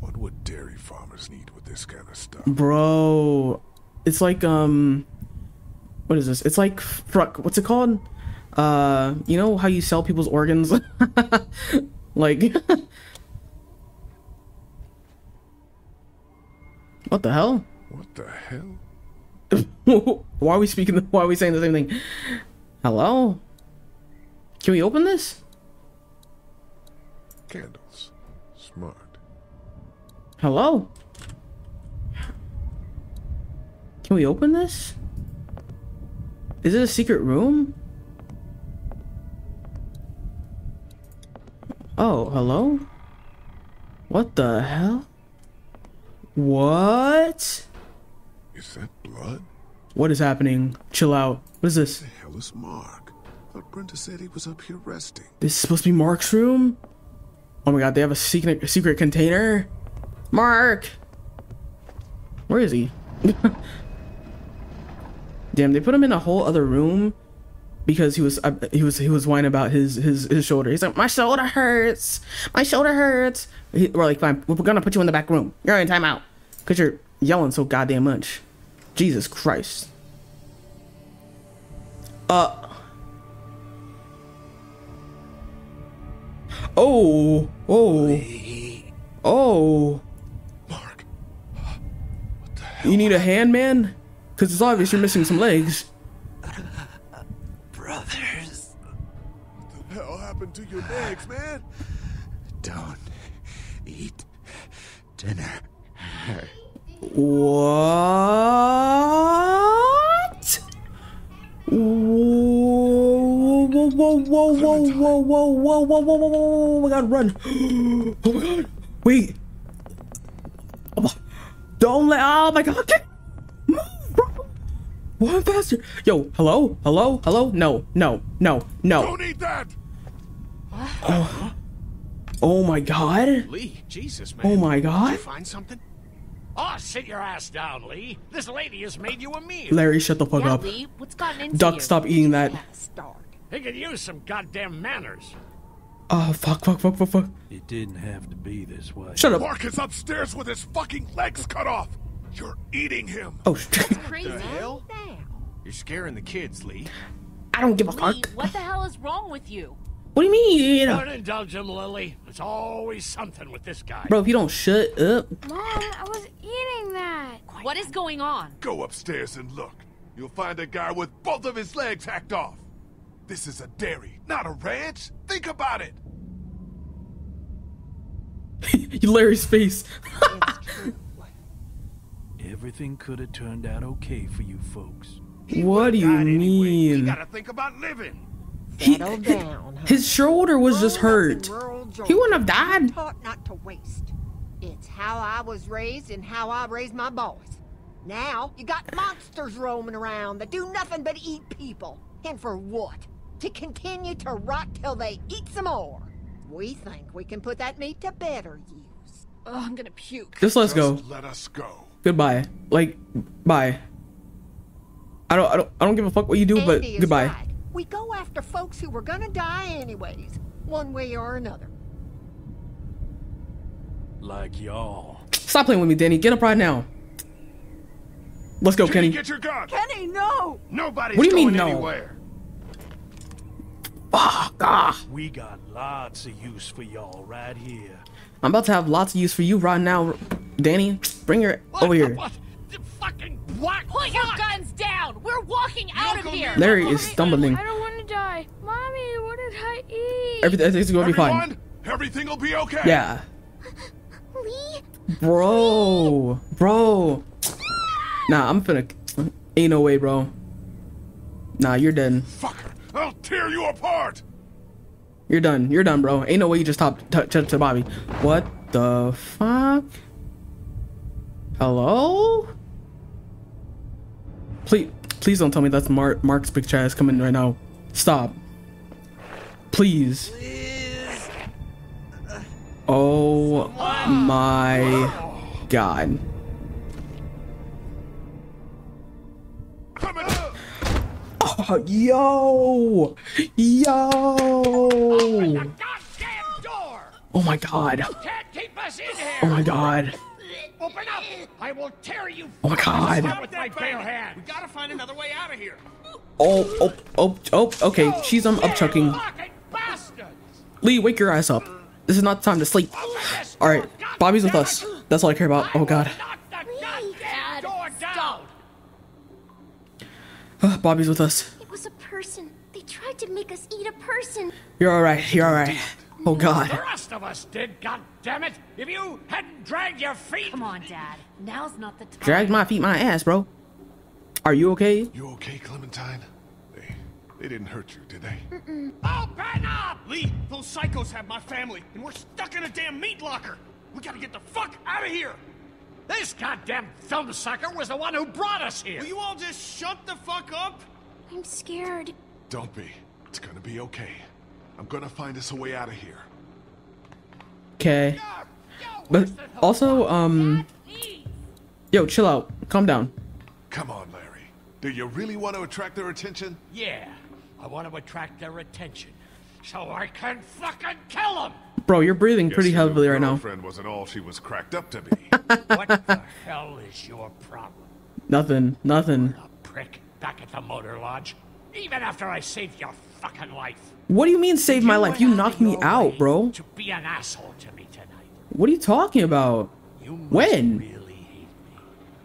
What would dairy farmers need with this kind of stuff? Bro, it's like um, what is this? It's like fuck. What's it called? Uh, you know how you sell people's organs? Like, what the hell? What the hell? Why are we speaking? Why are we saying the same thing? Hello? Can we open this? Candles. Smart. Hello? Can we open this? Is it a secret room? Oh, hello? What the hell? What? Is that blood? What is happening? Chill out. What is this? The hell is Mark? But Brenda said he was up here resting. This is supposed to be Mark's room? Oh my god, they have a secret, a secret container? Mark! Where is he? Damn, they put him in a whole other room because he was uh, he was he was whining about his his his shoulder. He's like, my shoulder hurts. My shoulder hurts. He, we're like, fine, we're gonna put you in the back room. You're in timeout because you're yelling so goddamn much. Jesus Christ. Uh. Oh. Oh. Oh. Mark. What the hell? You need a hand, man? Because it's obvious you're missing some legs. Brothers. What the hell happened to your legs, man? Don't eat dinner. What? Whoa, whoa, whoa, whoa, whoa, whoa, whoa, whoa, whoa, whoa, whoa, whoa, oh my god, run. Oh my god. Wait. Don't let, oh my god, okay. Move, bro. One faster. Yo, hello, hello, hello, no, no, no, no. Don't eat that. Oh, oh my god. Lee, Jesus, man. Oh my god. Did you find something? Oh, sit your ass down, Lee. This lady has made you a meal. Larry, shut the fuck yeah, up. Lee, what's gotten into Duck, you? Stop eating that. He could use some goddamn manners. Oh, fuck, fuck, fuck, fuck, fuck. It didn't have to be this way. Shut up. Mark is upstairs with his fucking legs cut off. You're eating him. Oh, shit. That's crazy. What the hell? You're scaring the kids, Lee. I don't give a Lee, fuck. What the hell is wrong with you? What do you mean? Don't indulge him, Lily. There's always something with this guy. Bro, if you don't shut up. Mom, I was eating that. What is going on? Go upstairs and look. You'll find a guy with both of his legs hacked off. This is a dairy, not a ranch. Think about it. Larry's face. Everything could have turned out okay for you folks. He what do you mean? Anyway. You gotta think about living. He, down, his shoulder was just hurt. He wouldn't have died. Taught not to waste. It's how I was raised and how I raised my boys. Now you got monsters roaming around that do nothing but eat people. And for what? To continue to rot till they eat some more. We think we can put that meat to better use. Oh, I'm gonna puke. Just let's go. Just let us go. Goodbye. Like, bye. I don't, I don't, I don't give a fuck what you do, Andy, but goodbye. Right. We go after folks who were gonna die anyways, one way or another. Like y'all. Stop playing with me, Danny. Get up right now. Let's go, Kenny. Kenny, get your gun. Kenny, no. Nobody's what do you going mean, no? anywhere. Fuck. Ah. We got lots of use for y'all right here. I'm about to have lots of use for you right now, Danny. Bring her what over here. What? Fucking what? Put your guns down. We're walking out of here. Larry is stumbling. I don't want to die. Mommy, what did I eat? Everything, everything's going to be fine. Everything will be okay. Yeah. Lee? Bro. Lee? Bro. Nah, I'm finna. Ain't no way, bro. Nah, you're dead. Fucker. I'll tear you apart. You're done. You're done, bro. Ain't no way you just topped to, to, to Bobby. What the fuck? Hello? Please, please don't tell me that's Mark. Mark's big chat is coming right now. Stop. Please. Please. Oh my God. Oh, yo, yo. Open the goddamn door. Oh my God. You can't keep us in here. Oh my God. Open up! I will tear you. Oh my God! With my bare hand. We gotta find another way out of here. Oh, oh, oh, oh. Okay, no, she's um, up chucking. Lee, wake your ass up. This is not the time to sleep. All right, Bobby's with us. That's all I care about. Oh God. Uh, Bobby's with us. It was a person. They tried to make us eat a person. You're all right. You're all right. Oh God. The rest of us did, God damn it! If you hadn't dragged your feet. Come on, Dad. Now's not the time. Dragged my feet, my ass, bro. Are you okay? You okay, Clementine? They they didn't hurt you, did they? Mm-mm. Open up! Lee, those psychos have my family, and we're stuck in a damn meat locker. We gotta get the fuck out of here. This goddamn thumbsucker was the one who brought us here. Will you all just shut the fuck up? I'm scared. Don't be. It's gonna be okay. I'm gonna find us a way out of here. Okay. But also, um... yo, chill out. Calm down. Come on, Larry. Do you really want to attract their attention? Yeah. I want to attract their attention. So I can fucking kill them! Bro, you're breathing pretty heavily right now. Your girlfriend wasn't all she was cracked up to be. What the hell is your problem? Nothing. Nothing. You're a prick back at the motor lodge. Even after I saved your fucking life. What do you mean save my life? You knocked me out, bro. To be an asshole to me tonight. What are you talking about? You when? Really hate me.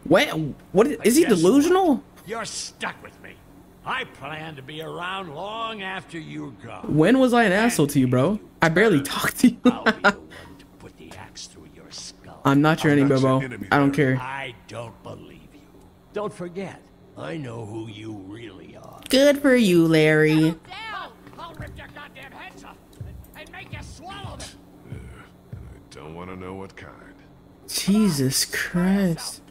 When? What is, is he delusional? What? You're stuck with me. I plan to be around long after you're gone. When was I an and asshole to you, bro? You I barely talked to you. I'll be the one to put the axe through your skull. I'm not your I'm enemy, bro. I don't care. I don't believe you. Don't forget, I know who you really are. Good for you, Larry. Rip your goddamn heads up and make you swallow them. Uh, I don't want to know what kind. Jesus Christ.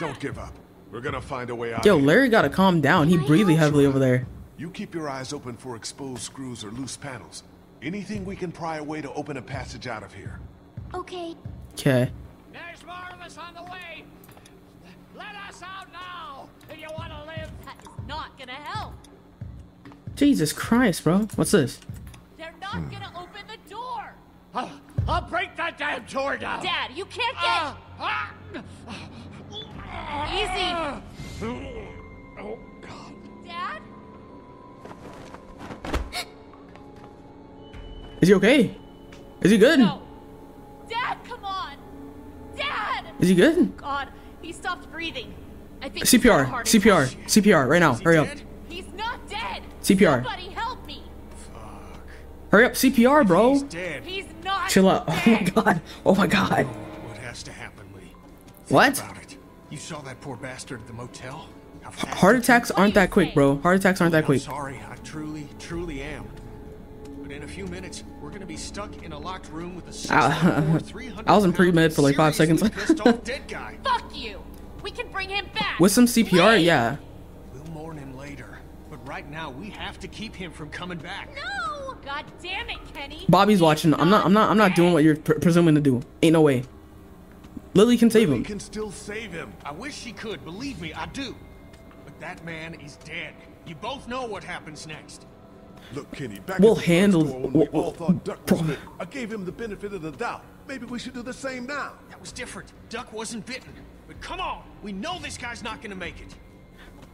Don't give up. We're going to find a way out. Yo, Larry got to calm down. He breathing heavily over there. You keep your eyes open for exposed screws or loose panels. Anything we can pry away to open a passage out of here. Okay. Okay. There's more of us on the way. Let us out now if you want to live. That is not going to help. Jesus Christ, bro. What's this? They're not hmm. gonna open the door. I'll, I'll break that damn door down. Dad, you can't get... Uh, uh, easy. Oh, God. Dad? Is he okay? Is he good? No. Dad, come on. Dad! Is he good? God, he stopped breathing. I think C P R. C P R. C P R. Right now. Hurry up. He's not dead. C P R. Somebody help me. Fuck. Hurry up, C P R, bro. He's dead. He's not Chill up. Dead. Oh my God. Oh my God. What has to happen, Lee? What? Think about it. You saw that poor bastard at the motel? Heart attacks aren't that quick, bro. Heart attacks aren't that quick. I'm sorry, I truly, truly am. But in a few minutes, we're going to be stuck in a locked room with a six foot four, three hundred I was in pre-med for like five seconds. Pissed off dead guy. Fuck you. We can bring him back. With some C P R, Lee. Yeah. Right now, we have to keep him from coming back. No! God damn it, Kenny! Bobby's watching. I'm not. I'm not. I'm not doing what you're pre presuming to do. Ain't no way. Lilly can save him. Lilly can still save him. I wish she could. Believe me, I do. But that man is dead. You both know what happens next. Look, Kenny. Back we'll handle. We all thought Duck was bitten. I gave him the benefit of the doubt. Maybe we should do the same now. That was different. Duck wasn't bitten. But come on, we know this guy's not gonna make it.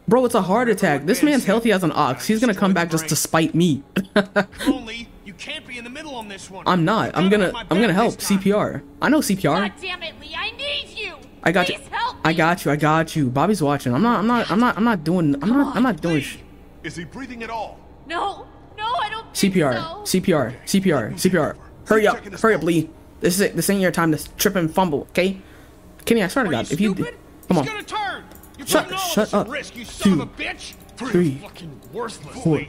Bro, it's a heart attack. This man's healthy as an ox. He's gonna come back just to spite me. Only you can't be in the middle on this one. I'm not. I'm gonna. I'm gonna help C P R. I know C P R. God damn it, Lee! I need you. I got you. I got you. I got you. Bobby's watching. I'm not. I'm not. I'm not. I'm not doing. I'm not. I'm not doing. Is he breathing at all? No. No, I don't. C P R. C P R. C P R. C P R. Hurry up. Hurry up, Lee. This is it. This ain't your time to trip and fumble. Okay? Kenny, I swear to God, if you come on. Shut, shut, shut up. Risk, you son of a bitch. Three, three fucking worthless. Four.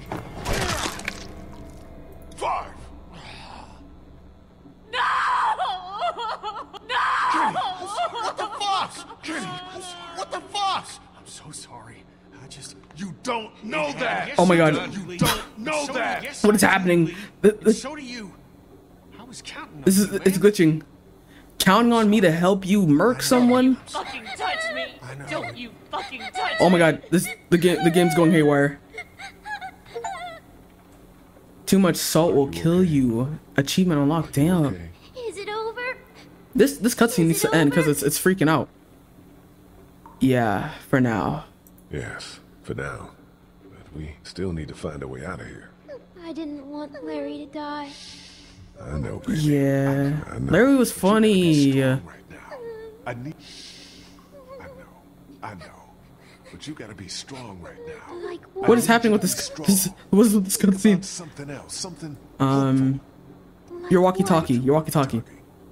don't know that. Oh my God. You don't know that. What is happening? So do you. I was counting on this is it's glitching. Counting on me to help you murk someone? Fucking touch me. Don't you fucking touch me. Oh my God. This the game the game's going haywire. Too much salt will kill you. Achievement unlocked. Damn. Is it over? This this cutscene needs to end because it's it's freaking out. Yeah, for now. Yes, for now. But we still need to find a way out of here. I didn't want Larry to die. I know, baby. Yeah. I, I know. Larry was funny. Right now. I need. I know. I know. But you gotta be strong right now. Like what? What is happening with this? this what is with this cutscene? Something else. Something. Um. Like your walkie-talkie. Your walkie-talkie.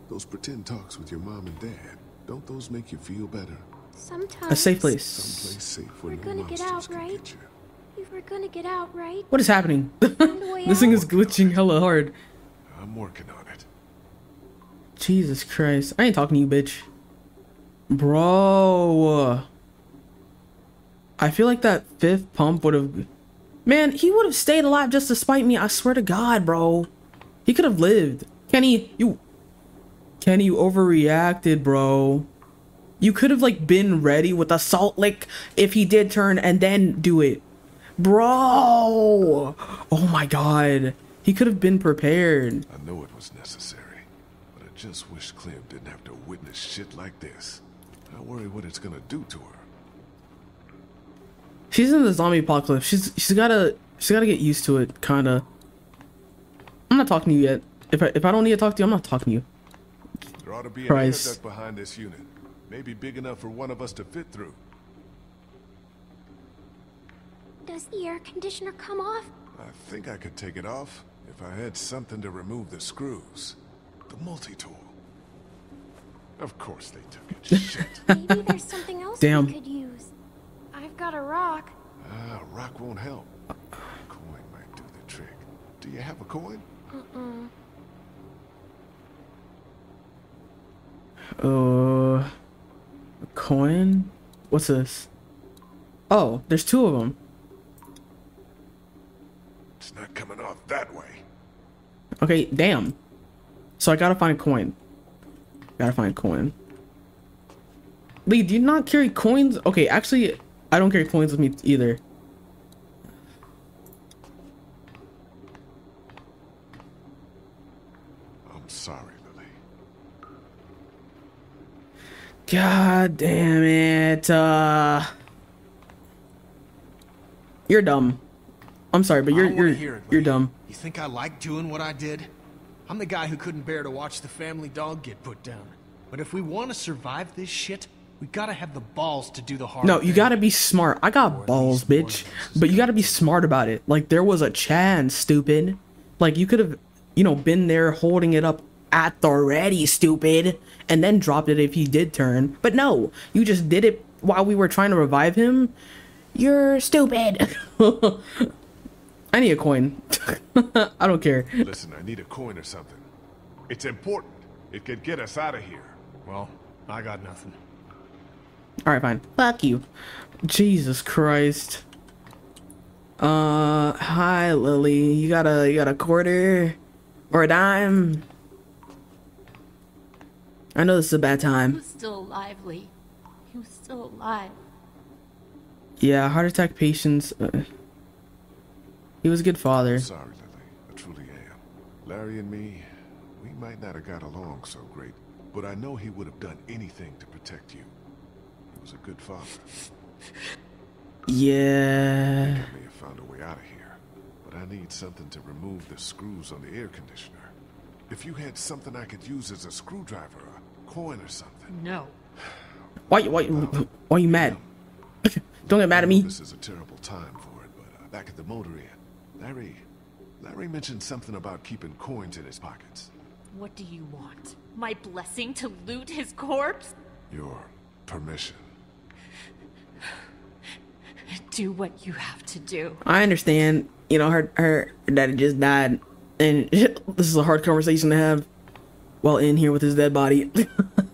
Those pretend talks with your mom and dad. Don't those make you feel better? Sometimes. A safe place. Someplace safe where we're gonna get out, right? If we're gonna get out, right? What is happening? This thing is glitching hella hard. I'm working on it. Jesus Christ! I ain't talking to you, bitch. Bro. I feel like that fifth pump would have... Man, he would have stayed alive just to spite me. I swear to God, bro. He could have lived. Kenny, you... Kenny, you overreacted, bro. You could have, like, been ready with a salt lick if he did turn and then do it. Bro! Oh, my God. He could have been prepared. I know it was necessary, but I just wish Clem didn't have to witness shit like this. I worry what it's gonna do to her. She's in the zombie apocalypse. She's she's gotta she's gotta get used to it, kinda. I'm not talking to you yet. If I if I don't need to talk to you, I'm not talking to you. There ought to be a duct behind this unit, maybe big enough for one of us to fit through. Does the air conditioner come off? I think I could take it off if I had something to remove the screws. The multi-tool. Of course they took it. Shit. Maybe there's something else Damn. we could use. I've got a rock. Ah, a rock won't help. A coin might do the trick. Do you have a coin? Uh-uh. Uh, a coin? What's this? Oh, there's two of them. It's not coming off that way. Okay, damn. So I gotta find a coin. Gotta find a coin. Lee, do you not carry coins? Okay, actually... I don't carry coins with me either. I'm sorry, Lily. God damn it. Uh, you're dumb. I'm sorry, but you're you're it, you're dumb. You think I like doing what I did? I'm the guy who couldn't bear to watch the family dog get put down. But if we want to survive this shit, we gotta have the balls to do the hard No, you thing. gotta be smart. I got or balls, bitch. But you gotta be smart about it. Like, there was a chance, stupid. Like, you could have, you know, been there holding it up at the ready, stupid. And then dropped it if he did turn. But no, you just did it while we were trying to revive him. You're stupid. I need a coin. I don't care. Listen, I need a coin or something. It's important. It could get us out of here. Well, I got nothing. All right, fine. Fuck you. Jesus Christ. Uh, hi, Lily. You got a you got a quarter or a dime? I know this is a bad time. He was still alive, Lee. He was still alive. Yeah, heart attack patients. Uh, he was a good father. I'm sorry, Lily. I truly am. Larry and me, we might not have got along so great, but I know he would have done anything to protect you. Was a good father. Yeah. I think I may have found a way out of here, but I need something to remove the screws on the air conditioner. If you had something I could use as a screwdriver, a coin or something. No. Why? Why? Why are you mad? Don't get mad at me. This is a terrible time for it, but uh, back at the motor inn, Larry, Larry mentioned something about keeping coins in his pockets. What do you want? My blessing to loot his corpse? Your permission. Do what you have to do. I understand, you know, her her daddy just died, and this is a hard conversation to have while in here with his dead body.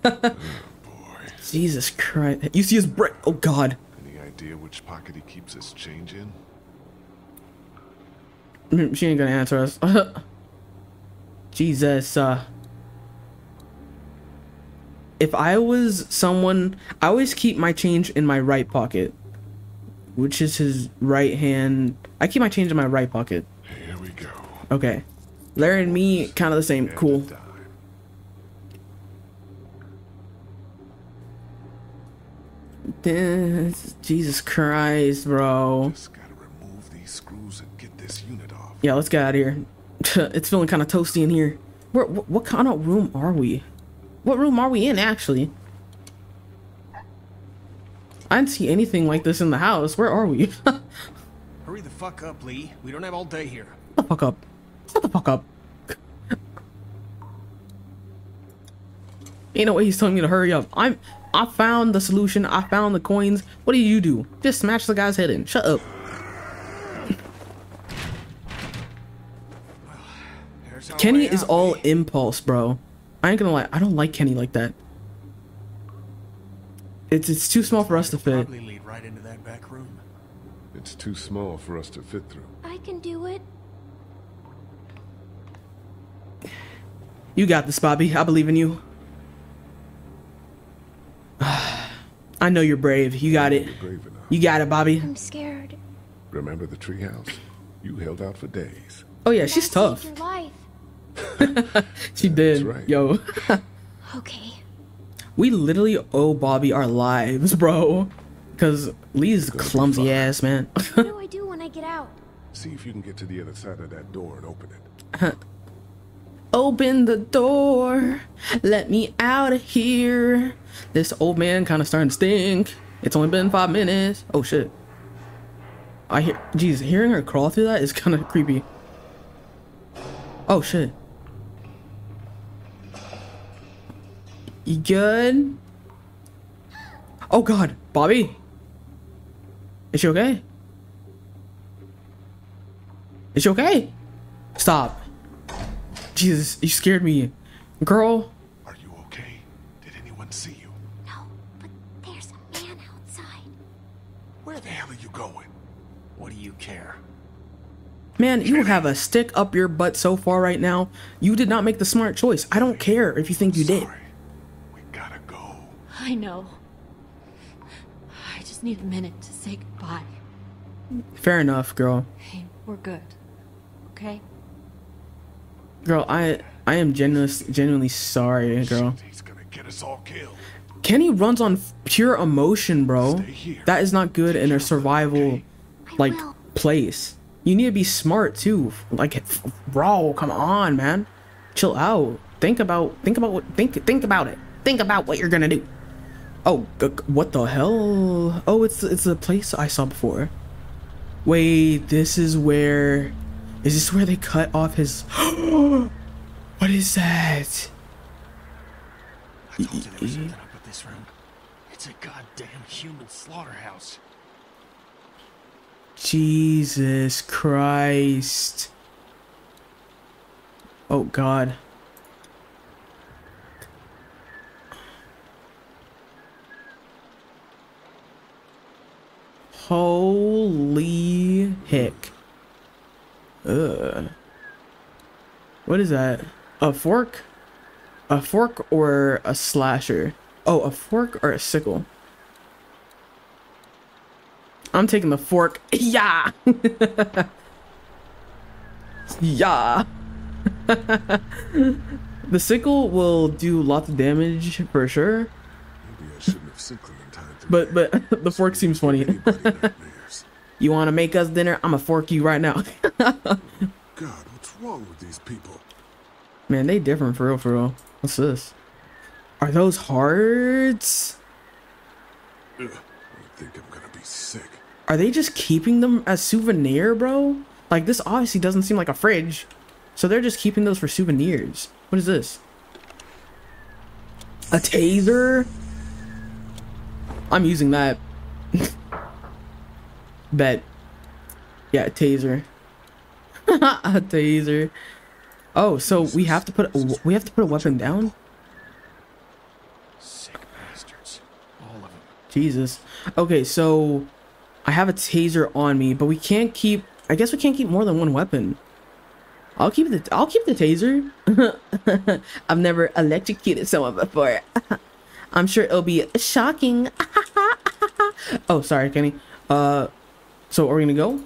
Oh, boy. Jesus Christ. You see his breath. Oh God. Any idea which pocket he keeps his change in? She ain't gonna answer us. Jesus. Uh, if I was someone, I always keep my change in my right pocket, which is his right hand. I keep my change in my right pocket. Here we go. Okay. Larry and me, kind of the same. Cool. This, Jesus Christ, bro. Just gotta remove these screws and get this unit off. Yeah, let's get out of here. It's feeling kind of toasty in here. Where, what, what kind of room are we? What room are we in, actually? I didn't see anything like this in the house. Where are we? Hurry the fuck up, Lee. We don't have all day here. Shut the fuck up. Shut the fuck up. Ain't no way he's telling me to hurry up. I'm... I found the solution. I found the coins. What do you do? Just smash the guy's head in. Shut up. Well, Kenny is out, all me. impulse, bro. I ain't gonna lie. I don't like Kenny like that. It's it's too small for us to fit. Probably lead right into that back room. It's too small for us to fit through. I can do it. You got this, Bobby. I believe in you. I know you're brave. You got it. You got it, Bobby. I'm scared. Remember the treehouse? You held out for days. Oh yeah, she's tough. She did. Right. Yo. Okay. We literally owe Bobby our lives, bro. Because Lee's clumsy ass, man. What do I do when I get out? See if you can get to the other side of that door and open it. Open the door, let me out of here. This old man kind of starting to stink. It's only been five minutes. Oh shit, I hear, geez, hearing her crawl through that is kind of creepy. Oh shit, you good? Oh god, Bobby, is she okay? Is she okay? Stop. Jesus, you scared me. Girl. Are you okay? Did anyone see you? No, but there's a man outside. Where the hell are you going? What do you care? Man, you have a stick up your butt so far right now. You did not make the smart choice. I don't care if you think you did. Sorry. We gotta go. I know. I just need a minute to say goodbye. Fair enough, girl. Hey, we're good. Okay? Girl, I I am genuinely genuinely sorry, girl. Shit, he's gonna get us all killed. Kenny runs on pure emotion, bro. That is not good Stay in a survival like place. You need to be smart too. Like, bro, come on, man. Chill out. Think about think about what think think about it. Think about what you're gonna do. Oh, what the hell? Oh, it's it's the place I saw before. Wait, this is where. Is this where they cut off his? What is that? I told you there was something up with this room. It's a goddamn human slaughterhouse. Jesus Christ! Oh God! Holy heck! Uh, what is that? A fork? A fork or a slasher? Oh, a fork or a sickle? I'm taking the fork. Yeah. Yeah. The sickle will do lots of damage for sure. Maybe I shouldn't have sickled in time. But but the fork seems funny. You want to make us dinner? I'ma fork you right now. God, what's wrong with these people? Man, they different for real, for real. What's this? Are those hearts? Ugh, I think I'm gonna be sick. Are they just keeping them as souvenir, bro? Like, this obviously doesn't seem like a fridge. So they're just keeping those for souvenirs. What is this? A taser? I'm using that. Bet. Yeah, a taser. A taser. Oh, so we have to put a, we have to put a weapon down? Sick bastards. All of them. Jesus. Okay, so I have a taser on me, but we can't keep, I guess we can't keep more than one weapon. I'll keep the, I'll keep the taser. I've never electrocuted someone before. I'm sure it'll be shocking. Oh, sorry, Kenny. Uh, so are we gonna go?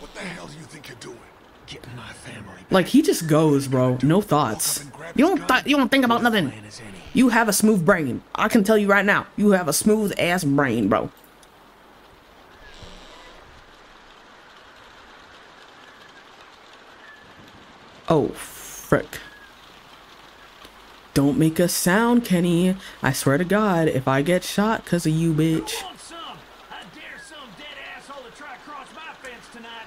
What the hell do you think you're doing? Get my family back. Like, he just goes, bro. No thoughts. You don't th you don't think about nothing. You have a smooth brain. I can tell you right now. You have a smooth ass brain, bro. Oh, frick. Don't make a sound, Kenny. I swear to God, if I get shot because of you, bitch. You want some? I dare some dead asshole to try to cross my fence tonight.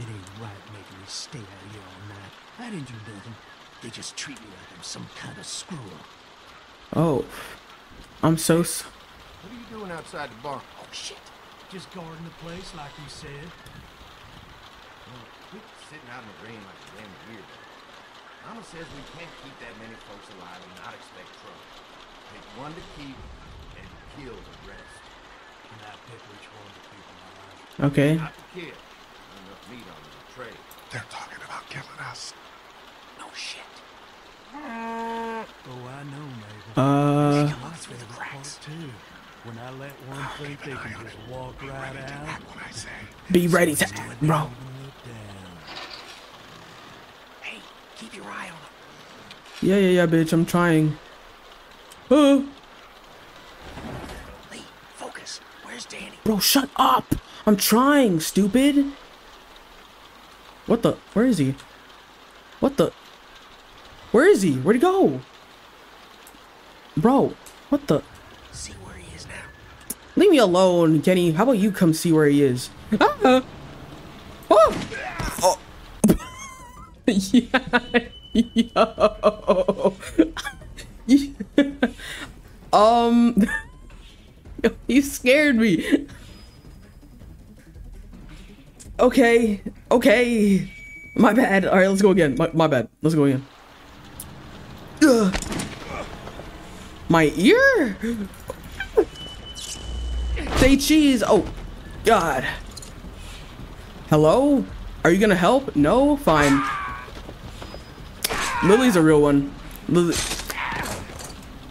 It ain't right making me stay out here all night. I didn't do nothing. They just treat me like I'm some kind of screw up. Oh, I'm so. What are you doing outside the bar? Oh shit! Just guarding the place, like you said. Sitting out in the rain like a damn weirdo. Mama says we can't keep that many folks alive and not expect trouble. Pick one to keep and kill the rest. And I pick which one to keep alive. Okay. Not to kill. Not enough meat on the tray. They're talking about killing us. No shit. Uh, oh, I know, Mabel. Uh. They come us with the cracks too. When I let one oh, think they can just it. walk Be right out. I say. Be ready so to act, bro. Keep your eye on him. Yeah, yeah, yeah, bitch. I'm trying. Oh. Lee, focus. Where's Danny? Bro, shut up. I'm trying, stupid. What the? Where is he? What the? Where is he? Where'd he go? Bro, what the? See where he is now. Leave me alone, Kenny. How about you come see where he is? Ah. Oh. Oh. Yeah. Yo. Yeah. Um. You scared me. Okay. Okay. My bad. All right, let's go again. My, my bad. Let's go again. Ugh. My ear? Say cheese. Oh, God. Hello? Are you gonna help? No? Fine. Lilly's a real one. Lilly.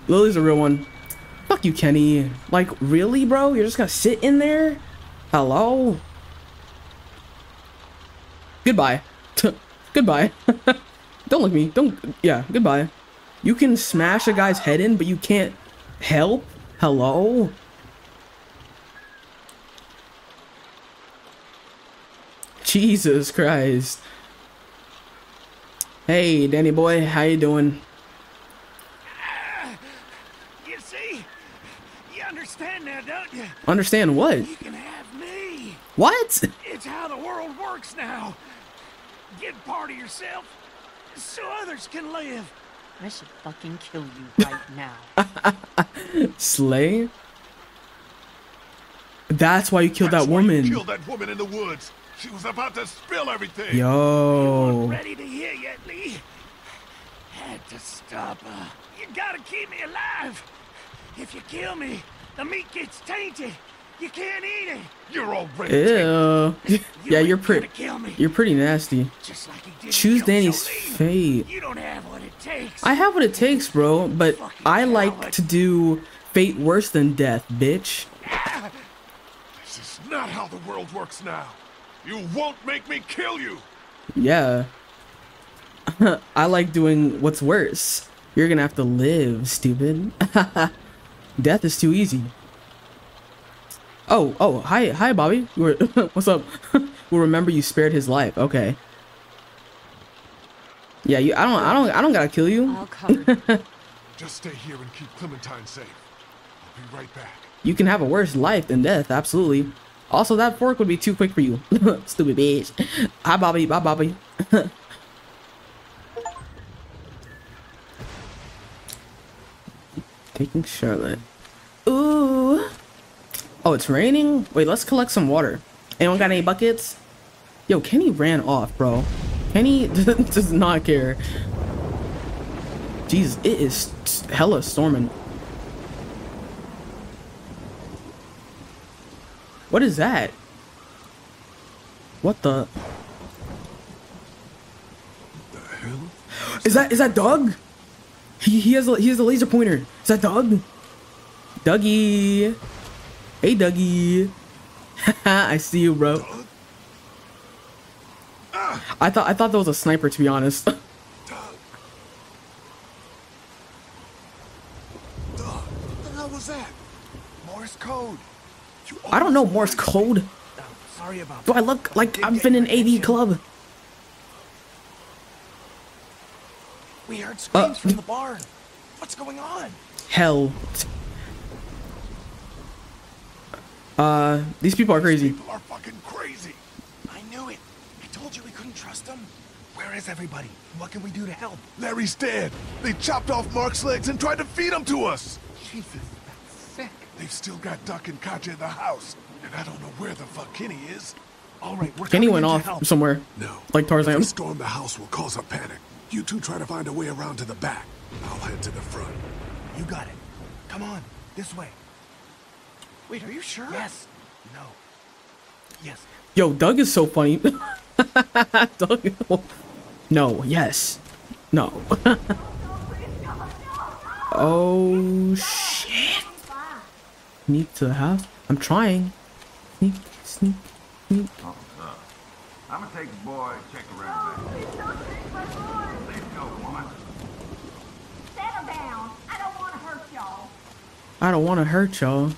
Lilly's a real one. Fuck you, Kenny. Like, really, bro? You're just gonna sit in there? Hello? Goodbye. Goodbye. Don't look me. Don't. Yeah, goodbye. You can smash a guy's head in, but you can't help? Hello? Jesus Christ. Hey, Danny boy, how you doing? You see, you understand now, don't you? Understand what? You can have me. What? It's how the world works now. Give part of yourself so others can live. I should fucking kill you right now. Slay? That's why you killed That's that why woman. You killed that woman in the woods. She was about to spill everything. Yo. You weren't ready to hear yet, Lee. Had to stop her. You gotta keep me alive. If you kill me, the meat gets tainted. You can't eat it. You're already. Ew. You yeah, you're pretty. You're pretty nasty. Just like he did. Choose Danny's fate. You don't have what it takes. I have what it takes, bro. But Fucking I like coward. to do fate worse than death, bitch. This is not how the world works now. You won't make me kill you. Yeah. I like doing what's worse. You're gonna have to live, stupid. Death is too easy. Oh, oh, hi, hi, Bobby. What's up? We'll remember you spared his life. Okay. Yeah, you. I don't. I don't. I don't gotta kill you. I'll cover. Just stay here and keep Clementine safe. I'll be right back. You can have a worse life than death. Absolutely. Also, that fork would be too quick for you. Stupid bitch. Hi, Bobby. Bye, Bobby. Taking Charlotte. Ooh. Oh, it's raining? Wait, let's collect some water. Anyone got any buckets? Yo, Kenny ran off, bro. Kenny does not care. Jeez, it is hella storming. What is that? What the? The hell? Is, is that, that is that Doug? He he has a, he has a laser pointer. Is that Doug? Dougie. Hey Dougie. I see you, bro. Doug? I thought I thought that was a sniper, to be honest. Doug. Doug. What the hell was that? Morse code. I don't know Morse code. Sorry about that. Do I look like I've been in A V club? We heard screams uh, from the barn. What's going on? Hell. Uh, these people are crazy. These people are fucking crazy. I knew it. I told you we couldn't trust them. Where is everybody? What can we do to help? Larry's dead. They chopped off Mark's legs and tried to feed him to us. Jesus, that's sick. They've still got Duck and Katjaa in the house. And I don't know where the fuck Kenny is. All right, we're Kenny went off help. somewhere. No. Like Tarzan. If we storm the house will cause a panic. You two try to find a way around to the back. I'll head to the front. You got it. Come on, this way. Wait, are you sure? Yes. No. Yes. Yo, Doug is so funny. Doug. No. Yes. No. Oh shit. Sneak to the house. I'm trying. Sneak, sneak, sneak. Oh, no. I'm gonna take the boy and check around there. Please don't take my boy. Please go, woman. Settle down. I don't want to hurt y'all. I don't want to hurt y'all.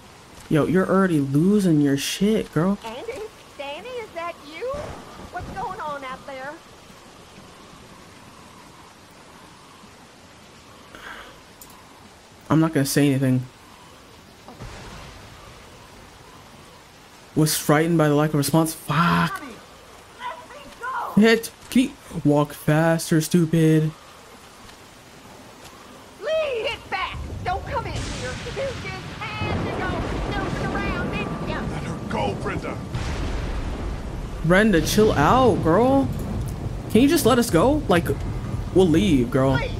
Yo, you're already losing your shit, girl. Andy? Danny, is that you? What's going on out there? I'm not gonna say anything. Was frightened by the lack of response. Fuck. Hit. Can you walk faster, stupid? Lee, hit back. Don't come in here. You just had to go snooping around, didn't you? Let her go, Brenda. Brenda, chill out, girl. Can you just let us go? Like, we'll leave, girl. Please,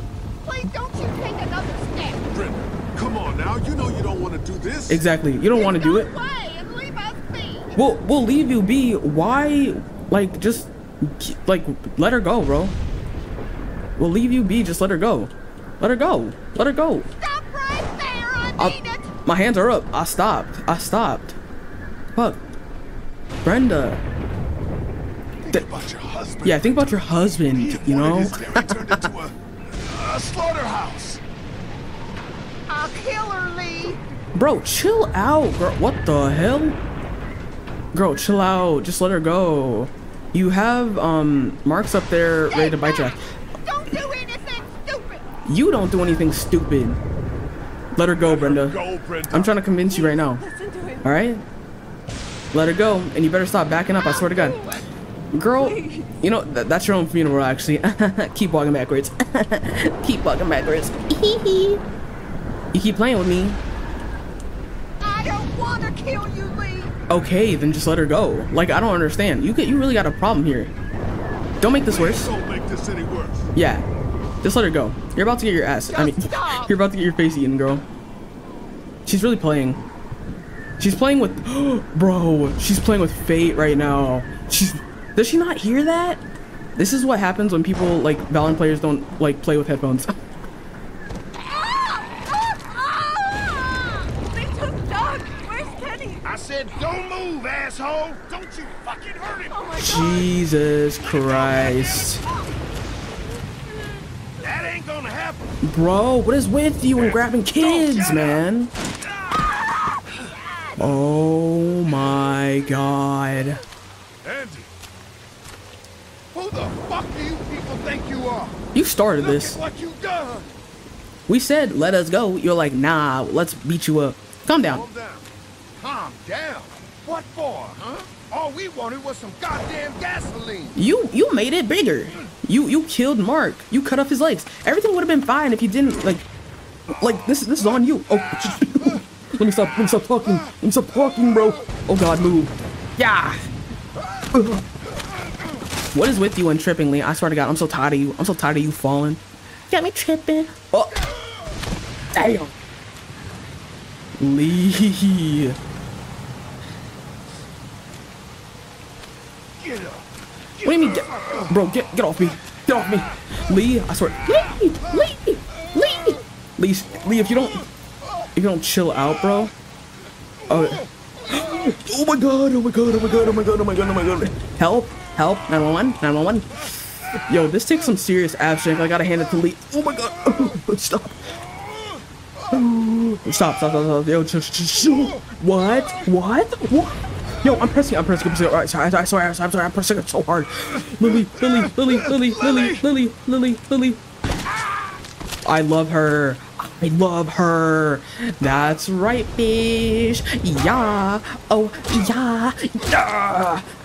please don't you take another step. Brenda, come on now. You know you don't want to do this. Exactly. You don't want to do it. We'll, we'll leave you be. Why? Like, just, like, let her go, bro. We'll leave you be. Just let her go. Let her go. Let her go. Stop right there. I I'll, need it. My hands are up. I stopped. I stopped. Fuck. Brenda. Think Th about your husband. Yeah, think about your husband, he you know? It turned into a, a slaughterhouse. I'll kill her, Lee. Bro, chill out, girl. What the hell? Girl, chill out. Just let her go. You have um Mark's up there ready to bite you. Don't do anything stupid. You don't do anything stupid. Let her go, Brenda. I'm trying to convince you right now. All right? Let her go, and you better stop backing up. I swear to God. Girl, you know th that's your own funeral, actually. Keep walking backwards. Keep walking backwards. You keep playing with me. I don't want to kill you, Lee. Okay, then just let her go. Like, I don't understand. You get, you really got a problem here. Don't make this worse. Don't make this any worse. Yeah, just let her go. You're about to get your ass. Just I mean, stop. You're about to get your face eaten, girl. She's really playing. She's playing with, bro. She's playing with fate right now. She's. Does she not hear that? This is what happens when people like Valorant players don't like play with headphones. Don't move, asshole! Don't you fucking hurt him! Oh my God. Jesus Christ! That ain't gonna happen, bro. What is with you and grabbing kids, man? Oh my God! Andy, who the fuck do you people think you are? You started this. Look at what you done. We said let us go. You're like, nah, let's beat you up. Calm down. Calm down. Calm down. What for, huh? All we wanted was some goddamn gasoline. You you made it bigger. You you killed Mark. You cut off his legs. Everything would have been fine if you didn't like like this this is on you. Oh. Let me stop let me stop talking. Let me stop talking, bro. Oh God, move. Yeah. What is with you and tripping, Lee? I swear to God, I'm so tired of you. I'm so tired of you falling. You got me tripping. Oh. Damn. Lee. do you mean get, bro, get get off me. Get off me. Lee, I swear. Lee! Lee! Lee! Lee, Lee, if you don't if you don't chill out, bro. Okay. Oh my god, oh my god, oh my god, oh my god, oh my god, oh my god. Help, help, nine one one, nine one one. Yo, this takes some serious action. I gotta hand it to Lee. Oh my god. Oh, stop. Oh, stop, stop, stop, stop. Yo, what? What? What? Yo, I'm pressing, I'm pressing, I'm pressing. Alright, sorry, I swear, I'm sorry, I'm pressing it so hard. Lily, Lily, Lily, Lily, Lily, Lily, Lily, Lily. I love her. I love her. That's right, bitch. Yeah. Oh, yeah.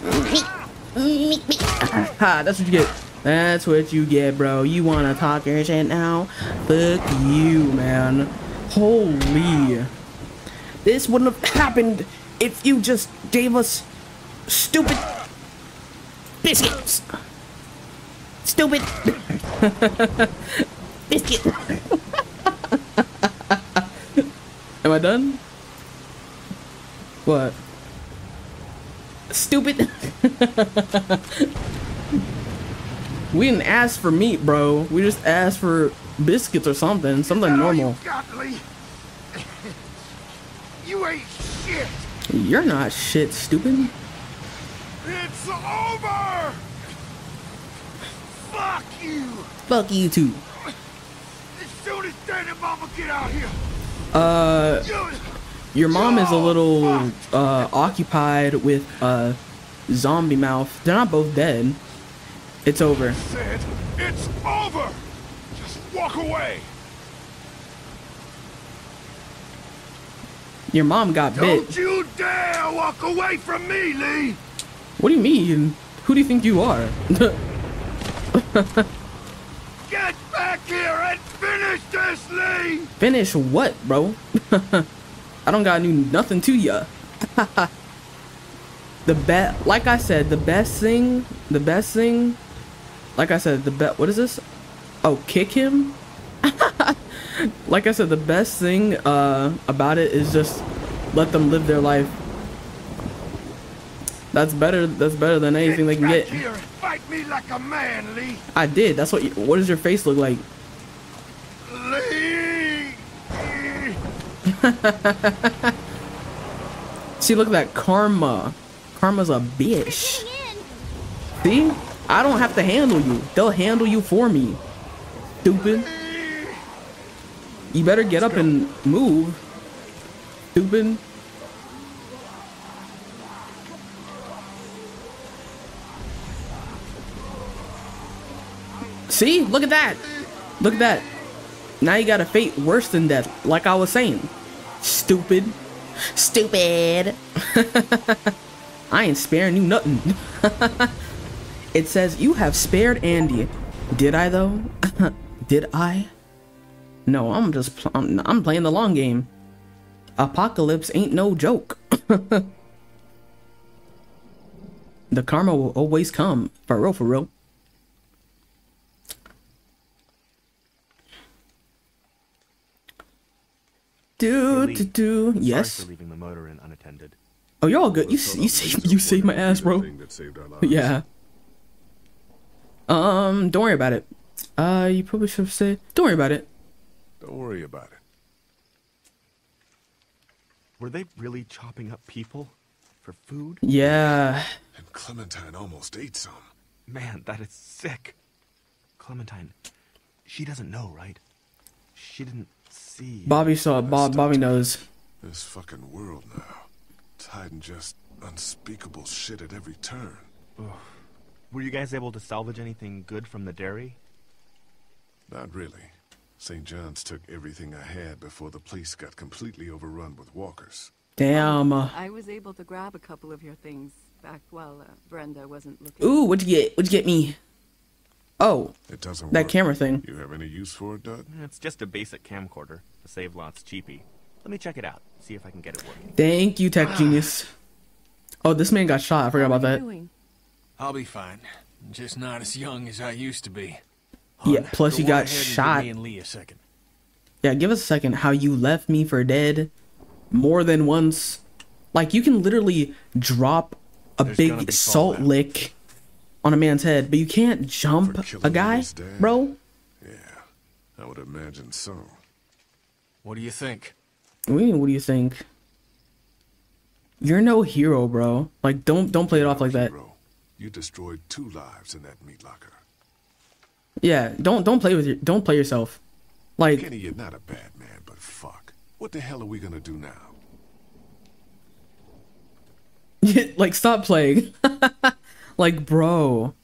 Yeah. Ha, that's what you get. That's what you get, bro. You wanna talk your shit now? Fuck you, man. Holy. This wouldn't have happened if you just gave us stupid biscuits. Stupid biscuit. Am I done? What? Stupid. We didn't ask for meat, bro. We just asked for biscuits or something. Something normal. You got, Lee? You ain't shit. You're not shit, stupid. It's over. Fuck you. Fuck you too. As soon as Danny and Mama get out here. Uh, your mom is a little uh occupied with uh zombie mouth. They're not both dead. It's over. Said it's over. Just walk away. Your mom got bit. Don't you dare walk away from me, Lee. What do you mean? Who do you think you are? Get back here and finish this, Lee! Finish what, bro? I don't gotta do nothing to ya. The bet, like I said, the best thing, the best thing, like I said, the bet, what is this? Oh, kick him? Like I said, the best thing uh, about it is just let them live their life. That's better, that's better than anything they can get. Fight me like a man, Lee. I did. That's what you, what does your face look like? Lee. See, look at that. Karma. Karma's a bitch. See? I don't have to handle you. They'll handle you for me. Stupid. You better get up and move. Stupid. See, look at that. Look at that. Now you got a fate worse than death, like I was saying. Stupid. Stupid. I ain't sparing you nothing. It says you have spared Andy. Did I though? Did I? No, I'm just pl I'm, I'm playing the long game. Apocalypse ain't no joke. The karma will always come. For real, for real. Do do do. Yes. Sorry for leaving the motor in unattended. Oh, you're all good. You you saved you saved my ass, bro. Yeah. Um, don't worry about it. Uh, you probably should have said, don't worry about it. Don't worry about it. Were they really chopping up people for food? Yeah. And Clementine almost ate some. Man, that is sick. Clementine, she doesn't know, right? She didn't. Bobby saw it. Bob, Bobby knows. This fucking world now. It's hiding just unspeakable shit at every turn. Ugh. Were you guys able to salvage anything good from the dairy? Not really. Saint John's took everything I had before the place got completely overrun with walkers. Damn. I was able to grab a couple of your things back while uh, Brenda wasn't looking. Ooh, what'd you get? What'd you get me? Oh, it doesn't that work. Camera thing. You have any use for it, Doug? It's just a basic camcorder. The Save-Lots cheapie. Let me check it out. See if I can get it working. Thank you, tech genius. Oh, this man got shot. I forgot about that. Doing? I'll be fine. Just not as young as I used to be. Hon, yeah. Plus, you got shot. Me and Lee a second. Yeah, give us a second. How you left me for dead more than once? Like you can literally drop a There's big salt lick. on a man's head, but you can't jump a guy, bro. Yeah, I would imagine so. What do you think? I mean, what do you think? You're no hero, bro. Like, don't don't play it off like that. You destroyed two lives in that meat locker. Yeah, don't don't play with your don't play yourself. Like, Kenny, you're not a bad man, but fuck, what the hell are we gonna do now? Like, stop playing. Like, bro,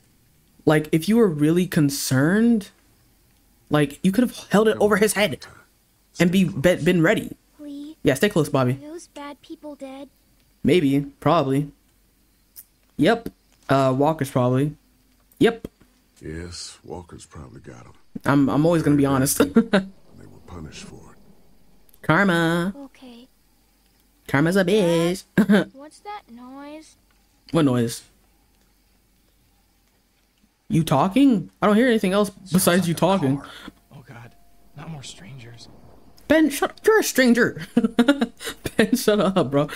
like, if you were really concerned, like, you could have held it over his head and be, be been ready. Please? Yeah, stay close, Bobby. Are those bad people dead? Maybe, probably. Yep. Uh, Walker's probably. Yep. Yes, Walker's probably got him. I'm I'm always gonna be honest. They were punished for it. Karma. Okay. Karma's a bitch. What's that noise? What noise? You talking? I don't hear anything else besides you talking. Car. Oh God, not more strangers. Ben, shut up. You're a stranger. Ben, shut up, bro.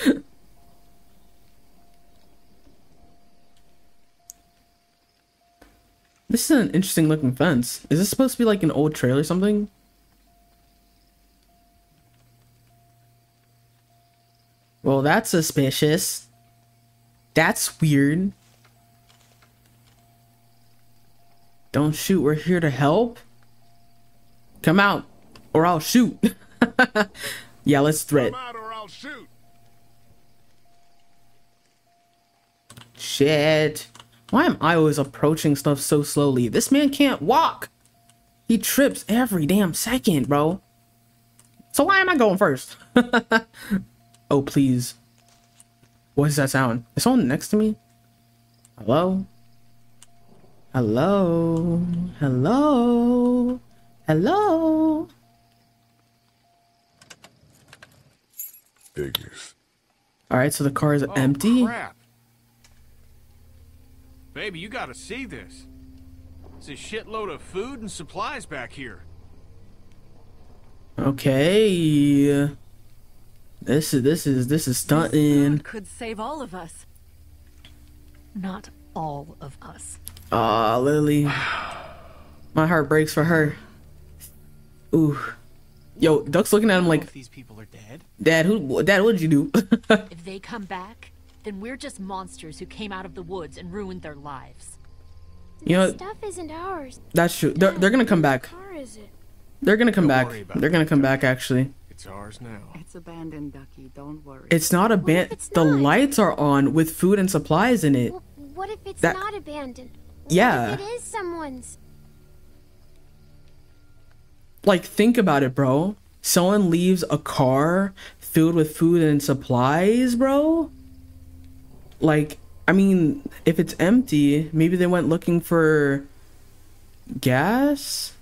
This is an interesting looking fence. Is this supposed to be like an old trail or something? Well, that's suspicious. That's weird. Don't shoot. We're here to help. Come out or I'll shoot. Yeah, let's threat. Come out or I'll shoot. Shit. Why am I always approaching stuff so slowly? This man can't walk. He trips every damn second, bro. So why am I going first? Oh, please. What is that sound? Is someone next to me? Hello? Hello? Hello? Hello? Figures. All right, so the car is oh, empty. Crap. Baby, you gotta see this. It's a shitload of food and supplies back here. Okay. This is this is this is stunting. This could save all of us. Not all of us. Ah, uh, Lily. My heart breaks for her. Ooh. Yo, Duck's looking at him like, these people are dead. Dad, who? Dad, what did you do? If they come back, then we're just monsters who came out of the woods and ruined their lives. You know, stuff isn't ours. That's true. They're, they're gonna come back. They're gonna come back. They're gonna come back. Actually, it's ours now. It's abandoned, Ducky. Don't worry. It's not abandoned. The lights are on with food and supplies in it. What if it's not abandoned? Yeah. What if it is someone's? Like, think about it, bro. Someone leaves a car filled with food and supplies, bro. Like, I mean, if it's empty, maybe they went looking for gas?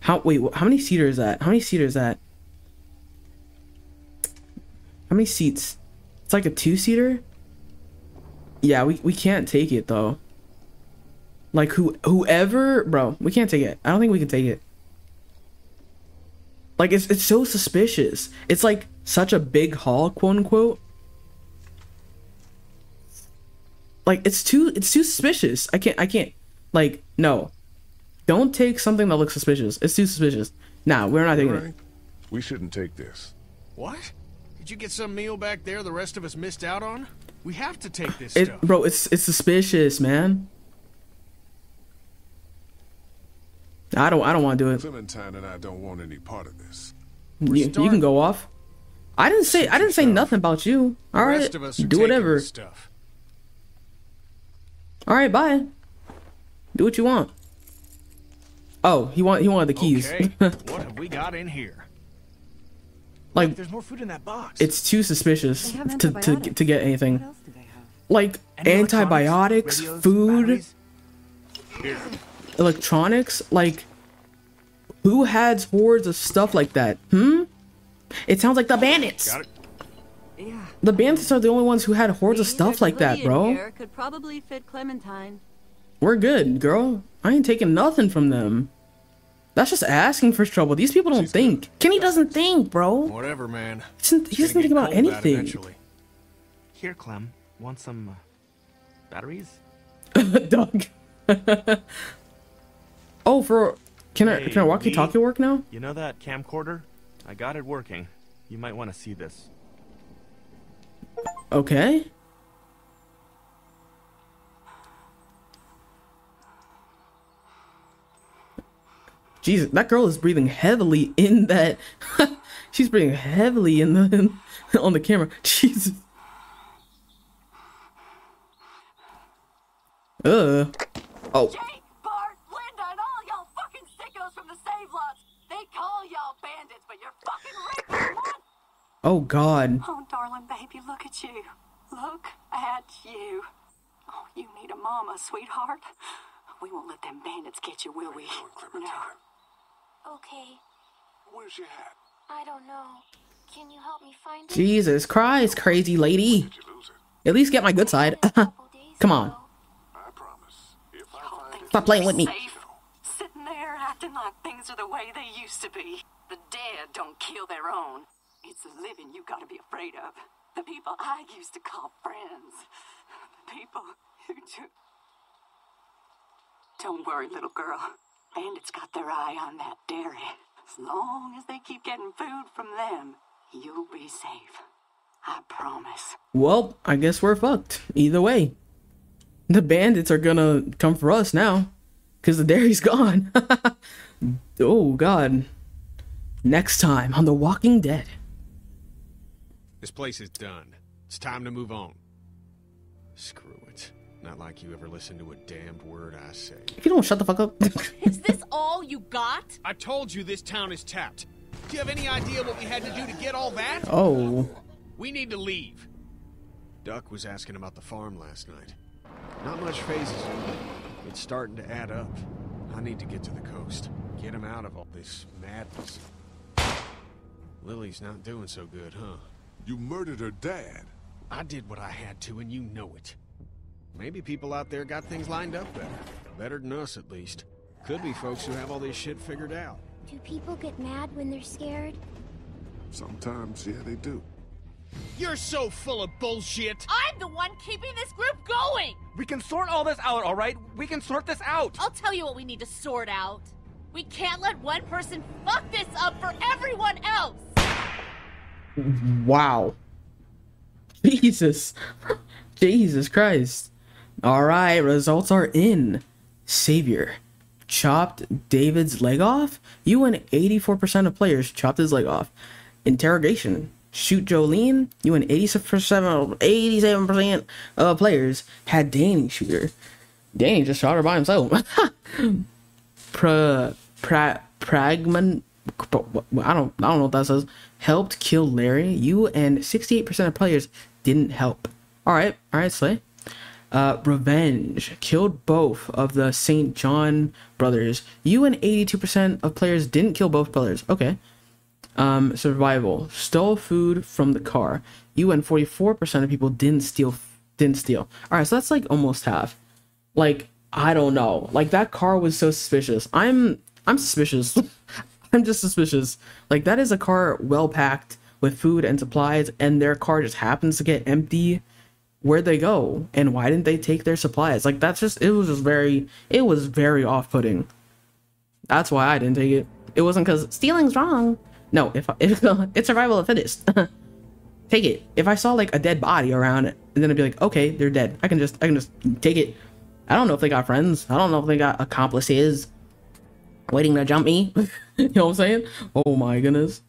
How, wait, how many seater is that? How many seater is that? How many seats? It's like a two-seater? Yeah, we, we can't take it, though. Like, who whoever... Bro, we can't take it. I don't think we can take it. Like, it's, it's so suspicious. It's like such a big haul, quote-unquote. Like, it's too it's too suspicious. I can't I can't like, no. Don't take something that looks suspicious. It's too suspicious. Nah, we're not taking it. We shouldn't take this. What? Did you get some meal back there the rest of us missed out on? We have to take this stuff. Bro, it's it's suspicious, man. I don't I don't want to do it. Clementine and I don't want any part of this. You, you can go off. I didn't say I didn't say nothing about you. All right. Do whatever. All right, bye. Do what you want. Oh, he want he wanted the keys. Okay. What have we got in here? Like, there's more food in that box. It's too suspicious to to to get anything. Like, antibiotics, radios, food, electronics. Like, who has hordes of stuff like that? Hmm. It sounds like the bandits. Got it. Yeah. The bandits are the only ones who had hordes of stuff like that, bro. Could probably fit Clementine. We're good, girl. I ain't taking nothing from them. That's just asking for trouble. These people don't She's think. Gonna... Kenny doesn't think, bro. Whatever, man. He doesn't think about anything. Here, Clem. Want some uh, batteries? Doug. Oh, for can hey, I can a walkie-talkie work now? You know that camcorder? I got it working. You might want to see this. Okay. Jesus, that girl is breathing heavily in that. She's breathing heavily in the in, on the camera. Jesus. Uh. Oh. Jake, Bart, Linda, and all y'all fucking sickos from the Save-Lots. They call y'all bandits, but you're fucking rapists. Oh God. Oh darling baby, look at you. Look at you. Oh, you need a mama, sweetheart. We won't let them bandits get you, will we? Doing, no. Okay. Where's your hat? I don't know. Can you help me find it? Jesus Christ, crazy lady. Did you lose it? At least get my good side. Come on. I promise. If I find Stop playing with me. Safe. Sitting there acting like things are the way they used to be. The dead don't kill their own. It's the living you gotta be afraid of. The people I used to call friends. The people who took... Don't worry, little girl. Bandits got their eye on that dairy. As long as they keep getting food from them, you'll be safe. I promise. Well, I guess we're fucked. Either way. The bandits are gonna come for us now. Because the dairy's gone. Oh, God. Next time on The Walking Dead. This place is done. It's time to move on. Screw it. Not like you ever listen to a damned word I say. If you don't shut the fuck up. Is this all you got? I told you this town is tapped. Do you have any idea what we had to do to get all that? Oh. We need to leave. Duck was asking about the farm last night. Not much phases him, but it's starting to add up. I need to get to the coast. Get him out of all this madness. Lily's not doing so good, huh? You murdered her dad. I did what I had to, and you know it. Maybe people out there got things lined up better. Better than us, at least. Could be folks who have all this shit figured out. Do people get mad when they're scared? Sometimes, yeah, they do. You're so full of bullshit! I'm the one keeping this group going! We can sort all this out, alright? We can sort this out! I'll tell you what we need to sort out. We can't let one person fuck this up for everyone else! Wow. Jesus. Jesus Christ. Alright, results are in. Savior chopped David's leg off. You win eighty-four percent of players chopped his leg off. Interrogation. Shoot Jolene. You win eighty-seven percent of players had Danny shoot her. Danny just shot her by himself. pra, pra, pragman, I don't, I don't know what that says. Helped kill Larry. You and sixty-eight percent of players didn't help. Alright, alright, Slay. Uh, revenge. Killed both of the Saint John brothers. You and eighty-two percent of players didn't kill both brothers. Okay. Um, survival. Stole food from the car. You and forty-four percent of people didn't steal. Didn't steal. Alright, so that's like almost half. Like, I don't know. Like, that car was so suspicious. I'm, I'm suspicious. I'm just suspicious. Like, that is a car well packed with food and supplies, and their car just happens to get empty. Where'd they go, and why didn't they take their supplies? Like, that's just, it was just very, it was very off-putting. That's why I didn't take it. It wasn't because stealing's wrong. No, if, if it's survival of fittest. Take it. If I saw like a dead body around, and then I'd be like, okay, they're dead. I can just, I can just take it. I don't know if they got friends. I don't know if they got accomplices waiting to jump me. You know what I'm saying? Oh my goodness.